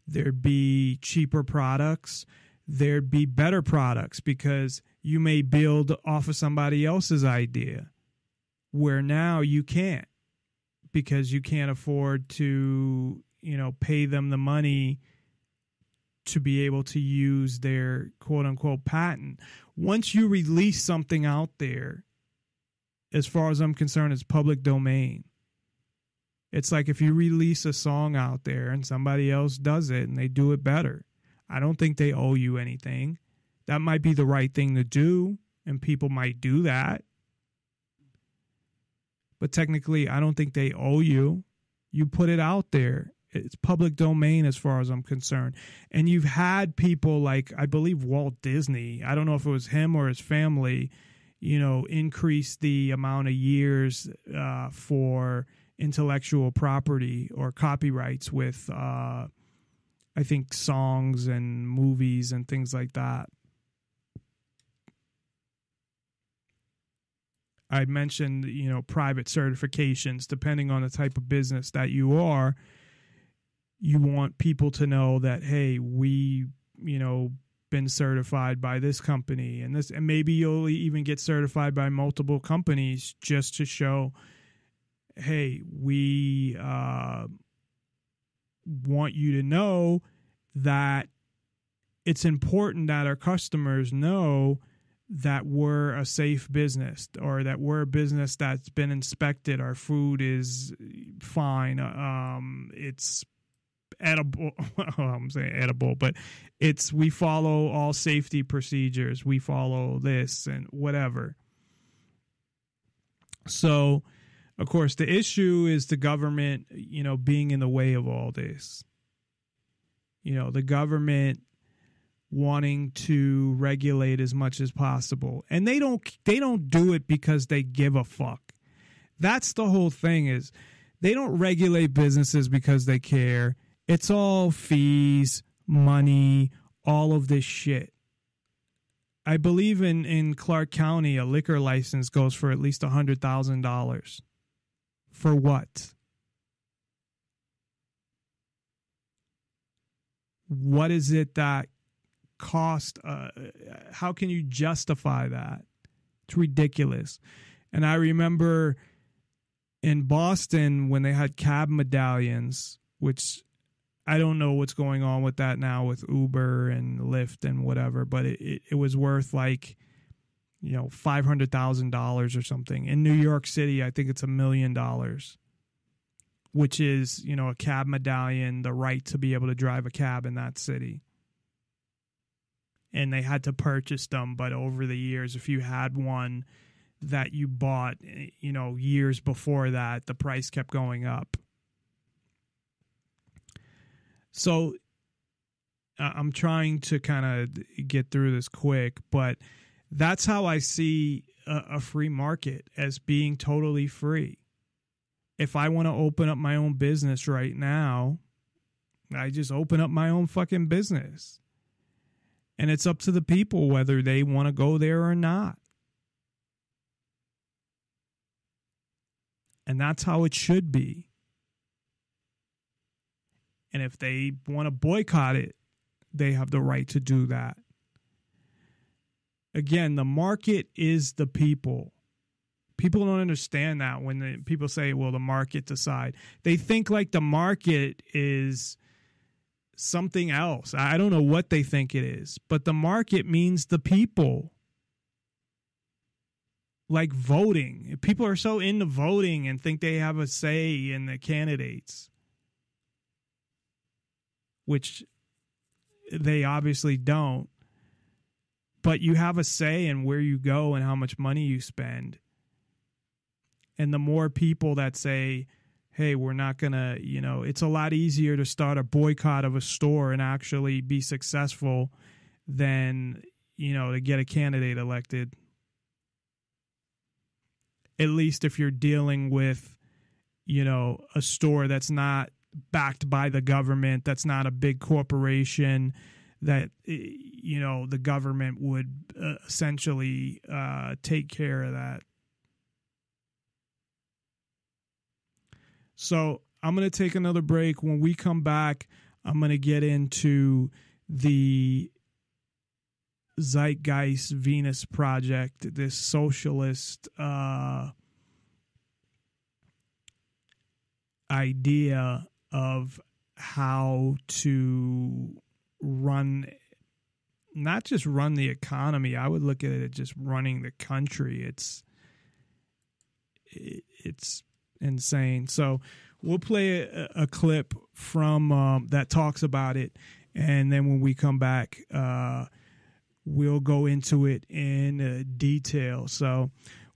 there'd be cheaper products, there'd be better products, because you may build off of somebody else's idea, where now you can't, because you can't afford to, you know, pay them the money to be able to use their quote unquote patent. Once you release something out there, as far as I'm concerned, it's public domain. It's like if you release a song out there and somebody else does it and they do it better, I don't think they owe you anything. That might be the right thing to do, and people might do that. But technically, I don't think they owe you. You put it out there It's public domain as far as I'm concerned. And you've had people like, I believe, Walt Disney, I don't know if it was him or his family, you know, increase the amount of years for intellectual property or copyrights with, I think, songs and movies and things like that. I mentioned, you know, private certifications, depending on the type of business that you are. You want people to know that, hey, we, you know, been certified by this company and this, and maybe you'll even get certified by multiple companies just to show, hey, we want you to know that it's important that our customers know that we're a safe business, or that we're a business that's been inspected. Our food is fine. It's edible. I'm saying edible, but it's, we follow all safety procedures. We follow this and whatever. So, of course, the issue is the government, you know, being in the way of all this. You know, the government wanting to regulate as much as possible, and they don't do it because they give a fuck. That's the whole thing, is they don't regulate businesses because they care. It's all fees, money, all of this shit. I believe in Clark County, a liquor license goes for at least $100,000. For what? What is it that cost? How can you justify that? It's ridiculous. And I remember in Boston when they had cab medallions, which I don't know what's going on with that now with Uber and Lyft and whatever, but it was worth like, you know, $500,000 or something. In New York City, I think it's $1 million, which is, you know, a cab medallion, the right to be able to drive a cab in that city. And they had to purchase them. But over the years, if you had one that you bought, you know, years before that, the price kept going up. So I'm trying to kind of get through this quick, but that's how I see a free market, as being totally free. If I want to open up my own business right now, I just open up my own fucking business. And it's up to the people whether they want to go there or not. And that's how it should be. And if they want to boycott it, they have the right to do that. Again, the market is the people. People don't understand that when people say, well, the market decide. They think like the market is something else. I don't know what they think it is, but the market means the people. Like voting. People are so into voting and think they have a say in the candidates, which they obviously don't. But you have a say in where you go and how much money you spend. And the more people that say, hey, we're not going to, you know, it's a lot easier to start a boycott of a store and actually be successful than, you know, to get a candidate elected. At least if you're dealing with, you know, a store that's not backed by the government, that's not a big corporation that, you know, the government would essentially take care of that. So I'm going to take another break. When we come back, I'm going to get into the Zeitgeist Venus Project, this socialist idea of how to run, not just run the economy. I would look at it as just running the country. It's insane. So we'll play a clip from that talks about it, and then when we come back, we'll go into it in detail. So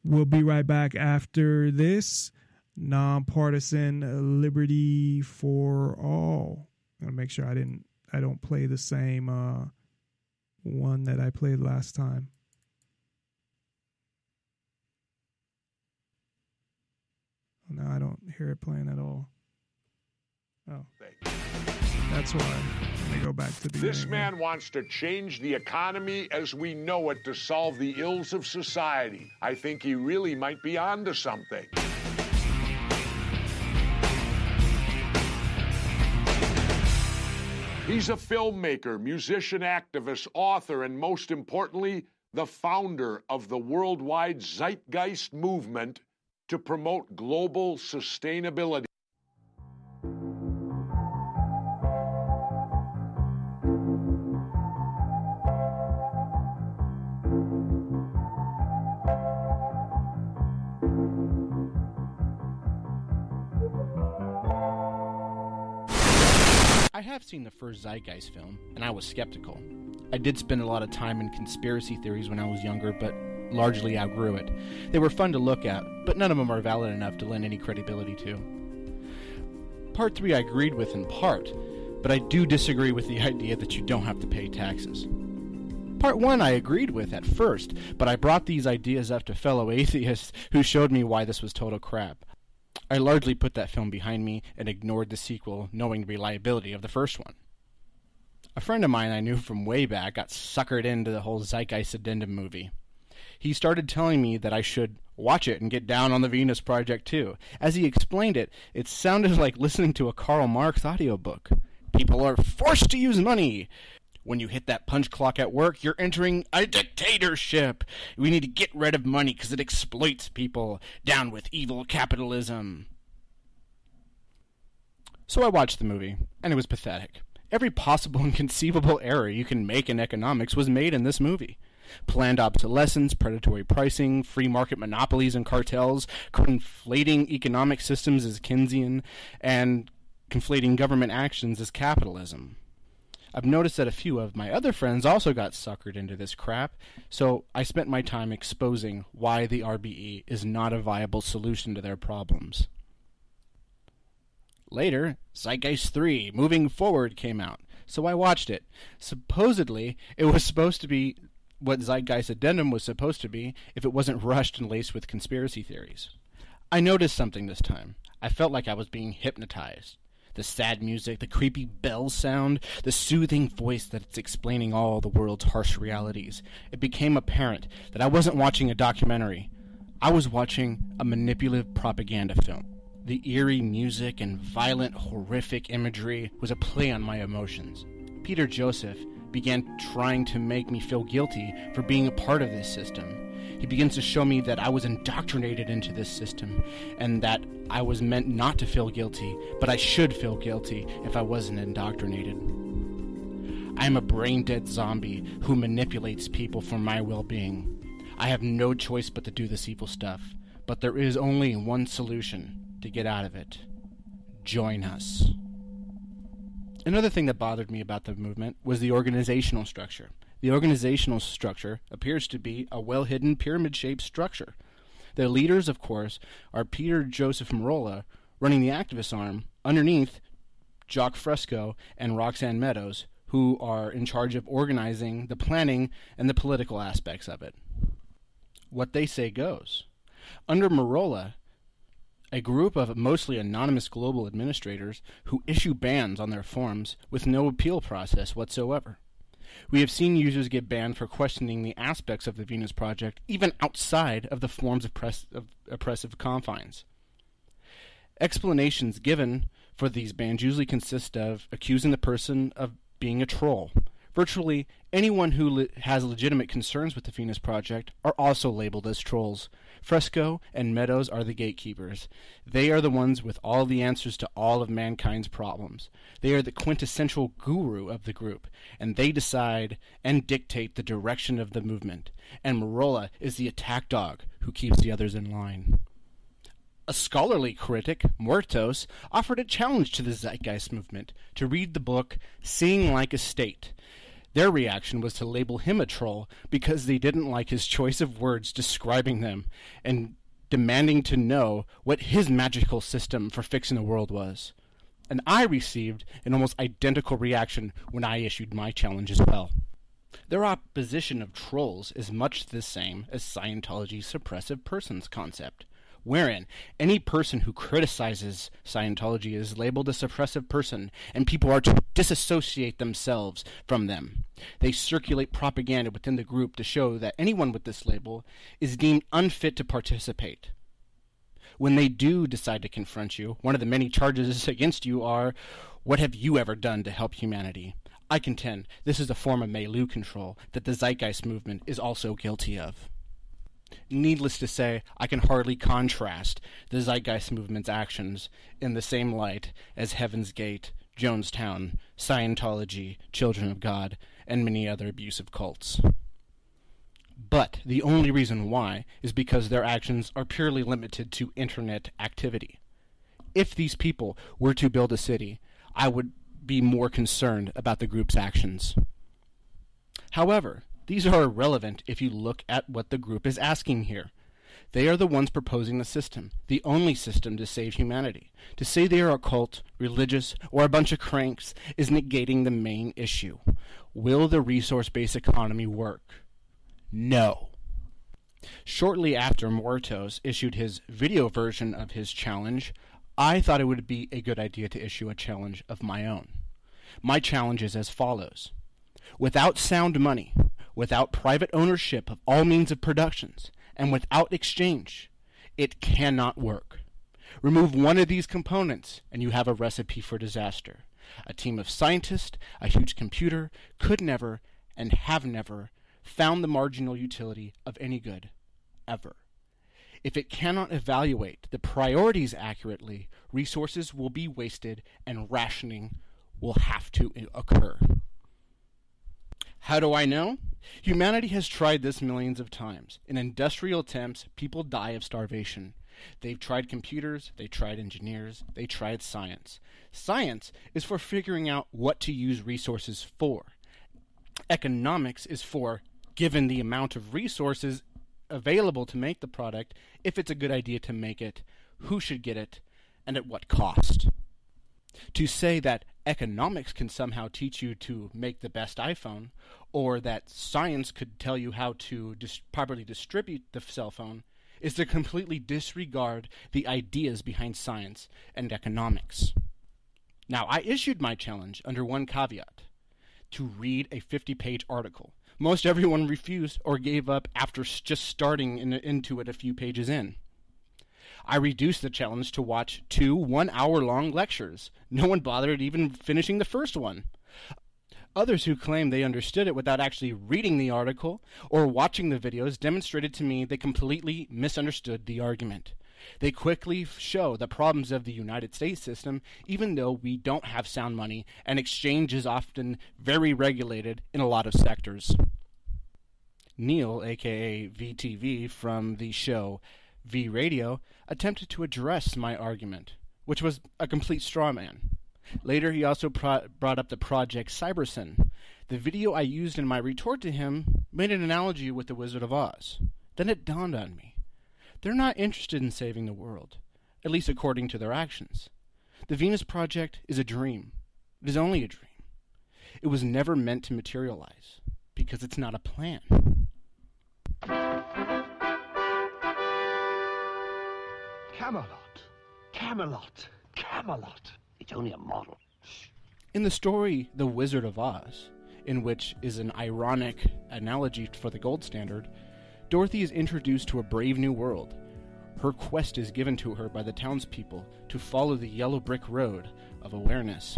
we'll be right back after this. Non Partisan Liberty For All. I'm gonna make sure I don't play the same one that I played last time. No, I don't hear it playing at all. Oh, that's why. Let me go back to the beginning. This man wants to change the economy as we know it to solve the ills of society. I think he really might be onto something. He's a filmmaker, musician, activist, author, and most importantly, the founder of the worldwide Zeitgeist Movement to promote global sustainability. I have seen the first Zeitgeist film, and I was skeptical. I did spend a lot of time in conspiracy theories when I was younger, but largely outgrew it. They were fun to look at, but none of them are valid enough to lend any credibility to. Part 3 I agreed with in part, but I do disagree with the idea that you don't have to pay taxes. Part 1 I agreed with at first, but I brought these ideas up to fellow atheists who showed me why this was total crap. I largely put that film behind me and ignored the sequel, knowing the reliability of the first one. A friend of mine I knew from way back got suckered into the whole Zeitgeist Addendum movie. He started telling me that I should watch it and get down on the Venus Project too. As he explained it, it sounded like listening to a Karl Marx audiobook. People are forced to use money. When you hit that punch clock at work, you're entering a dictatorship. We need to get rid of money because it exploits people. Down with evil capitalism. So I watched the movie, and it was pathetic. Every possible and conceivable error you can make in economics was made in this movie. Planned obsolescence, predatory pricing, free market monopolies and cartels, conflating economic systems as Keynesian, and conflating government actions as capitalism. I've noticed that a few of my other friends also got suckered into this crap, so I spent my time exposing why the RBE is not a viable solution to their problems. Later, Zeitgeist 3, Moving Forward, came out, so I watched it. Supposedly, it was supposed to be what Zeitgeist Addendum was supposed to be if it wasn't rushed and laced with conspiracy theories. I noticed something this time. I felt like I was being hypnotized. The sad music, the creepy bell sound, the soothing voice that's explaining all the world's harsh realities. It became apparent that I wasn't watching a documentary. I was watching a manipulative propaganda film. The eerie music and violent, horrific imagery was a play on my emotions. Peter Joseph began trying to make me feel guilty for being a part of this system. He begins to show me that I was indoctrinated into this system and that I was meant not to feel guilty, but I should feel guilty if I wasn't indoctrinated. I am a brain-dead zombie who manipulates people for my well-being. I have no choice but to do this evil stuff, but there is only one solution to get out of it. Join us. Another thing that bothered me about the movement was the organizational structure. The organizational structure appears to be a well-hidden pyramid-shaped structure. Their leaders, of course, are Peter Joseph Marola, running the activist arm, underneath Jock Fresco and Roxanne Meadows, who are in charge of organizing, the planning, and the political aspects of it. What they say goes. Under Marola, a group of mostly anonymous global administrators who issue bans on their forums with no appeal process whatsoever. We have seen users get banned for questioning the aspects of the Venus Project, even outside of the forms of oppressive confines. Explanations given for these bans usually consist of accusing the person of being a troll. Virtually anyone who has legitimate concerns with the Venus Project are also labeled as trolls. Fresco and Meadows are the gatekeepers. They are the ones with all the answers to all of mankind's problems. They are the quintessential guru of the group, and they decide and dictate the direction of the movement. And Marola is the attack dog who keeps the others in line. A scholarly critic, Muertos, offered a challenge to the Zeitgeist movement to read the book Seeing Like a State. Their reaction was to label him a troll because they didn't like his choice of words describing them and demanding to know what his magical system for fixing the world was. And I received an almost identical reaction when I issued my challenge as well. Their opposition of trolls is much the same as Scientology's suppressive persons concept, wherein any person who criticizes Scientology is labeled a suppressive person, and people are to disassociate themselves from them. They circulate propaganda within the group to show that anyone with this label is deemed unfit to participate. When they do decide to confront you, one of the many charges against you are, what have you ever done to help humanity? I contend this is a form of milieu control that the Zeitgeist movement is also guilty of. Needless to say, I can hardly contrast the Zeitgeist movement's actions in the same light as Heaven's Gate, Jonestown, Scientology, Children of God, and many other abusive cults. But the only reason why is because their actions are purely limited to internet activity. If these people were to build a city, I would be more concerned about the group's actions. However, these are irrelevant if you look at what the group is asking here. They are the ones proposing the system, the only system to save humanity. To say they are a cult, religious, or a bunch of cranks is negating the main issue. Will the resource-based economy work? No. Shortly after Moritos issued his video version of his challenge, I thought it would be a good idea to issue a challenge of my own. My challenge is as follows. Without sound money, without private ownership of all means of productions, and without exchange, it cannot work. Remove one of these components, and you have a recipe for disaster. A team of scientists, a huge computer, could never, and have never, found the marginal utility of any good, ever. If it cannot evaluate the priorities accurately, resources will be wasted and rationing will have to occur. How do I know? Humanity has tried this millions of times. In industrial attempts, people die of starvation. They've tried computers, they tried engineers, they tried science. Science is for figuring out what to use resources for. Economics is for, given the amount of resources available to make the product, if it's a good idea to make it, who should get it, and at what cost. To say that economics can somehow teach you to make the best iPhone, or that science could tell you how to properly distribute the cell phone, is to completely disregard the ideas behind science and economics. Now, I issued my challenge under one caveat: to read a 50-page article. Most everyone refused or gave up after just starting into it a few pages in. I reduced the challenge to watch 2 one-hour-long lectures. No one bothered even finishing the first one. Others who claimed they understood it without actually reading the article or watching the videos demonstrated to me they completely misunderstood the argument. They quickly show the problems of the United States system, even though we don't have sound money and exchange is often very regulated in a lot of sectors. Neil, aka VTV from the show V Radio, attempted to address my argument, which was a complete straw man. Later he also brought up the Project Cybersyn. The video I used in my retort to him made an analogy with The Wizard of Oz. Then it dawned on me. They're not interested in saving the world, at least according to their actions. The Venus Project is a dream. It is only a dream. It was never meant to materialize, because it's not a plan. Camelot, Camelot, Camelot. It's only a model. In the story The Wizard of Oz, in which is an ironic analogy for the gold standard, Dorothy is introduced to a brave new world. Her quest is given to her by the townspeople to follow the yellow brick road of awareness.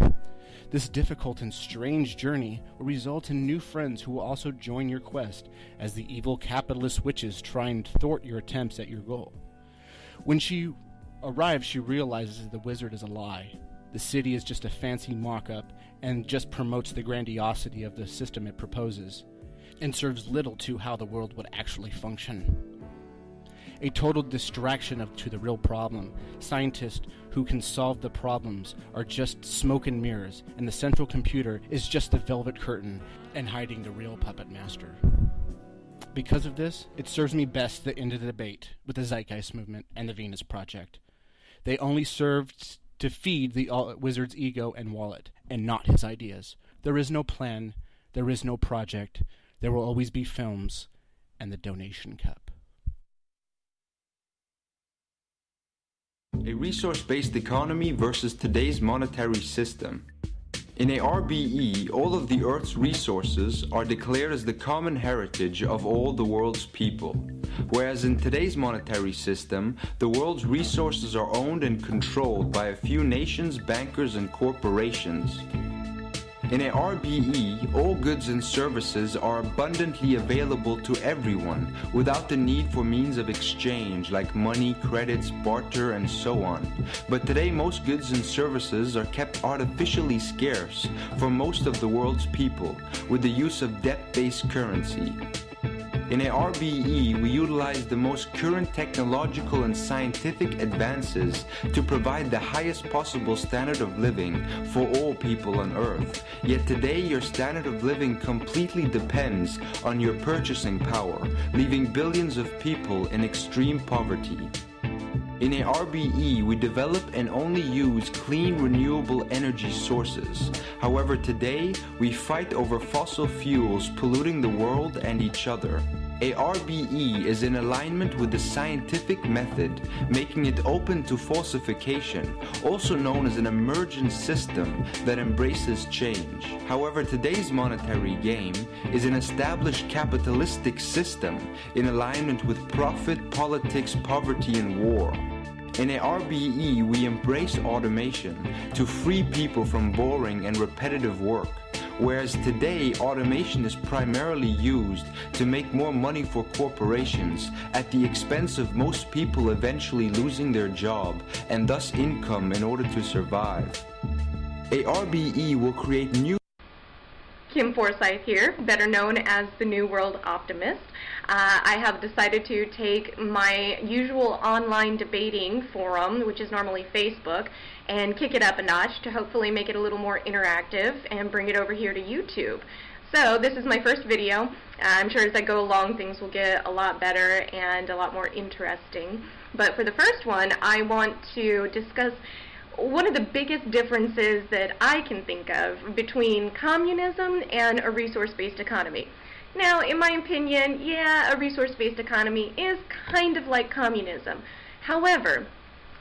This difficult and strange journey will result in new friends who will also join your quest as the evil capitalist witches try and thwart your attempts at your goal. When she arrives, she realizes the wizard is a lie. The city is just a fancy mock-up and just promotes the grandiosity of the system it proposes, and serves little to how the world would actually function. A total distraction to the real problem. Scientists who can solve the problems are just smoke and mirrors, and the central computer is just the velvet curtain and hiding the real puppet master. Because of this, it serves me best to end the debate with the Zeitgeist Movement and the Venus Project. They only served to feed the wizard's ego and wallet, and not his ideas. There is no plan. There is no project. There will always be films and the donation cup. A resource-based economy versus today's monetary system. In a RBE, all of the Earth's resources are declared as the common heritage of all the world's people. Whereas in today's monetary system, the world's resources are owned and controlled by a few nations, bankers, and corporations. In a RBE, all goods and services are abundantly available to everyone, without the need for means of exchange like money, credits, barter, and so on. But today most goods and services are kept artificially scarce for most of the world's people, with the use of debt-based currency. In a RBE, we utilize the most current technological and scientific advances to provide the highest possible standard of living for all people on Earth. Yet today, your standard of living completely depends on your purchasing power, leaving billions of people in extreme poverty. In a RBE, we develop and only use clean, renewable energy sources. However, today, we fight over fossil fuels polluting the world and each other. A RBE is in alignment with the scientific method, making it open to falsification, also known as an emergent system that embraces change. However, today's monetary game is an established capitalistic system in alignment with profit, politics, poverty, and war. In a RBE, we embrace automation to free people from boring and repetitive work. Whereas today, automation is primarily used to make more money for corporations at the expense of most people eventually losing their job and thus income in order to survive. A RBE will create new... Kim Forsyth here, better known as the New World Optimist. I have decided to take my usual online debating forum, which is normally Facebook, and kick it up a notch to hopefully make it a little more interactive and bring it over here to YouTube. So this is my first video. I'm sure as I go along things will get a lot better and a lot more interesting. But for the first one, I want to discuss one of the biggest differences that I can think of between communism and a resource-based economy. Now, in my opinion, yeah, a resource-based economy is kind of like communism. However,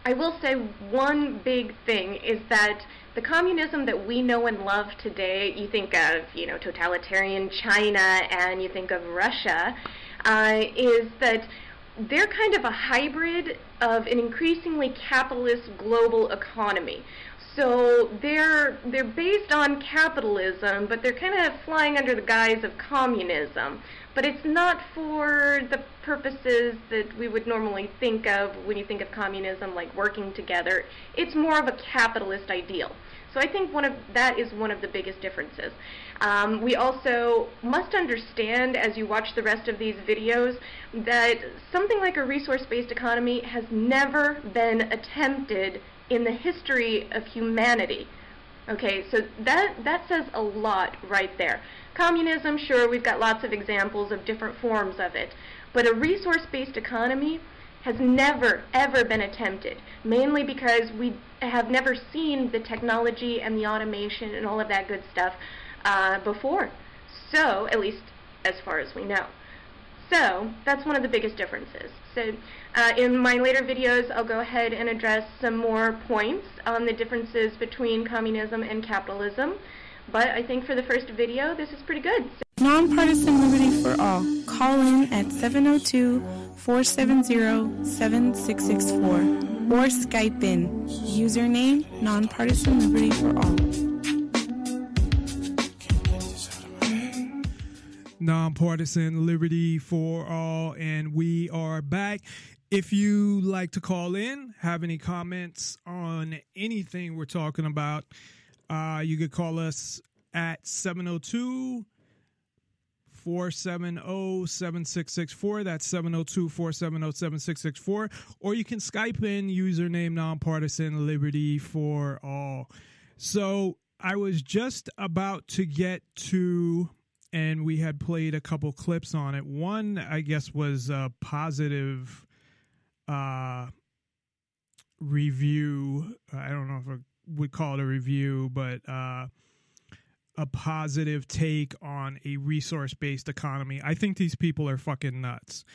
I will say one big thing is that the communism that we know and love today, you think of, you know, totalitarian China and you think of Russia, is that they're kind of a hybrid of an increasingly capitalist global economy. So they're based on capitalism, but they're kind of flying under the guise of communism. But it's not for the purposes that we would normally think of when you think of communism, like working together. It's more of a capitalist ideal. So I think that is one of the biggest differences. We also must understand, as you watch the rest of these videos, that something like a resource-based economy has never been attempted in the history of humanity. Okay, so that says a lot right there. Communism, sure, we've got lots of examples of different forms of it, but a resource-based economy has never, ever been attempted, mainly because we have never seen the technology and the automation and all of that good stuff before. So, at least as far as we know. So, that's one of the biggest differences. So, in my later videos, I'll go ahead and address some more points on the differences between communism and capitalism. But I think for the first video, this is pretty good. Non Partisan Liberty For All. Call in at 702-470-7664 or Skype in. Username Nonpartisan Liberty For All. Nonpartisan Liberty For All, and we are back. If you like to call in, have any comments on anything we're talking about, you could call us at 702-470-7664. That's 702-470-7664. Or you can Skype in username Nonpartisan Liberty For All. So I was just about to get to and we had played a couple clips on it. One, I guess, was a positive review. I don't know if I would call it a review, but a positive take on a resource-based economy. I think these people are fucking nuts.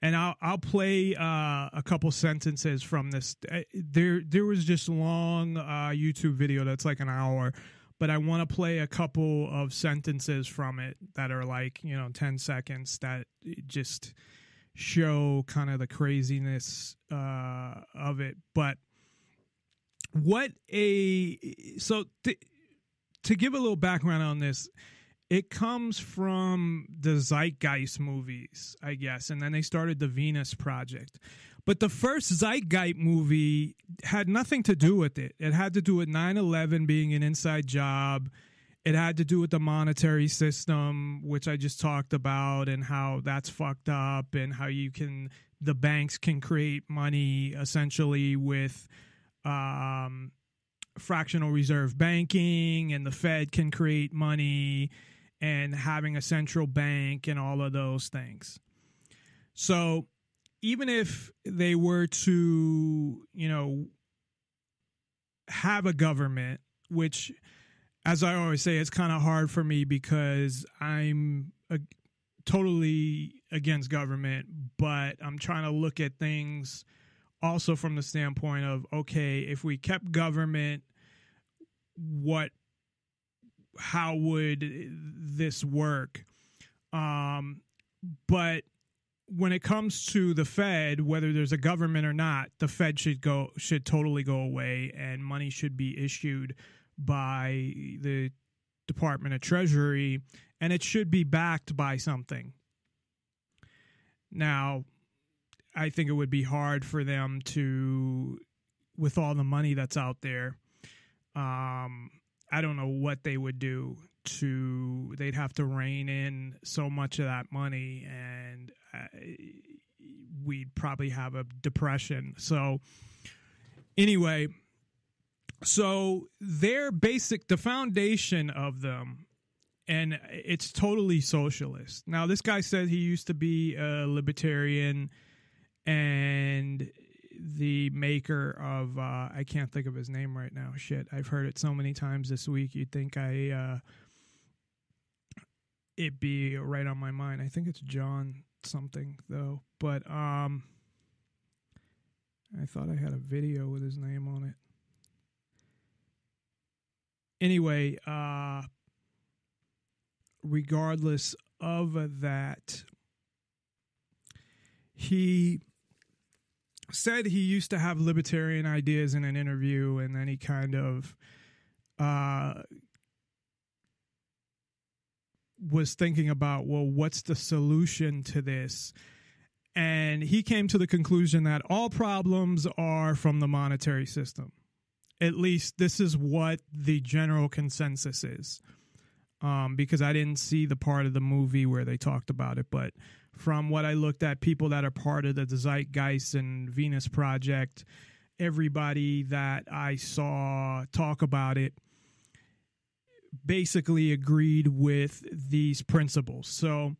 And I'll play a couple sentences from this. There was just long YouTube video that's like an hour, but I want to play a couple of sentences from it that are like, you know, 10 seconds that just show kind of the craziness of it. But what a... So to give a little background on this... It comes from the Zeitgeist movies, I guess, and then they started the Venus Project. But the first Zeitgeist movie had nothing to do with it. It had to do with 9/11 being an inside job. It had to do with the monetary system, which I just talked about, and how that's fucked up, and how the banks can create money essentially with fractional reserve banking, and the Fed can create money, and having a central bank and all of those things. So even if they were to, you know, have a government, which, as I always say, it's kind of hard for me because I'm totally against government, but I'm trying to look at things also from the standpoint of, okay, if we kept government, how would this work? But when it comes to the Fed, whether there's a government or not, the Fed should totally go away, and money should be issued by the Department of Treasury, and it should be backed by something. Now, I think it would be hard for them to, with all the money that's out there, I don't know what they would do to, they'd have to rein in so much of that money, and we'd probably have a depression. So anyway, so their basic, the foundation of them, and it's totally socialist. Now, this guy said he used to be a libertarian and the maker of, I can't think of his name right now. Shit, I've heard it so many times this week. You'd think it'd be right on my mind. I think it's John something though, but I thought I had a video with his name on it. Anyway, regardless of that, he said he used to have libertarian ideas in an interview, and then he kind of was thinking about, well, what's the solution to this? And he came to the conclusion that all problems are from the monetary system. At least this is what the general consensus is. Because I didn't see the part of the movie where they talked about it, but from what I looked at, people that are part of the Zeitgeist and Venus Project, everybody that I saw talk about it basically agreed with these principles. So,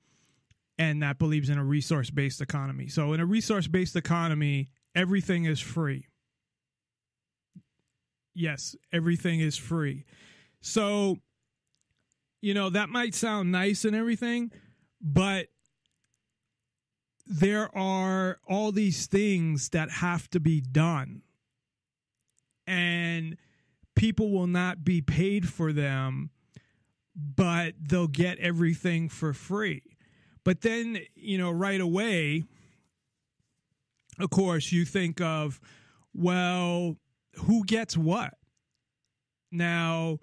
and that believes in a resource-based economy. So in a resource-based economy, everything is free. Yes, everything is free. So, you know, that might sound nice and everything, but there are all these things that have to be done, and people will not be paid for them, but they'll get everything for free. But then, you know, right away, of course, you think of, well, who gets what? Now,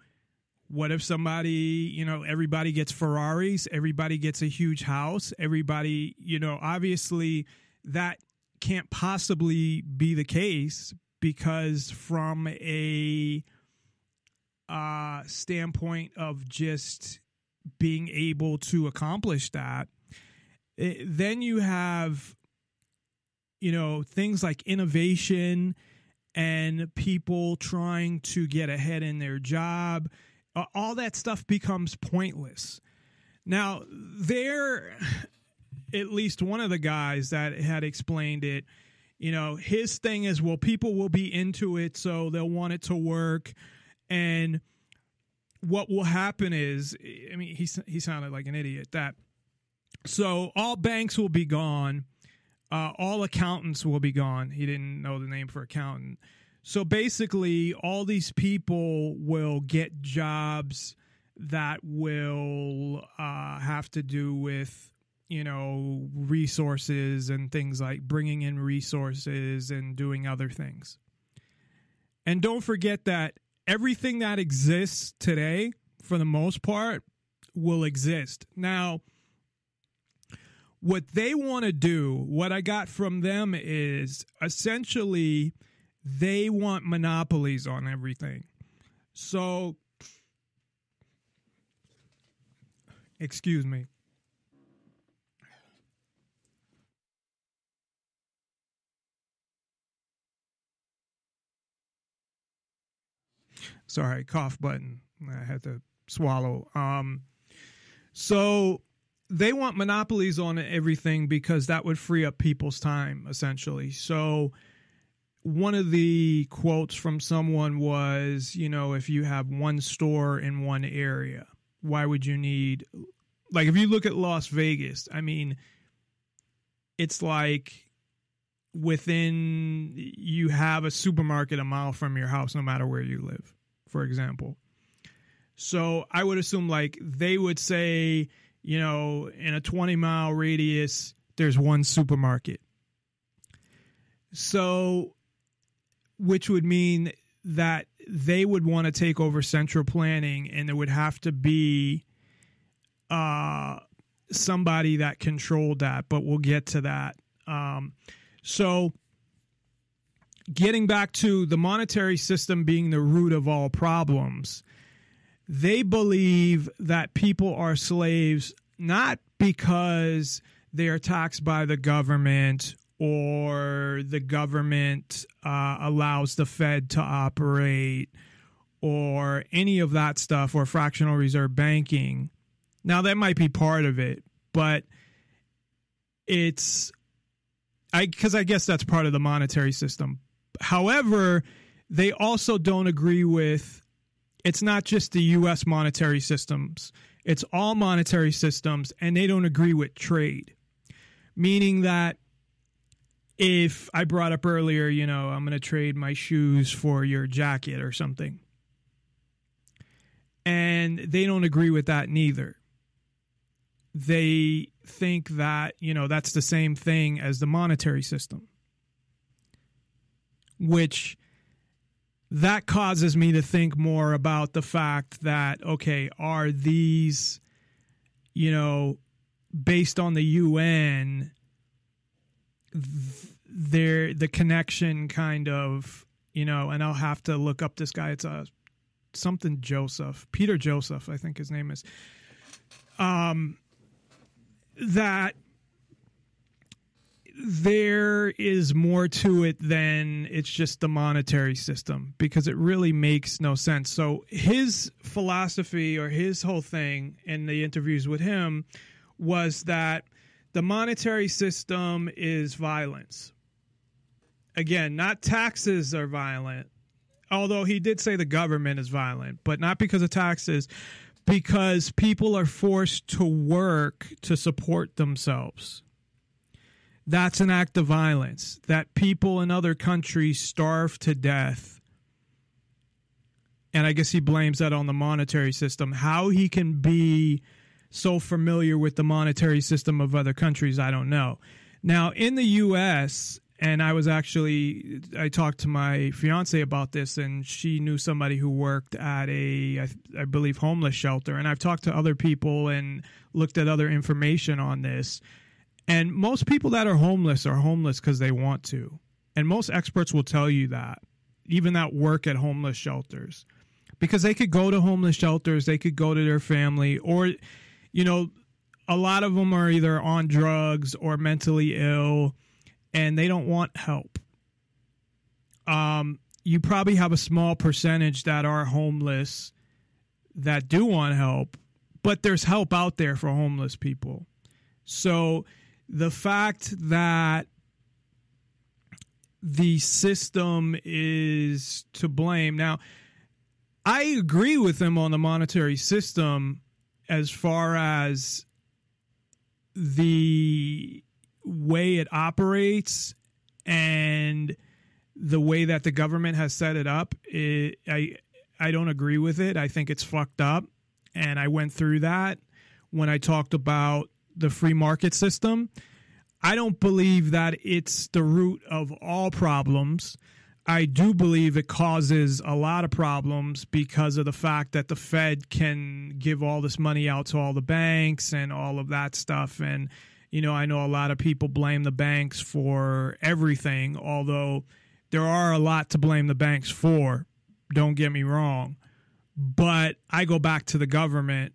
what if somebody, you know, everybody gets Ferraris, everybody gets a huge house, everybody, you know, obviously that can't possibly be the case, because from a standpoint of just being able to accomplish that, then you have, you know, things like innovation and people trying to get ahead in their job. All that stuff becomes pointless. Now, there, at least one of the guys that had explained it, you know, his thing is, well, people will be into it, so they'll want it to work. And what will happen is, I mean, he sounded like an idiot, that so all banks will be gone. All accountants will be gone. He didn't know the name for accountant. So basically, all these people will get jobs that will have to do with, you know, resources and things like bringing in resources and doing other things. And don't forget that everything that exists today, for the most part, will exist. Now, what they want to do, what I got from them is essentially they want monopolies on everything. So, excuse me. Sorry, cough button. I had to swallow. So they want monopolies on everything because that would free up people's time, essentially. So one of the quotes from someone was, you know, if you have one store in one area, why would you need, like, if you look at Las Vegas, I mean, it's like within, you have a supermarket a mile from your house, no matter where you live, for example. So I would assume, like, they would say, you know, in a 20-mile radius, there's one supermarket. So, which would mean that they would want to take over central planning, and there would have to be somebody that controlled that, but we'll get to that. So getting back to the monetary system being the root of all problems, they believe that people are slaves not because they are taxed by the government or the government allows the Fed to operate or any of that stuff or fractional reserve banking. Now, that might be part of it, but it's because I guess that's part of the monetary system. However, they also don't agree with, it's not just the U.S. monetary systems. It's all monetary systems, and they don't agree with trade. Meaning that if I brought up earlier, you know, I'm going to trade my shoes for your jacket or something. And they don't agree with that neither. They think that, you know, that's the same thing as the monetary system. Which, that causes me to think more about the fact that, okay, are these, you know, based on the UN, they're the connection kind of, you know, and I'll have to look up this guy. It's something Joseph, Peter Joseph, I think his name is, that there is more to it than it's just the monetary system, because it really makes no sense. So his philosophy or his whole thing in the interviews with him was that the monetary system is violence. Again, not taxes are violent, although he did say the government is violent, but not because of taxes, because people are forced to work to support themselves. That's an act of violence, that people in other countries starve to death. And I guess he blames that on the monetary system. How he can be so familiar with the monetary system of other countries, I don't know. Now, in the U.S., and I talked to my fiance about this, and she knew somebody who worked at a, I believe, homeless shelter. And I've talked to other people and looked at other information on this. And most people that are homeless because they want to. And most experts will tell you that, even that work at homeless shelters. Because they could go to homeless shelters, they could go to their family, or, you know, a lot of them are either on drugs or mentally ill, and they don't want help. You probably have a small percentage that are homeless that do want help, But there's help out there for homeless people. So the fact that the system is to blame. Now, I agree with him on the monetary system as far as the way it operates and the way that the government has set it up. I don't agree with it. I think it's fucked up. And I went through that when I talked about the free market system. I don't believe that it's the root of all problems. I do believe it causes a lot of problems because of the fact that the Fed can give all this money out to all the banks and all of that stuff. And, you know, I know a lot of people blame the banks for everything, although there are a lot to blame the banks for. Don't get me wrong. But I go back to the government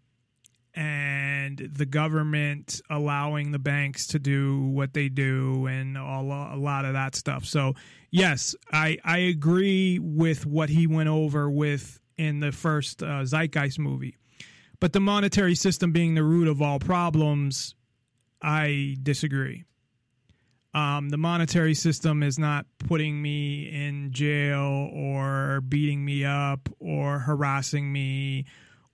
and the government allowing the banks to do what they do and a lot of that stuff. So, yes, I agree with what he went over with in the first Zeitgeist movie. But the monetary system being the root of all problems, I disagree. The monetary system is not putting me in jail or beating me up or harassing me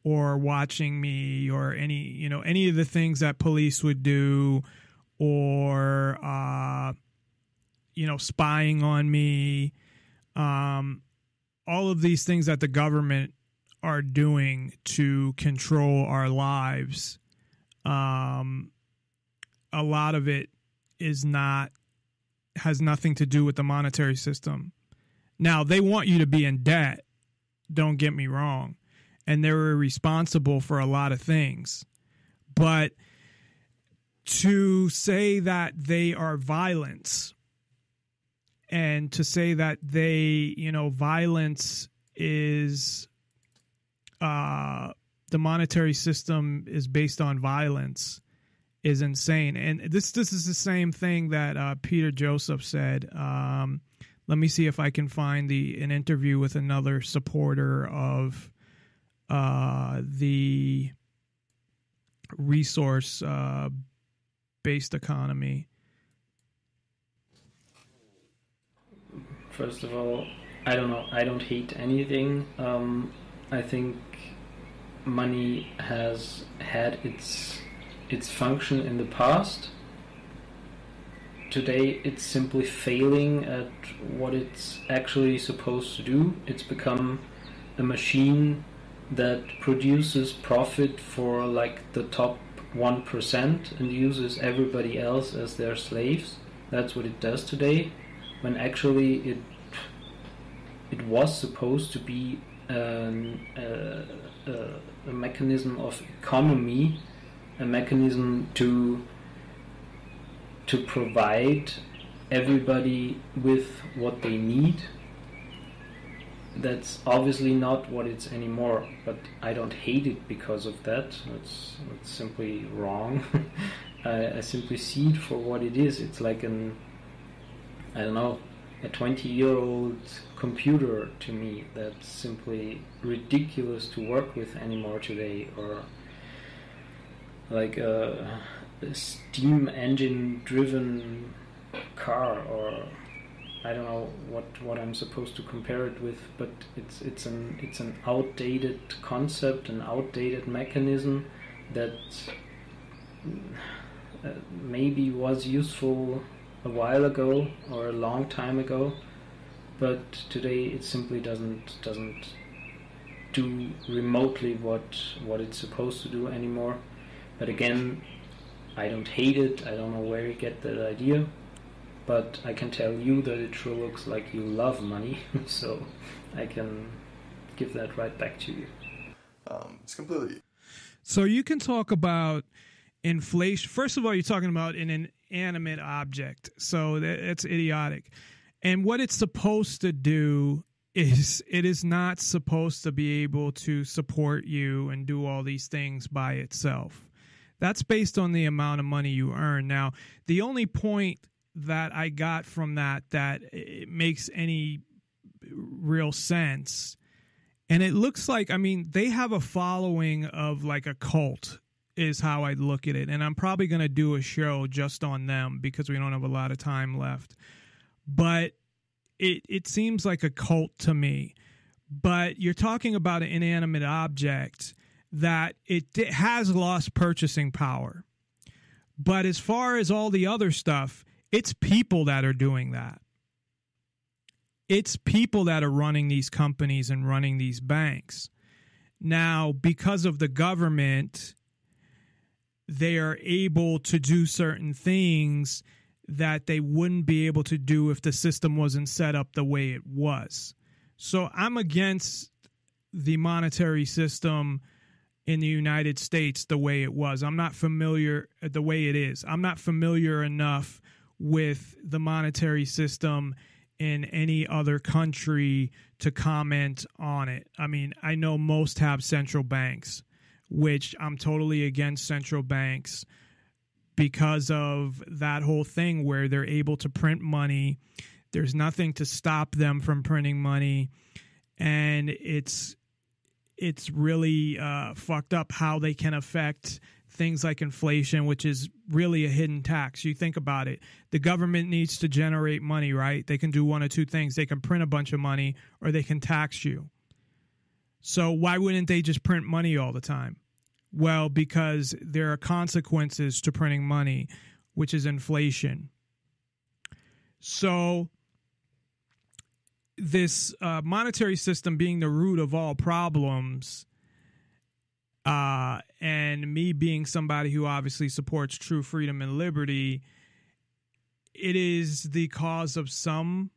or watching me or any of the things that police would do or, spying on me. All of these things that the government are doing to control our lives. A lot of it has nothing to do with the monetary system. Now, they want you to be in debt. Don't get me wrong. And they're responsible for a lot of things. But to say that they are violence and to say that they, violence is the monetary system is based on violence is insane. And this is the same thing that Peter Joseph said. Let me see if I can find an interview with another supporter of the resource based economy. First of all, I don't know. I don't hate anything. I think money has had its function in the past. Today it's simply failing at what it's actually supposed to do. It's become a machine that produces profit for like the top 1% and uses everybody else as their slaves. That's what it does today, when actually it was supposed to be a mechanism of economy, a mechanism to provide everybody with what they need. That's obviously not what it's anymore, but I don't hate it because of that. It's simply wrong. I simply see it for what it is. It's like a 20-year-old computer to me that's simply ridiculous to work with anymore today, or like a steam engine driven car, or I don't know what I'm supposed to compare it with, but it's an outdated concept, an outdated mechanism that maybe was useful a while ago or a long time ago, but today it simply doesn't do remotely what it's supposed to do anymore. But again, I don't hate it. I don't know where you get that idea. But I can tell you that it sure looks like you love money. So I can give that right back to you. It's completely. So you can talk about inflation. First of all, you're talking about an inanimate object. So that's idiotic. And what it's supposed to do is it is not supposed to be able to support you and do all these things by itself. That's based on the amount of money you earn. Now, the only point that I got from that it makes any real sense And it looks like, I mean, they have a following of like a cult is how I look at it. And I'm probably going to do a show just on them because we don't have a lot of time left. But it seems like a cult to me. But you're talking about an inanimate object that it has lost purchasing power. But as far as all the other stuff, it's people that are doing that. It's people that are running these companies and running these banks. Now, because of the government, they are able to do certain things that they wouldn't be able to do if the system wasn't set up the way it was. So I'm against the monetary system in the United States the way it was. I'm not familiar the way it is. I'm not familiar enough with the monetary system in any other country to comment on it. I mean, I know most have central banks, which I'm totally against central banks because of that whole thing where they're able to print money. There's nothing to stop them from printing money, and it's really fucked up how they can affect things like inflation, which is really a hidden tax. You think about it. The government needs to generate money, right? They can do one of two things. They can print a bunch of money, or they can tax you. So why wouldn't they just print money all the time? Well, because there are consequences to printing money, which is inflation. So this monetary system being the root of all problems, and me being somebody who obviously supports true freedom and liberty, it is the cause of some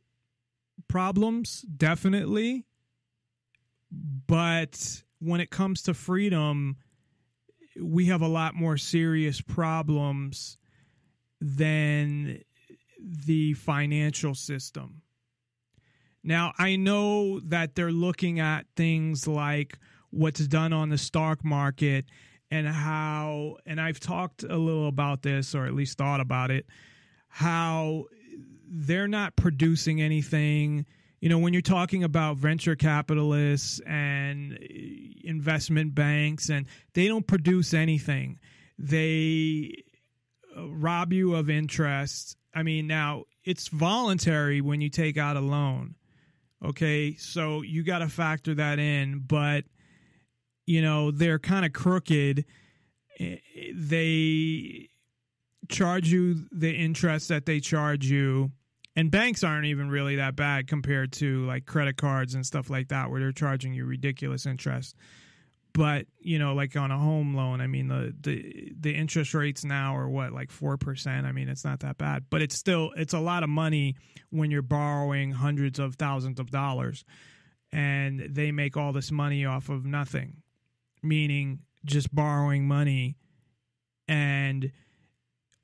problems, definitely. But when it comes to freedom, we have a lot more serious problems than the financial system. Now, I know that they're looking at things like what's done on the stock market and how, and I've talked a little about this, or at least thought about it, how they're not producing anything. You know, when you're talking about venture capitalists and investment banks, and they don't produce anything. They rob you of interest. I mean, now it's voluntary when you take out a loan. Okay, so you got to factor that in, but you know, they're kind of crooked. They charge you the interest that they charge you, and banks aren't even really that bad compared to like credit cards and stuff like that, where they're charging you ridiculous interest. But, you know, like on a home loan, I mean, the interest rates now are what, like 4%? I mean, it's not that bad, but it's still, it's a lot of money when you're borrowing hundreds of thousands of dollars, and they make all this money off of nothing, meaning just borrowing money. And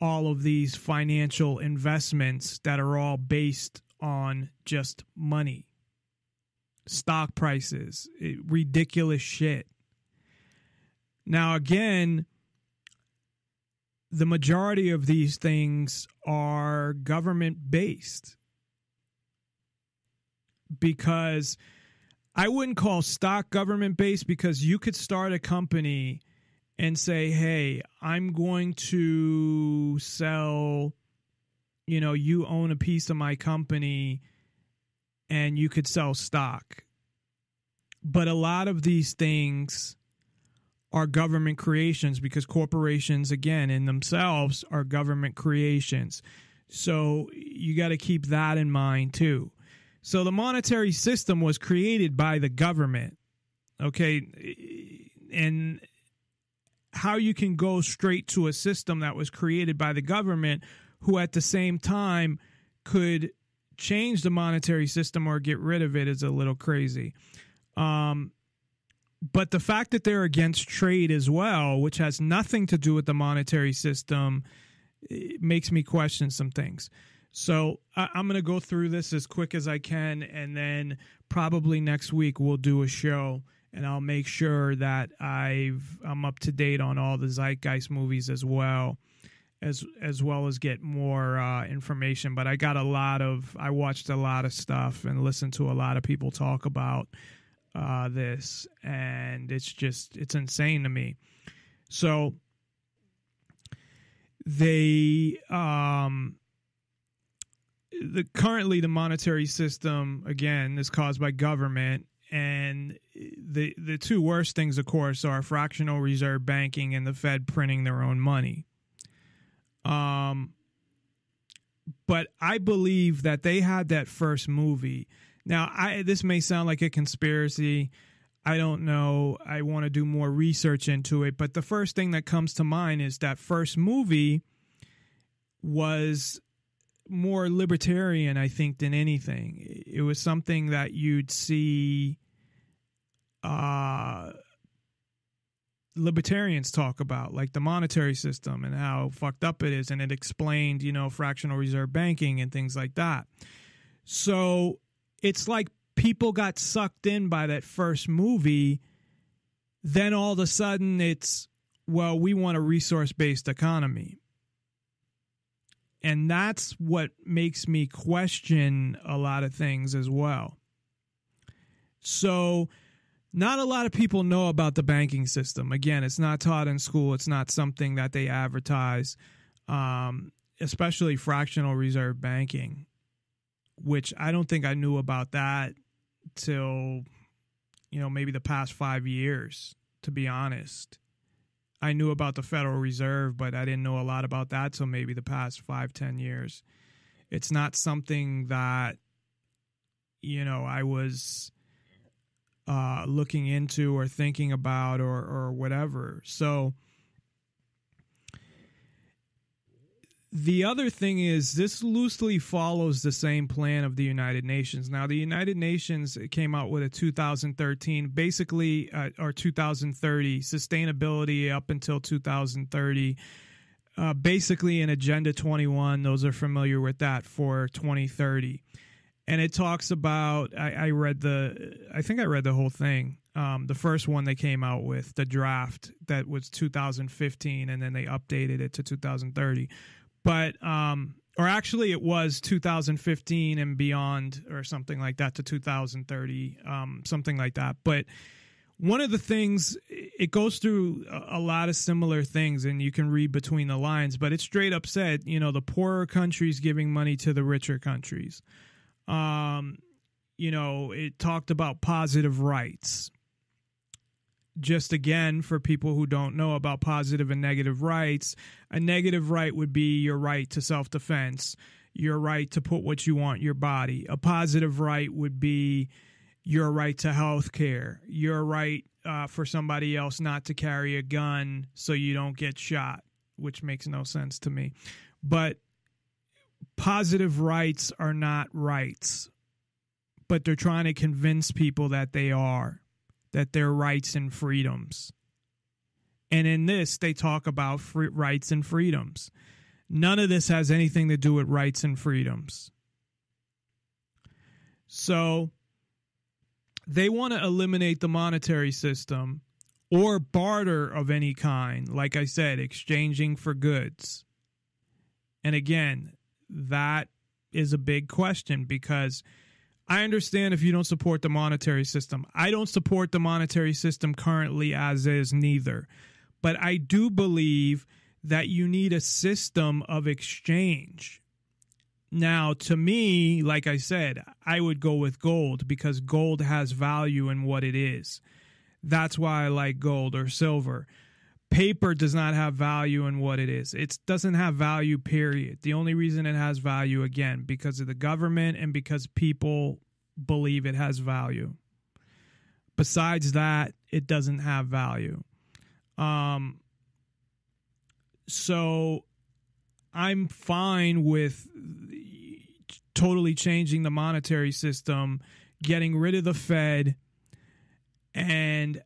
all of these financial investments that are all based on just money, stock prices, ridiculous shit. Now, again, the majority of these things are government-based, because I wouldn't call stock government-based, because you could start a company and say, hey, I'm going to sell, you know, you own a piece of my company, and you could sell stock. But a lot of these things are government creations, because corporations, again, in themselves are government creations. So you got to keep that in mind too. So the monetary system was created by the government. Okay. And how you can go straight to a system that was created by the government, who at the same time could change the monetary system or get rid of it, is a little crazy. But the fact that they're against trade as well, which has nothing to do with the monetary system, it makes me question some things. So I'm going to go through this as quick as I can, and then probably next week we'll do a show, and I'll make sure that I'm up to date on all the Zeitgeist movies as well, as well as get more information. But I watched a lot of stuff and listened to a lot of people talk about this, and it's just, it's insane to me. So they, currently the monetary system, again, is caused by government. And the two worst things, of course, are fractional reserve banking and the Fed printing their own money. But I believe that they had that first movie. Now, this may sound like a conspiracy. I don't know. I want to do more research into it. But the first thing that comes to mind is that first movie was more libertarian, I think, than anything. It was something that you'd see libertarians talk about, like the monetary system and how fucked up it is. And it explained, you know, fractional reserve banking and things like that. So it's like people got sucked in by that first movie. Then all of a sudden it's, well, we want a resource-based economy. And that's what makes me question a lot of things as well. So not a lot of people know about the banking system. Again, it's not taught in school. It's not something that they advertise, especially fractional reserve banking, which I don't think I knew about that till, you know, maybe the past 5 years, to be honest. I knew about the Federal Reserve, but I didn't know a lot about that. So maybe the past 5, 10 years, it's not something that, you know, I was looking into or thinking about or whatever. So the other thing is this loosely follows the same plan of the United Nations. Now, the United Nations came out with a 2013, basically, or 2030, sustainability up until 2030, basically an Agenda 21. Those are familiar with that for 2030. And it talks about, I think I read the whole thing. The first one they came out with, the draft, that was 2015, and then they updated it to 2030. But, or actually it was 2015 and beyond or something like that to 2030, something like that. But one of the things, it goes through a lot of similar things, and you can read between the lines, but it straight up said, you know, the poorer countries giving money to the richer countries. You know, it talked about positive rights. Just again, for people who don't know about positive and negative rights, a negative right would be your right to self-defense, your right to put what you want in your body. A positive right would be your right to health care, your right for somebody else not to carry a gun so you don't get shot, which makes no sense to me. But positive rights are not rights, but they're trying to convince people that they are. That their rights and freedoms. And in this, they talk about rights and freedoms. None of this has anything to do with rights and freedoms. So they want to eliminate the monetary system or barter of any kind. Like I said, exchanging for goods. And again, that is a big question because I understand if you don't support the monetary system. I don't support the monetary system currently as is neither. But I do believe that you need a system of exchange. Now, to me, like I said, I would go with gold because gold has value in what it is. That's why I like gold or silver. Paper does not have value in what it is. It doesn't have value, period. The only reason it has value, again, because of the government and because people believe it has value. Besides that, it doesn't have value. So I'm fine with totally changing the monetary system, getting rid of the Fed, and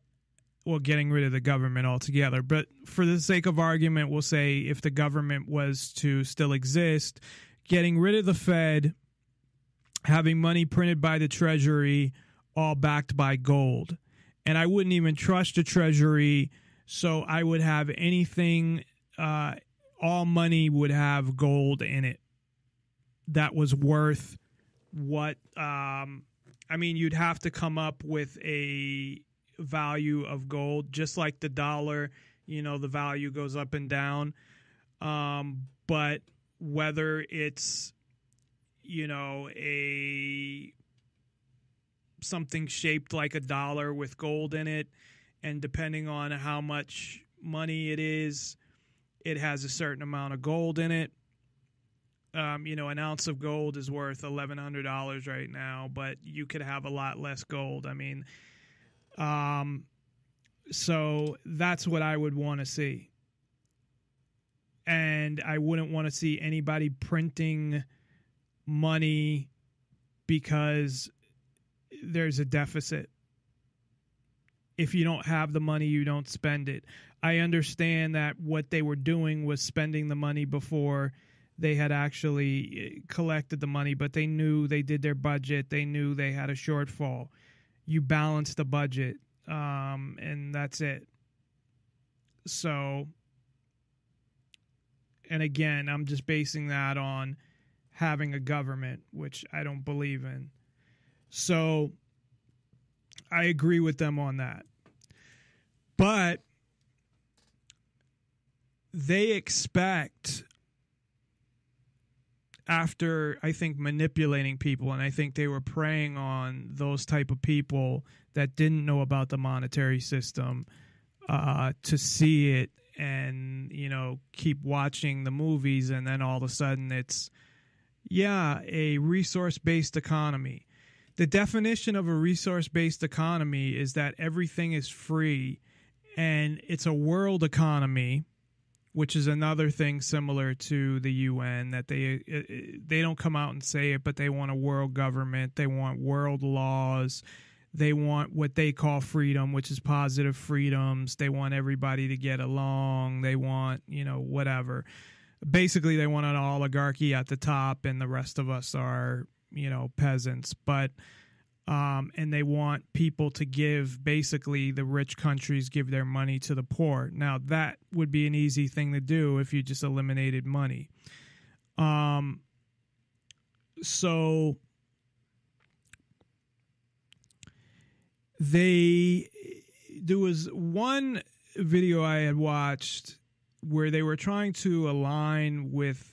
well, getting rid of the government altogether. But for the sake of argument, we'll say if the government was to still exist, getting rid of the Fed, having money printed by the Treasury, all backed by gold. And I wouldn't even trust the Treasury, so I would have anything, all money would have gold in it that was worth what I mean, you'd have to come up with a value of gold, just like the dollar. You know, the value goes up and down. But whether it's, you know, something shaped like a dollar with gold in it, and depending on how much money it is, it has a certain amount of gold in it. You know, an ounce of gold is worth $1,100 right now, but you could have a lot less gold. I mean, so that's what I would want to see. And I wouldn't want to see anybody printing money because there's a deficit. If you don't have the money, you don't spend it. I understand that what they were doing was spending the money before they had actually collected the money, but they knew they did their budget. They knew they had a shortfall. You balance the budget, and that's it. So, and again, I'm just basing that on having a government, which I don't believe in. So I agree with them on that. But they expect, after, I think, manipulating people, and I think they were preying on those type of people that didn't know about the monetary system, to see it and, you know, keep watching the movies, and then all of a sudden it's, yeah, a resource-based economy. The definition of a resource-based economy is that everything is free, and it's a world economy, which is another thing similar to the UN, that they don't come out and say it, but they want a world government. They want world laws. They want what they call freedom, which is positive freedoms. They want everybody to get along. They want, you know, whatever. Basically, they want an oligarchy at the top, and the rest of us are, you know, peasants, but, and they want people to give, basically the rich countries give their money to the poor. Now that would be an easy thing to do if you just eliminated money. So there was one video I had watched where they were trying to align with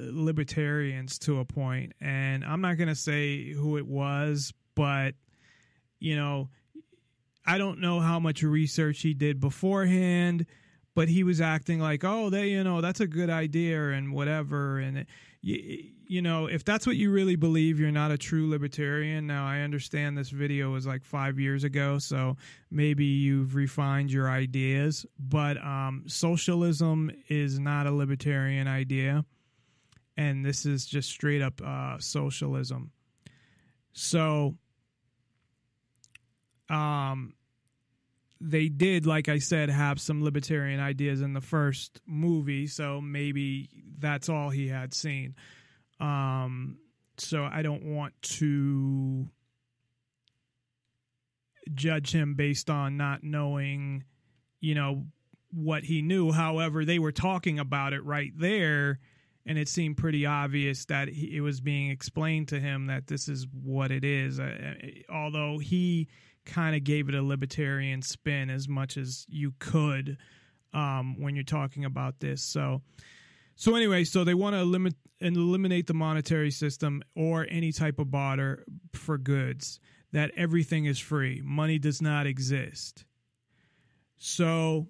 libertarians to a point, and I'm not going to say who it was, but, you know, I don't know how much research he did beforehand, but he was acting like, oh, they, you know, that's a good idea and whatever. And, you know, if that's what you really believe, you're not a true libertarian. Now, I understand this video was like 5 years ago, so maybe you've refined your ideas, but socialism is not a libertarian idea. And this is just straight up socialism. So they did, like I said, have some libertarian ideas in the first movie. So maybe that's all he had seen. So I don't want to judge him based on not knowing, you know, what he knew. However, they were talking about it right there, and it seemed pretty obvious that it was being explained to him that this is what it is. Although he kind of gave it a libertarian spin as much as you could when you're talking about this. So anyway, so they want to eliminate the monetary system or any type of barter for goods, that everything is free. Money does not exist. So,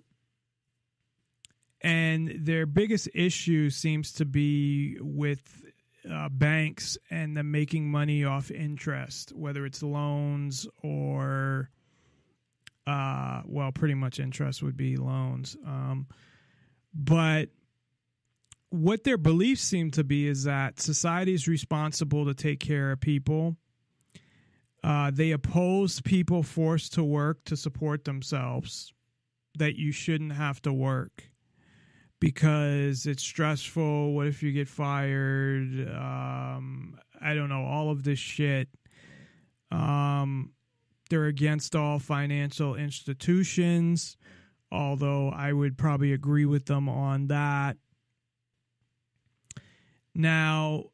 and their biggest issue seems to be with banks and them making money off interest, whether it's loans or, well, pretty much interest would be loans. But what their beliefs seem to be is that society is responsible to take care of people. They oppose people forced to work to support themselves, that you shouldn't have to work, because it's stressful. What if you get fired? I don't know, all of this shit. They're against all financial institutions, although I would probably agree with them on that. Now,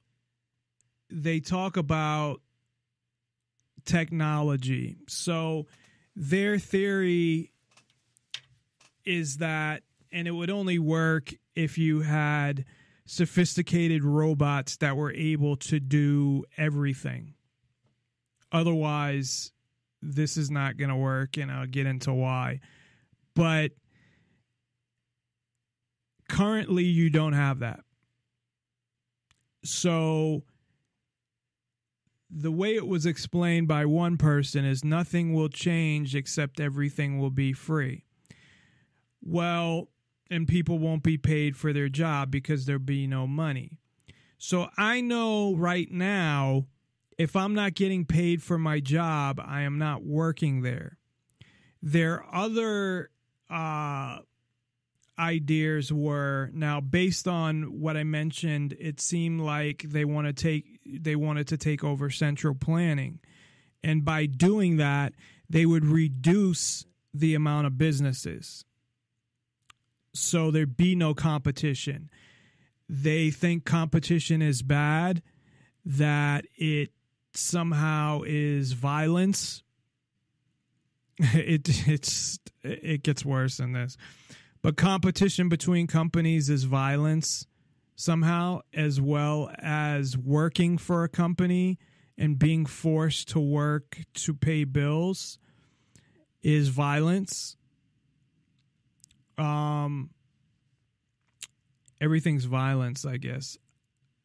they talk about technology. So their theory is that, and it would only work if you had sophisticated robots that were able to do everything. Otherwise, this is not going to work, and I'll get into why. But currently, you don't have that. So the way it was explained by one person is nothing will change except everything will be free. Well, and people won't be paid for their job because there'll be no money. So I know right now, if I'm not getting paid for my job, I am not working there. Their other ideas were, now based on what I mentioned, it seemed like they wanted to take over central planning. And by doing that, they would reduce the amount of businesses. So there'd be no competition. They think competition is bad, that it somehow is violence. It gets worse than this. But competition between companies is violence somehow, as well as working for a company and being forced to work to pay bills is violence. Everything's violence, I guess.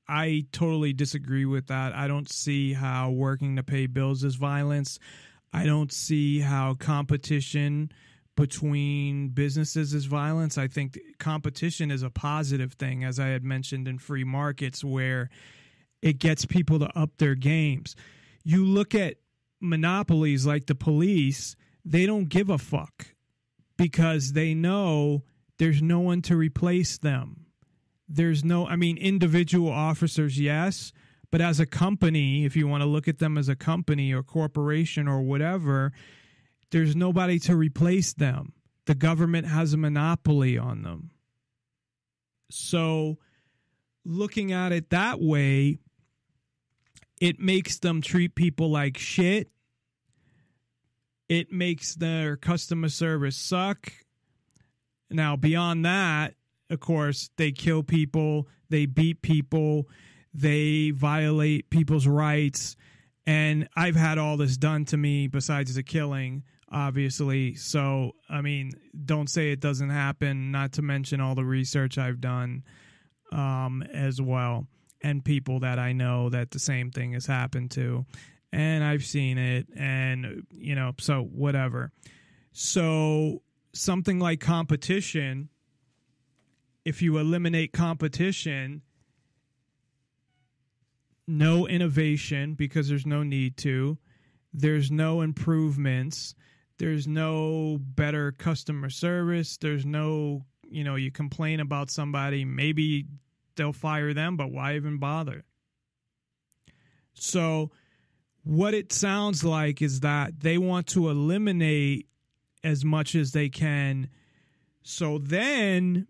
I totally disagree with that. I don't see how working to pay bills is violence. I don't see how competition between businesses is violence. I think competition is a positive thing, as I had mentioned in free markets, where it gets people to up their games. You look at monopolies like the police, they don't give a fuck because they know there's no one to replace them. There's no, I mean, individual officers, yes, but as a company, if you want to look at them as a company or corporation or whatever, there's nobody to replace them. The government has a monopoly on them. So looking at it that way, it makes them treat people like shit. It makes their customer service suck. Now, beyond that, of course, they kill people, they beat people, they violate people's rights. And I've had all this done to me besides the killing, obviously. So, I mean, don't say it doesn't happen, not to mention all the research I've done as well. And people that I know that the same thing has happened to. And I've seen it, and, you know, so whatever. So something like competition, if you eliminate competition, no innovation because there's no need to, there's no improvements, there's no better customer service, there's no, you know, you complain about somebody, maybe they'll fire them, but why even bother? So what it sounds like is that they want to eliminate as much as they can, so then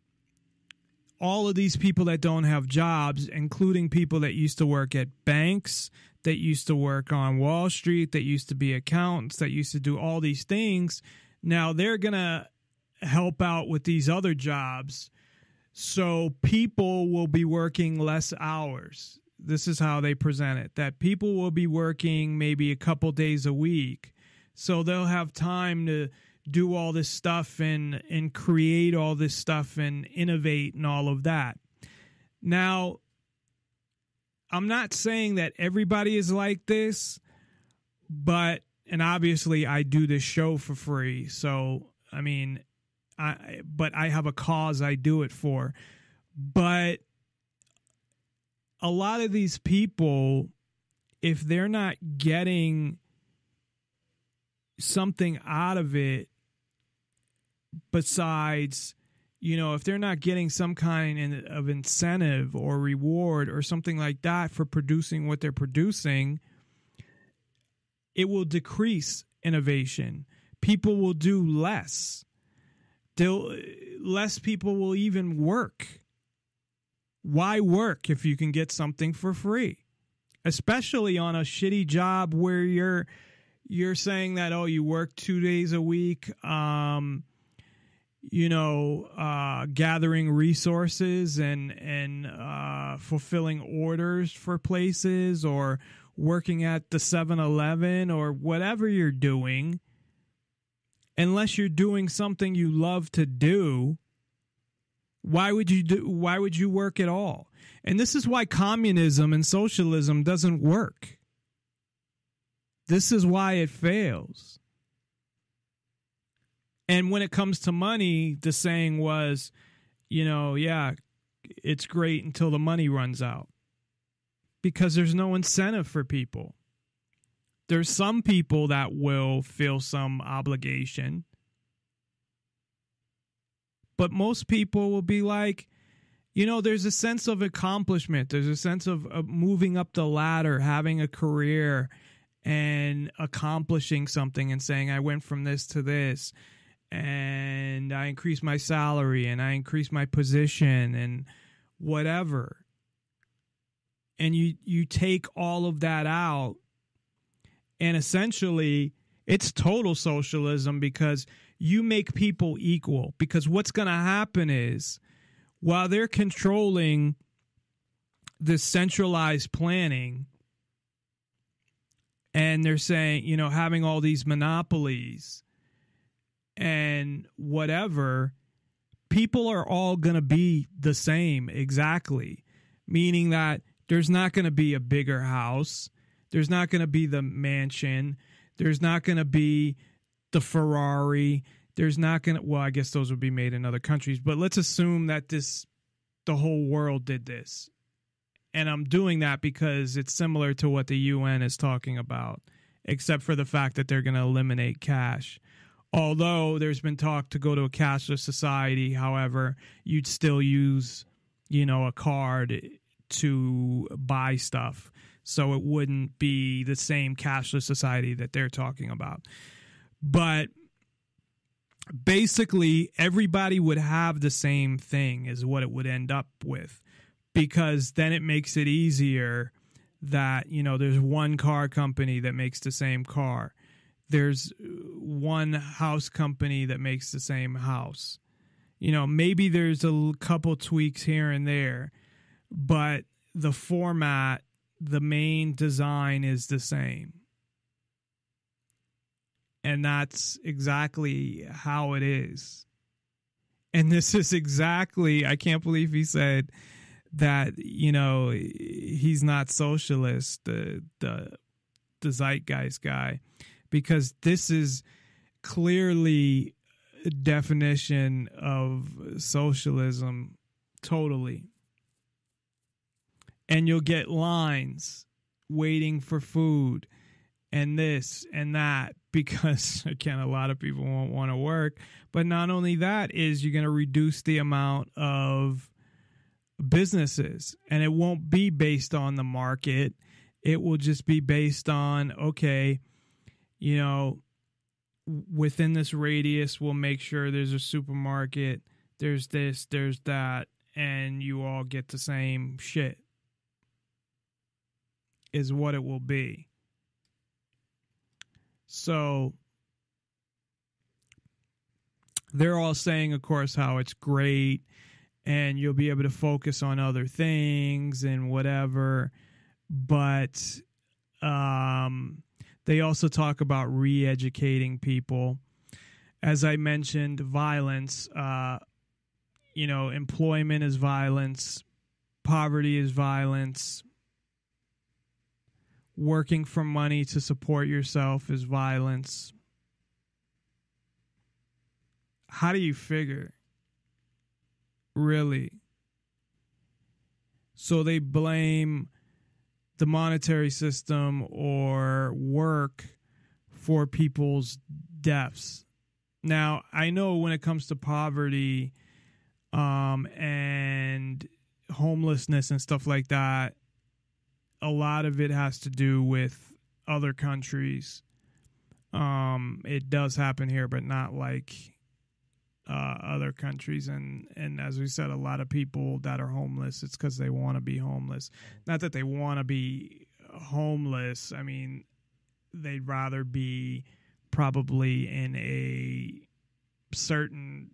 all of these people that don't have jobs, including people that used to work at banks, that used to work on Wall Street, that used to be accountants, that used to do all these things, now they're going to help out with these other jobs. So people will be working less hours. This is how they present it, that people will be working maybe a couple days a week. So they'll have time to do all this stuff and create all this stuff and innovate and all of that. Now, I'm not saying that everybody is like this, but, and obviously I do this show for free. So, I mean, but I have a cause I do it for. But a lot of these people, if they're not getting something out of it, besides, you know, if they're not getting some kind of incentive or reward or something like that for producing what they're producing, it will decrease innovation. People will do less. Less people will even work. Why work if you can get something for free? Especially on a shitty job where you're you're saying that, oh, you work 2 days a week, gathering resources and fulfilling orders for places, or working at the 7-Eleven or whatever you're doing, unless you're doing something you love to do, why would you work at all? And this is why communism and socialism doesn't work. This is why it fails. And when it comes to money, the saying was, you know, yeah, it's great until the money runs out, because there's no incentive for people. There's some people that will feel some obligation, but most people will be like, you know, there's a sense of accomplishment. There's a sense of moving up the ladder, having a career and accomplishing something and saying, I went from this to this, and I increased my salary, and I increased my position, and whatever. And you take all of that out, and essentially it's total socialism, because you make people equal. Because what's going to happen is, while they're controlling this centralized planning, and they're saying, you know, having all these monopolies and whatever, people are all going to be the same exactly, meaning that there's not going to be a bigger house. There's not going to be the mansion. There's not going to be the Ferrari. There's not going to, well, I guess those would be made in other countries, but let's assume that the whole world did this. And I'm doing that because it's similar to what the UN is talking about, except for the fact that they're going to eliminate cash. Although there's been talk to go to a cashless society, however, you'd still use, you know, a card to buy stuff. So it wouldn't be the same cashless society that they're talking about. But basically, everybody would have the same thing is what it would end up with, because then it makes it easier that, you know, there's one car company that makes the same car. There's one house company that makes the same house. You know, maybe there's a couple tweaks here and there, but the format, the main design is the same. And that's exactly how it is. And this is exactly, I can't believe he said that, you know, he's not socialist, the Zeitgeist guy, because this is clearly a definition of socialism totally. And you'll get lines waiting for food and this and that, because, again, a lot of people won't want to work. But not only that, is you're going to reduce the amount of businesses, and it won't be based on the market. It will just be based on, okay, you know, within this radius, we'll make sure there's a supermarket, there's this, there's that, and you all get the same shit is what it will be. So they're all saying, of course, how it's great and you'll be able to focus on other things and whatever. But they also talk about re-educating people. As I mentioned, violence, you know, employment is violence, poverty is violence, working for money to support yourself is violence. How do you figure? Really? So they blame the monetary system or work for people's deaths. Now, I know when it comes to poverty and homelessness and stuff like that, a lot of it has to do with other countries. It does happen here, but not like other countries. And as we said, a lot of people that are homeless, it's because they want to be homeless. Not that they want to be homeless. I mean, they'd rather be probably in a certain,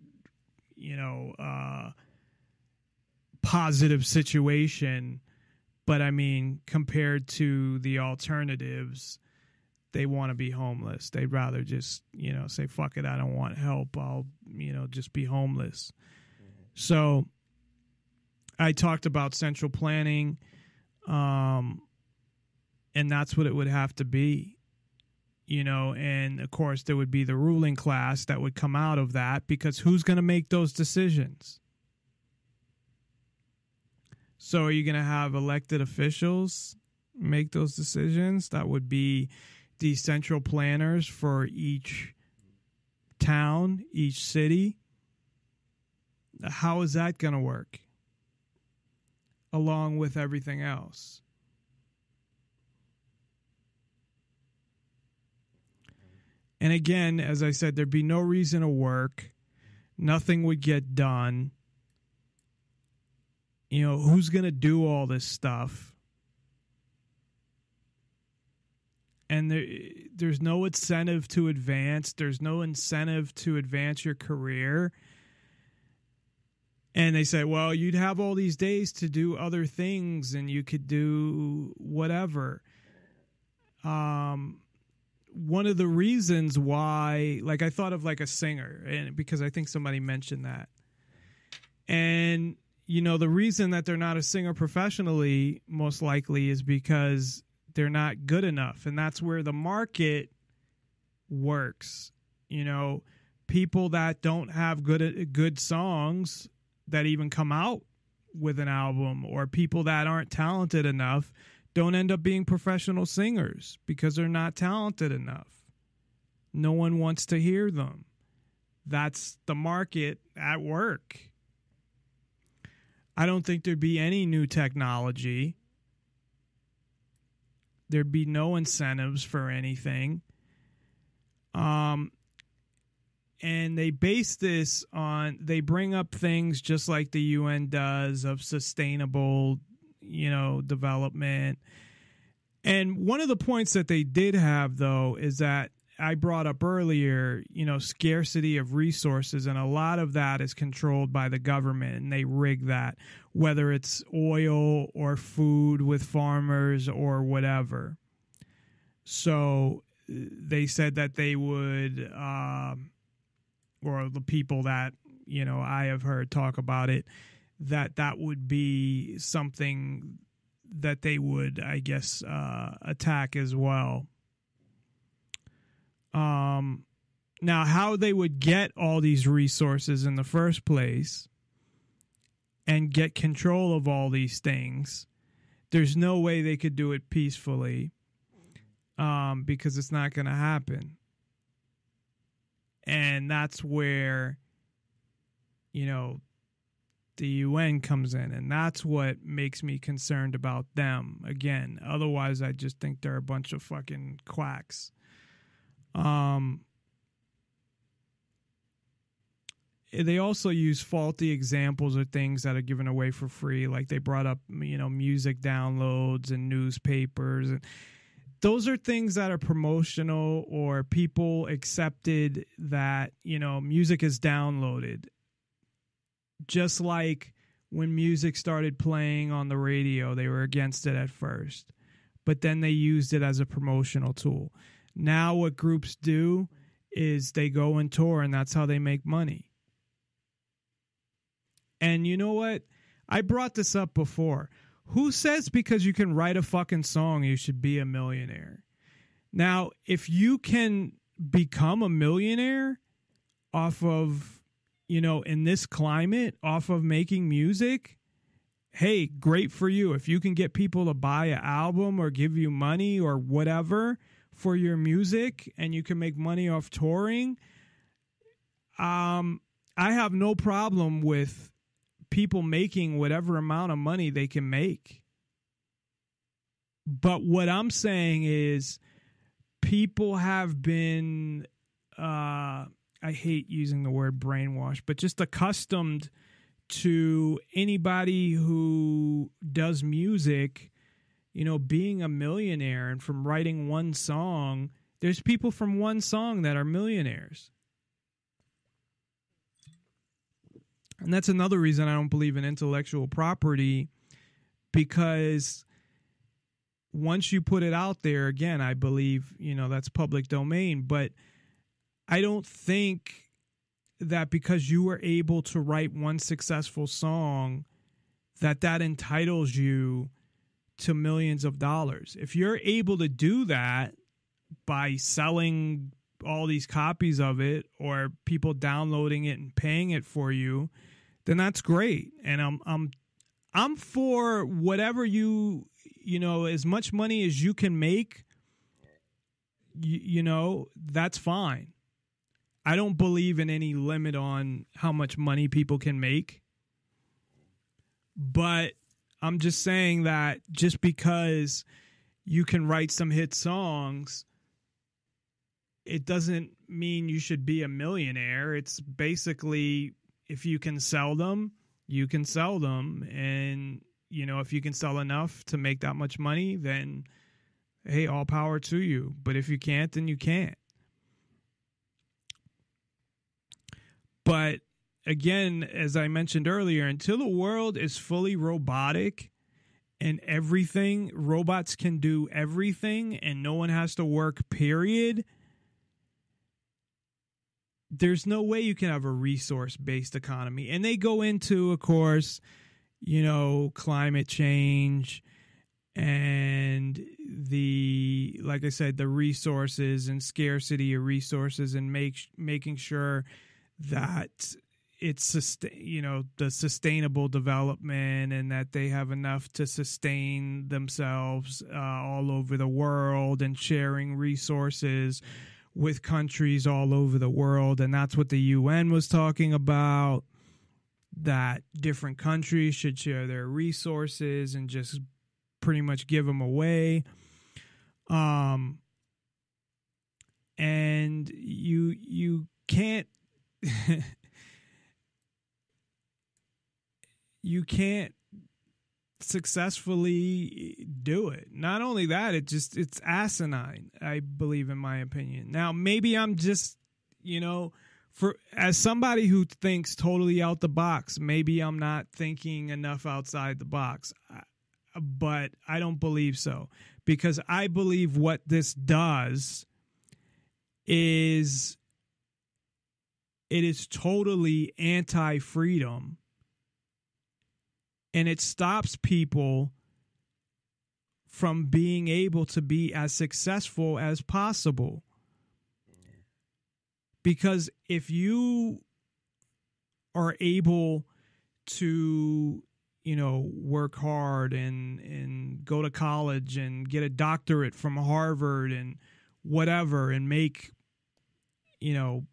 positive situation. But I mean, compared to the alternatives, they want to be homeless. They'd rather just, say, fuck it, I don't want help. I'll, just be homeless. Mm-hmm. So I talked about central planning, and that's what it would have to be, and of course there would be the ruling class that would come out of that, because who's going to make those decisions? So are you going to have elected officials make those decisions? That would be the central planners for each town, each city. How is that going to work? Along with everything else. And again, as I said, there'd be no reason to work. Nothing would get done. Who's going to do all this stuff? And there's no incentive to advance. There's no incentive to advance your career. And they say, well, you'd have all these days to do other things and you could do whatever. One of the reasons why, like, I thought of like a singer, and because I think somebody mentioned that. And, the reason that they're not a singer professionally most likely is because they're not good enough. And that's where the market works. People that don't have good songs that even come out with an album, or people that aren't talented enough don't end up being professional singers because they're not talented enough. No one wants to hear them. That's the market at work. I don't think there'd be any new technology. There'd be no incentives for anything. And they base this on, they bring up things just like the UN does of sustainable, development. And one of the points that they did have, though, is that I brought up earlier, scarcity of resources. And a lot of that is controlled by the government, and they rig that, whether it's oil or food with farmers or whatever. So they said that they would... or the people that, I have heard talk about it, that would be something that they would, I guess, attack as well. Now, how they would get all these resources in the first place and get control of all these things, there's no way they could do it peacefully, because it's not going to happen. And that's where, the UN comes in. And that's what makes me concerned about them. Again, otherwise, I just think they're a bunch of fucking quacks. They also use faulty examples of things that are given away for free. Like they brought up, music downloads and newspapers. And those are things that are promotional, or people accepted that, music is downloaded. Just like when music started playing on the radio, they were against it at first, but then they used it as a promotional tool. Now what groups do is they go and tour, and that's how they make money. And you know what? I brought this up before. Who says because you can write a fucking song, you should be a millionaire? Now, if you can become a millionaire off of, in this climate, off of making music, hey, great for you. If you can get people to buy an album or give you money or whatever for your music, and you can make money off touring, I have no problem with people making whatever amount of money they can make. But what I'm saying is people have been, I hate using the word brainwashed, but just accustomed to anybody who does music, you know, being a millionaire and from writing one song. There's people from one song that are millionaires. And that's another reason I don't believe in intellectual property, because once you put it out there, again, I believe, you know, that's public domain. But I don't think that because you were able to write one successful song, that that entitles you to millions of dollars. If you're able to do that by selling all these copies of it or people downloading it and paying it for you, then that's great. And I'm for whatever you know, as much money as you can make, you know, that's fine. I don't believe in any limit on how much money people can make. But I'm just saying that just because you can write some hit songs, it doesn't mean you should be a millionaire. It's basically, if you can sell them, you can sell them. And, you know, if you can sell enough to make that much money, then, hey, all power to you. But if you can't, then you can't. But again, as I mentioned earlier, until the world is fully robotic and everything, robots can do everything and no one has to work, period, there's no way you can have a resource-based economy. And they go into, of course, you know, climate change and the, like I said, the resources and scarcity of resources and making sure that it's, you know, the sustainable development and that they have enough to sustain themselves all over the world, and sharing resources with countries all over the world. And that's what the UN was talking about, that different countries should share their resources and just pretty much give them away. And you can't you can't successfully do it. Not only that, it's asinine, I believe, in my opinion. Now, maybe I'm just, you know, as somebody who thinks totally out the box, maybe I'm not thinking enough outside the box, but I don't believe so, because I believe what this does is it is totally anti-freedom. And it stops people from being able to be as successful as possible. Because if you are able to, you know, work hard and go to college and get a doctorate from Harvard and whatever and make, you know,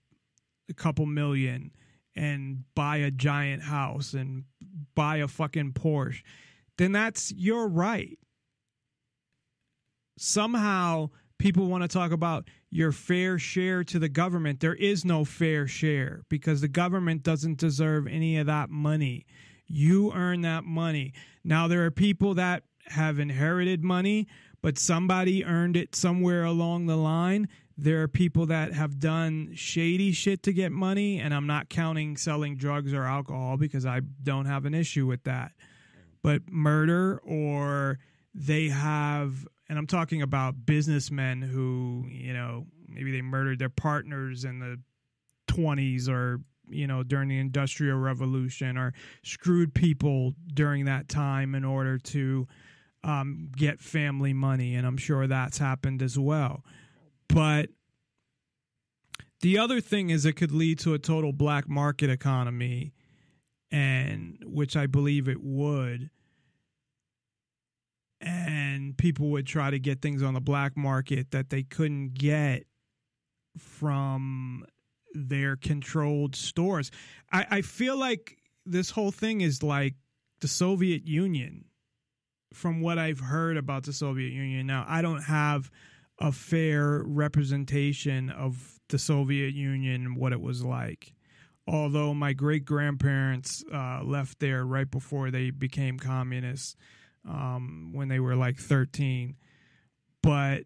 a couple million and buy a giant house and buy a fucking Porsche, then that's your right. Somehow people want to talk about your fair share to the government. There is no fair share, because the government doesn't deserve any of that money. You earn that money. Now, there are people that have inherited money, but somebody earned it somewhere along the line. There are people that have done shady shit to get money, and I'm not counting selling drugs or alcohol because I don't have an issue with that. But murder, or they have, and I'm talking about businessmen who, you know, maybe they murdered their partners in the 20s or, you know, during the Industrial Revolution, or screwed people during that time in order to get family money. And I'm sure that's happened as well. But the other thing is, it could lead to a total black market economy, and which I believe it would. And people would try to get things on the black market that they couldn't get from their controlled stores. I feel like this whole thing is like the Soviet Union, from what I've heard about the Soviet Union. Now, I don't have a fair representation of the Soviet Union and what it was like, although my great-grandparents left there right before they became communists. when they were like 13. But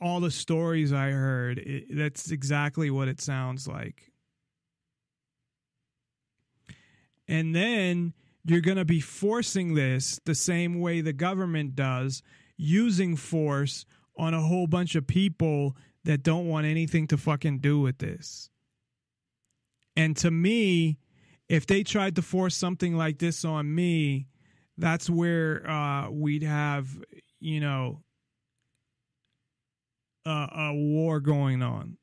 all the stories I heard, that's exactly what it sounds like. And then you're going to be forcing this the same way the government does, using force on a whole bunch of people that don't want anything to fucking do with this. And to me, if they tried to force something like this on me, that's where we'd have, you know, a war going on.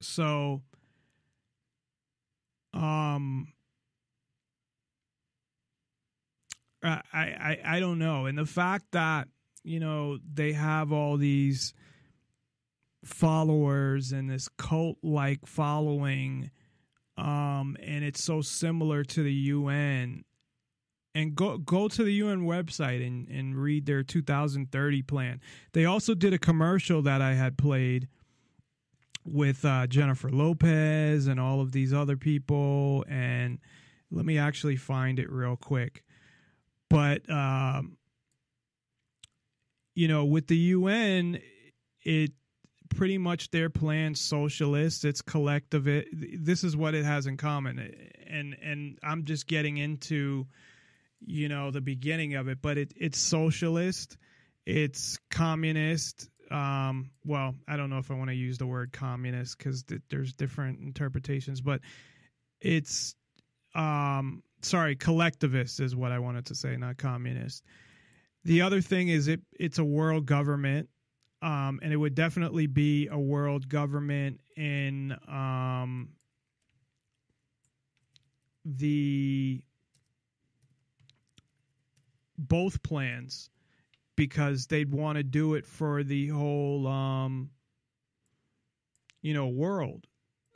So, I don't know. And the fact that, you know, they have all these followers and this cult-like following, and it's so similar to the UN. And go to the UN website and read their 2030 plan. They also did a commercial that I had played with Jennifer Lopez and all of these other people. And let me actually find it real quick. But, you know, with the UN, it pretty much their plan socialist. It's collective. This is what it has in common. And I'm just getting into, you know, the beginning of it. But it's socialist. It's communist. Well, I don't know if I want to use the word communist because there's different interpretations. But it's... sorry, collectivist is what I wanted to say, not communist. The other thing is it's a world government, and it would definitely be a world government in the both plans, because they'd want to do it for the whole, you know, world.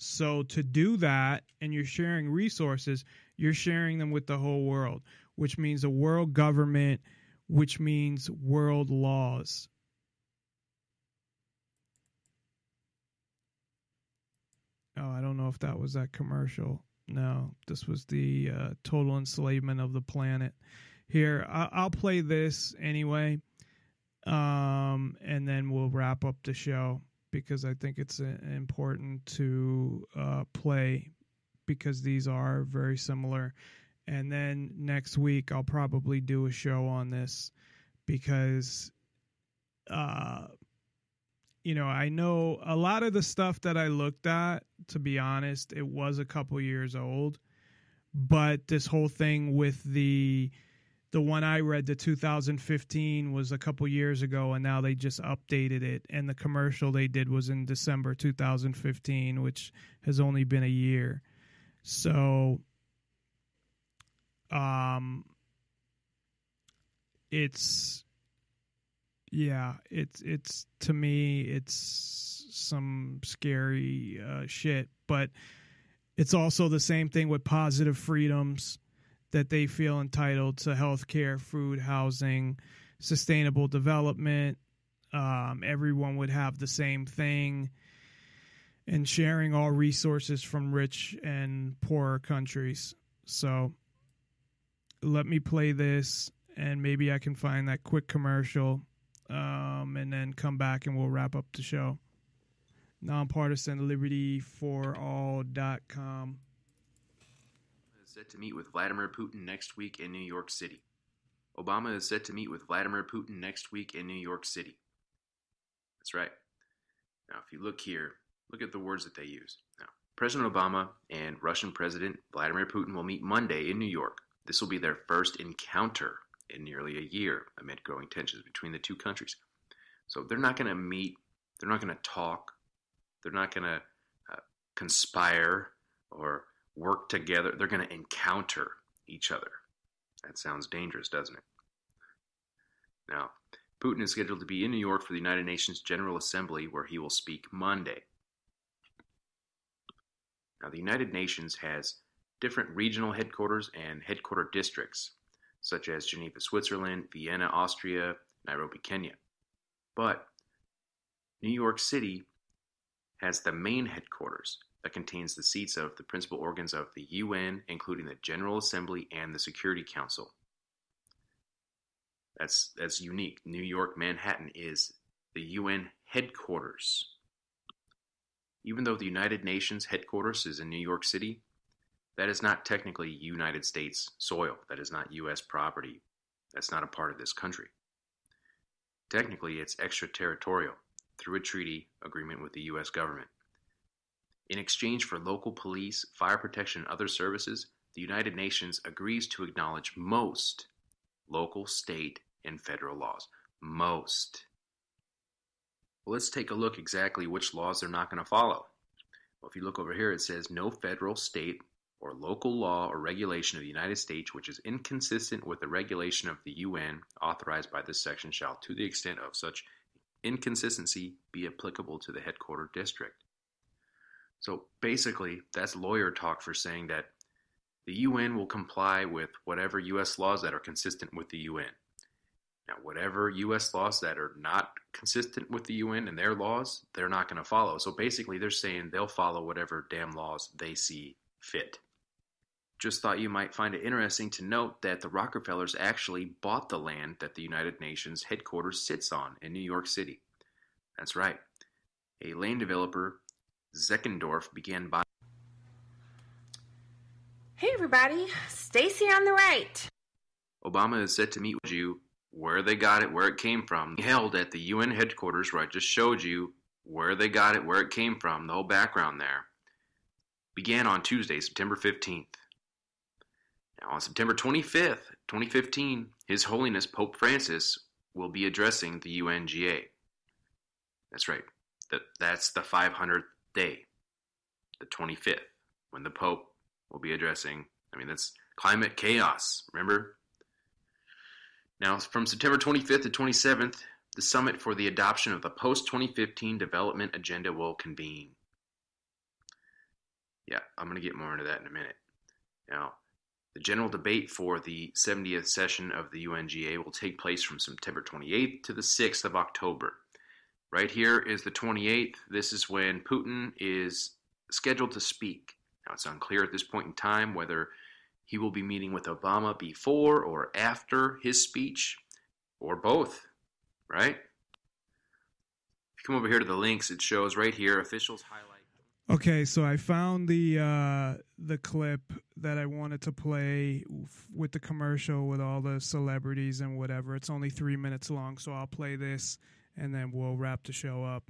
So to do that, and you're sharing resources, you're sharing them with the whole world, which means a world government, which means world laws. Oh, I don't know if that was that commercial. No, this was the total enslavement of the planet. Here, I'll play this anyway, and then we'll wrap up the show, because I think it's important to play, because these are very similar. And then next week, I'll probably do a show on this, because, you know, I know a lot of the stuff that I looked at, to be honest, it was a couple years old. But this whole thing with the one I read, the 2015, was a couple years ago, and now they just updated it. And the commercial they did was in December 2015, which has only been a year. So, it's to me, it's some scary shit, but it's also the same thing with positive freedoms that they feel entitled to: healthcare, food, housing, sustainable development. Everyone would have the same thing, and sharing all resources from rich and poorer countries. So let me play this, and maybe I can find that quick commercial, and then come back and we'll wrap up the show. NonPartisanLibertyForAll.com. Obama is set to meet with Vladimir Putin next week in New York City. Obama is set to meet with Vladimir Putin next week in New York City. That's right. Now, if you look here, look at the words that they use. Now, President Obama and Russian President Vladimir Putin will meet Monday in New York. This will be their first encounter in nearly a year amid growing tensions between the two countries. So they're not going to meet. They're not going to talk. They're not going to conspire or work together. They're going to encounter each other. That sounds dangerous, doesn't it? Now, Putin is scheduled to be in New York for the United Nations General Assembly, where he will speak Monday. Now, the United Nations has different regional headquarters and headquarter districts, such as Geneva, Switzerland, Vienna, Austria, Nairobi, Kenya. But New York City has the main headquarters that contains the seats of the principal organs of the UN, including the General Assembly and the Security Council. That's unique. New York, Manhattan is the UN headquarters. Even though the United Nations headquarters is in New York City, that is not technically United States soil. That is not U.S. property. That's not a part of this country. Technically, it's extraterritorial through a treaty agreement with the U.S. government. In exchange for local police, fire protection, and other services, the United Nations agrees to acknowledge most local, state, and federal laws. Most. Well, let's take a look exactly which laws they're not going to follow. Well, if you look over here, it says no federal, state, or local law or regulation of the United States which is inconsistent with the regulation of the UN authorized by this section shall, to the extent of such inconsistency, be applicable to the headquarter district. So basically, that's lawyer talk for saying that the UN will comply with whatever U.S. laws that are consistent with the UN. Now, whatever U.S. laws that are not consistent with the UN and their laws, they're not going to follow. So basically, they're saying they'll follow whatever damn laws they see fit. Just thought you might find it interesting to note that the Rockefellers actually bought the land that the United Nations headquarters sits on in New York City. That's right. A land developer, Zeckendorf, began buying. Hey everybody, Stacy on the right. Obama is set to meet with you where they got it, where it came from. Held at the UN headquarters where I just showed you where they got it, where it came from, the whole background there. Began on Tuesday, September 15th. Now on September 25th, 2015, His Holiness Pope Francis will be addressing the UNGA. That's right. That's the 500th day, the 25th, when the Pope we'll be addressing. I mean, that's climate chaos, remember? Now, from September 25th to 27th, the Summit for the Adoption of the Post-2015 Development Agenda will convene. Yeah, I'm going to get more into that in a minute. Now, the general debate for the 70th session of the UNGA will take place from September 28th to the 6th of October. Right here is the 28th. This is when Putin is scheduled to speak. Now, it's unclear at this point in time whether he will be meeting with Obama before or after his speech, or both, right? If you come over here to the links, it shows right here, officials highlight. Okay, so I found the clip that I wanted to play with the commercial with all the celebrities and whatever. It's only 3 minutes long, so I'll play this, and then we'll wrap the show up.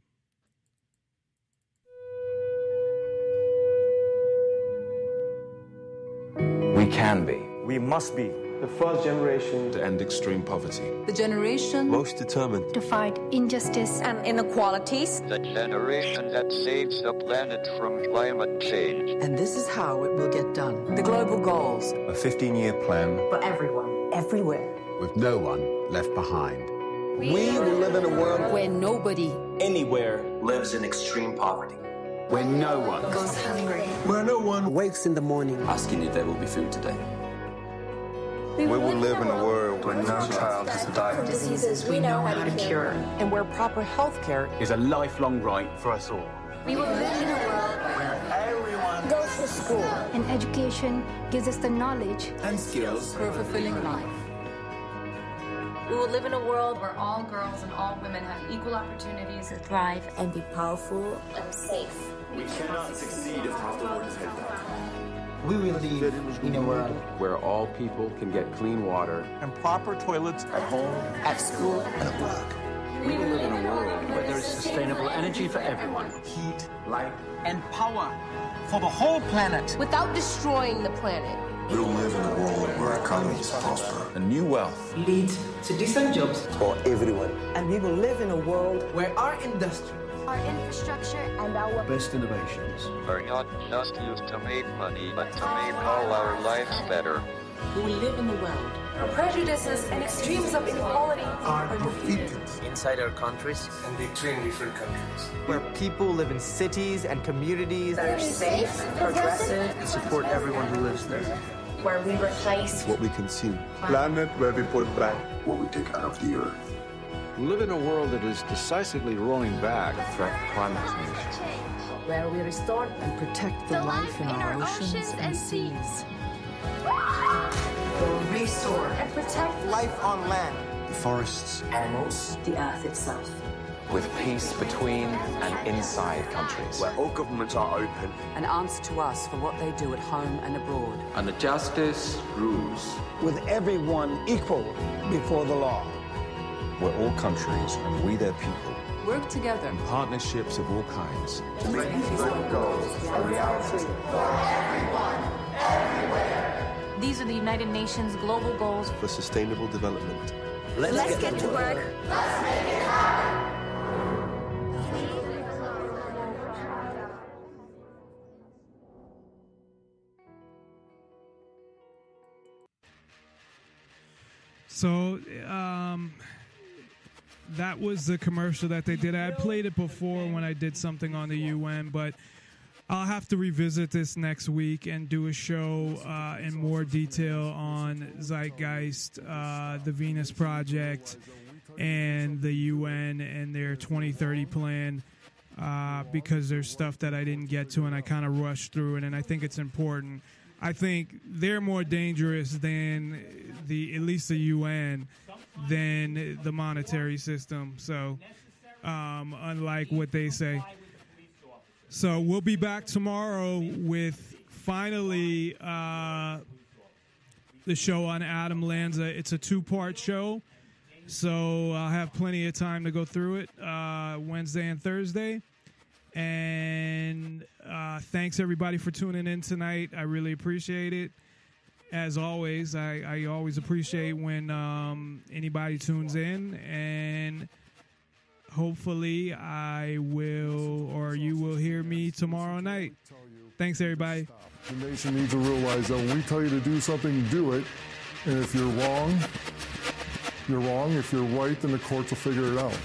We can be. We must be. The first generation to end extreme poverty. The generation most determined to fight injustice and inequalities. The generation that saves the planet from climate change. And this is how it will get done. The global goals. A 15-year plan for everyone, everywhere. With no one left behind. We will live in a world where nobody anywhere lives in extreme poverty. Where no one goes hungry. Where no one wakes in the morning asking if there will be food today. We will live in a world where no child has to die from diseases we know how to cure. And where proper health care is a lifelong right for us all. We will live in a world where everyone goes to school. And education gives us the knowledge and skills for a fulfilling life. We will live in a world where all girls and all women have equal opportunities to thrive and be powerful and safe. We cannot succeed if half the world is headed down. We will live in a world where all people can get clean water and proper toilets at home, at school, and at work. We will live in a world where there is sustainable energy for everyone. Heat, light, and power for the whole planet without destroying the planet. We'll live in a world where economies prosper and new wealth leads to decent jobs for everyone. And we will live in a world where our industry, our infrastructure, and our best innovations are not just used to make money, but to make all our lives better. We will live in a world where prejudices and extremes of inequality are defeated inside our countries and between different countries. Where people live in cities and communities that are safe, progressive, and support everyone who lives there. Where we replace what we consume. Planet where we put back what we take out of the earth. Live in a world that is decisively rolling back the threat of climate change. where we restore and protect the life in our oceans and seas. We'll restore and protect life on land, the forests, animals, the earth itself. With peace between and inside countries, where all governments are open. An answer to us for what they do at home and abroad. And the justice rules. With everyone equal before the law. Where all countries and we their people work together in partnerships of all kinds to make these goals a reality for everyone, everywhere. These are the United Nations Global Goals for Sustainable Development. Let's get to work. Let's make it happen. So that was the commercial that they did. I played it before when I did something on the UN, but I'll have to revisit this next week and do a show in more detail on Zeitgeist, the Venus Project, and the UN and their 2030 plan, because there's stuff that I didn't get to and I kind of rushed through it, and I think it's important. I think they're more dangerous than at least the UN than the monetary system. So, unlike what they say. So we'll be back tomorrow with finally the show on Adam Lanza. It's a two-part show, so I'll have plenty of time to go through it Wednesday and Thursday. And thanks, everybody, for tuning in tonight. I really appreciate it. As always, I always appreciate when anybody tunes in. And hopefully I will, or you will hear me tomorrow night. Thanks, everybody. The nation needs to realize that when we tell you to do something, do it. And if you're wrong, you're wrong. If you're right, then the courts will figure it out.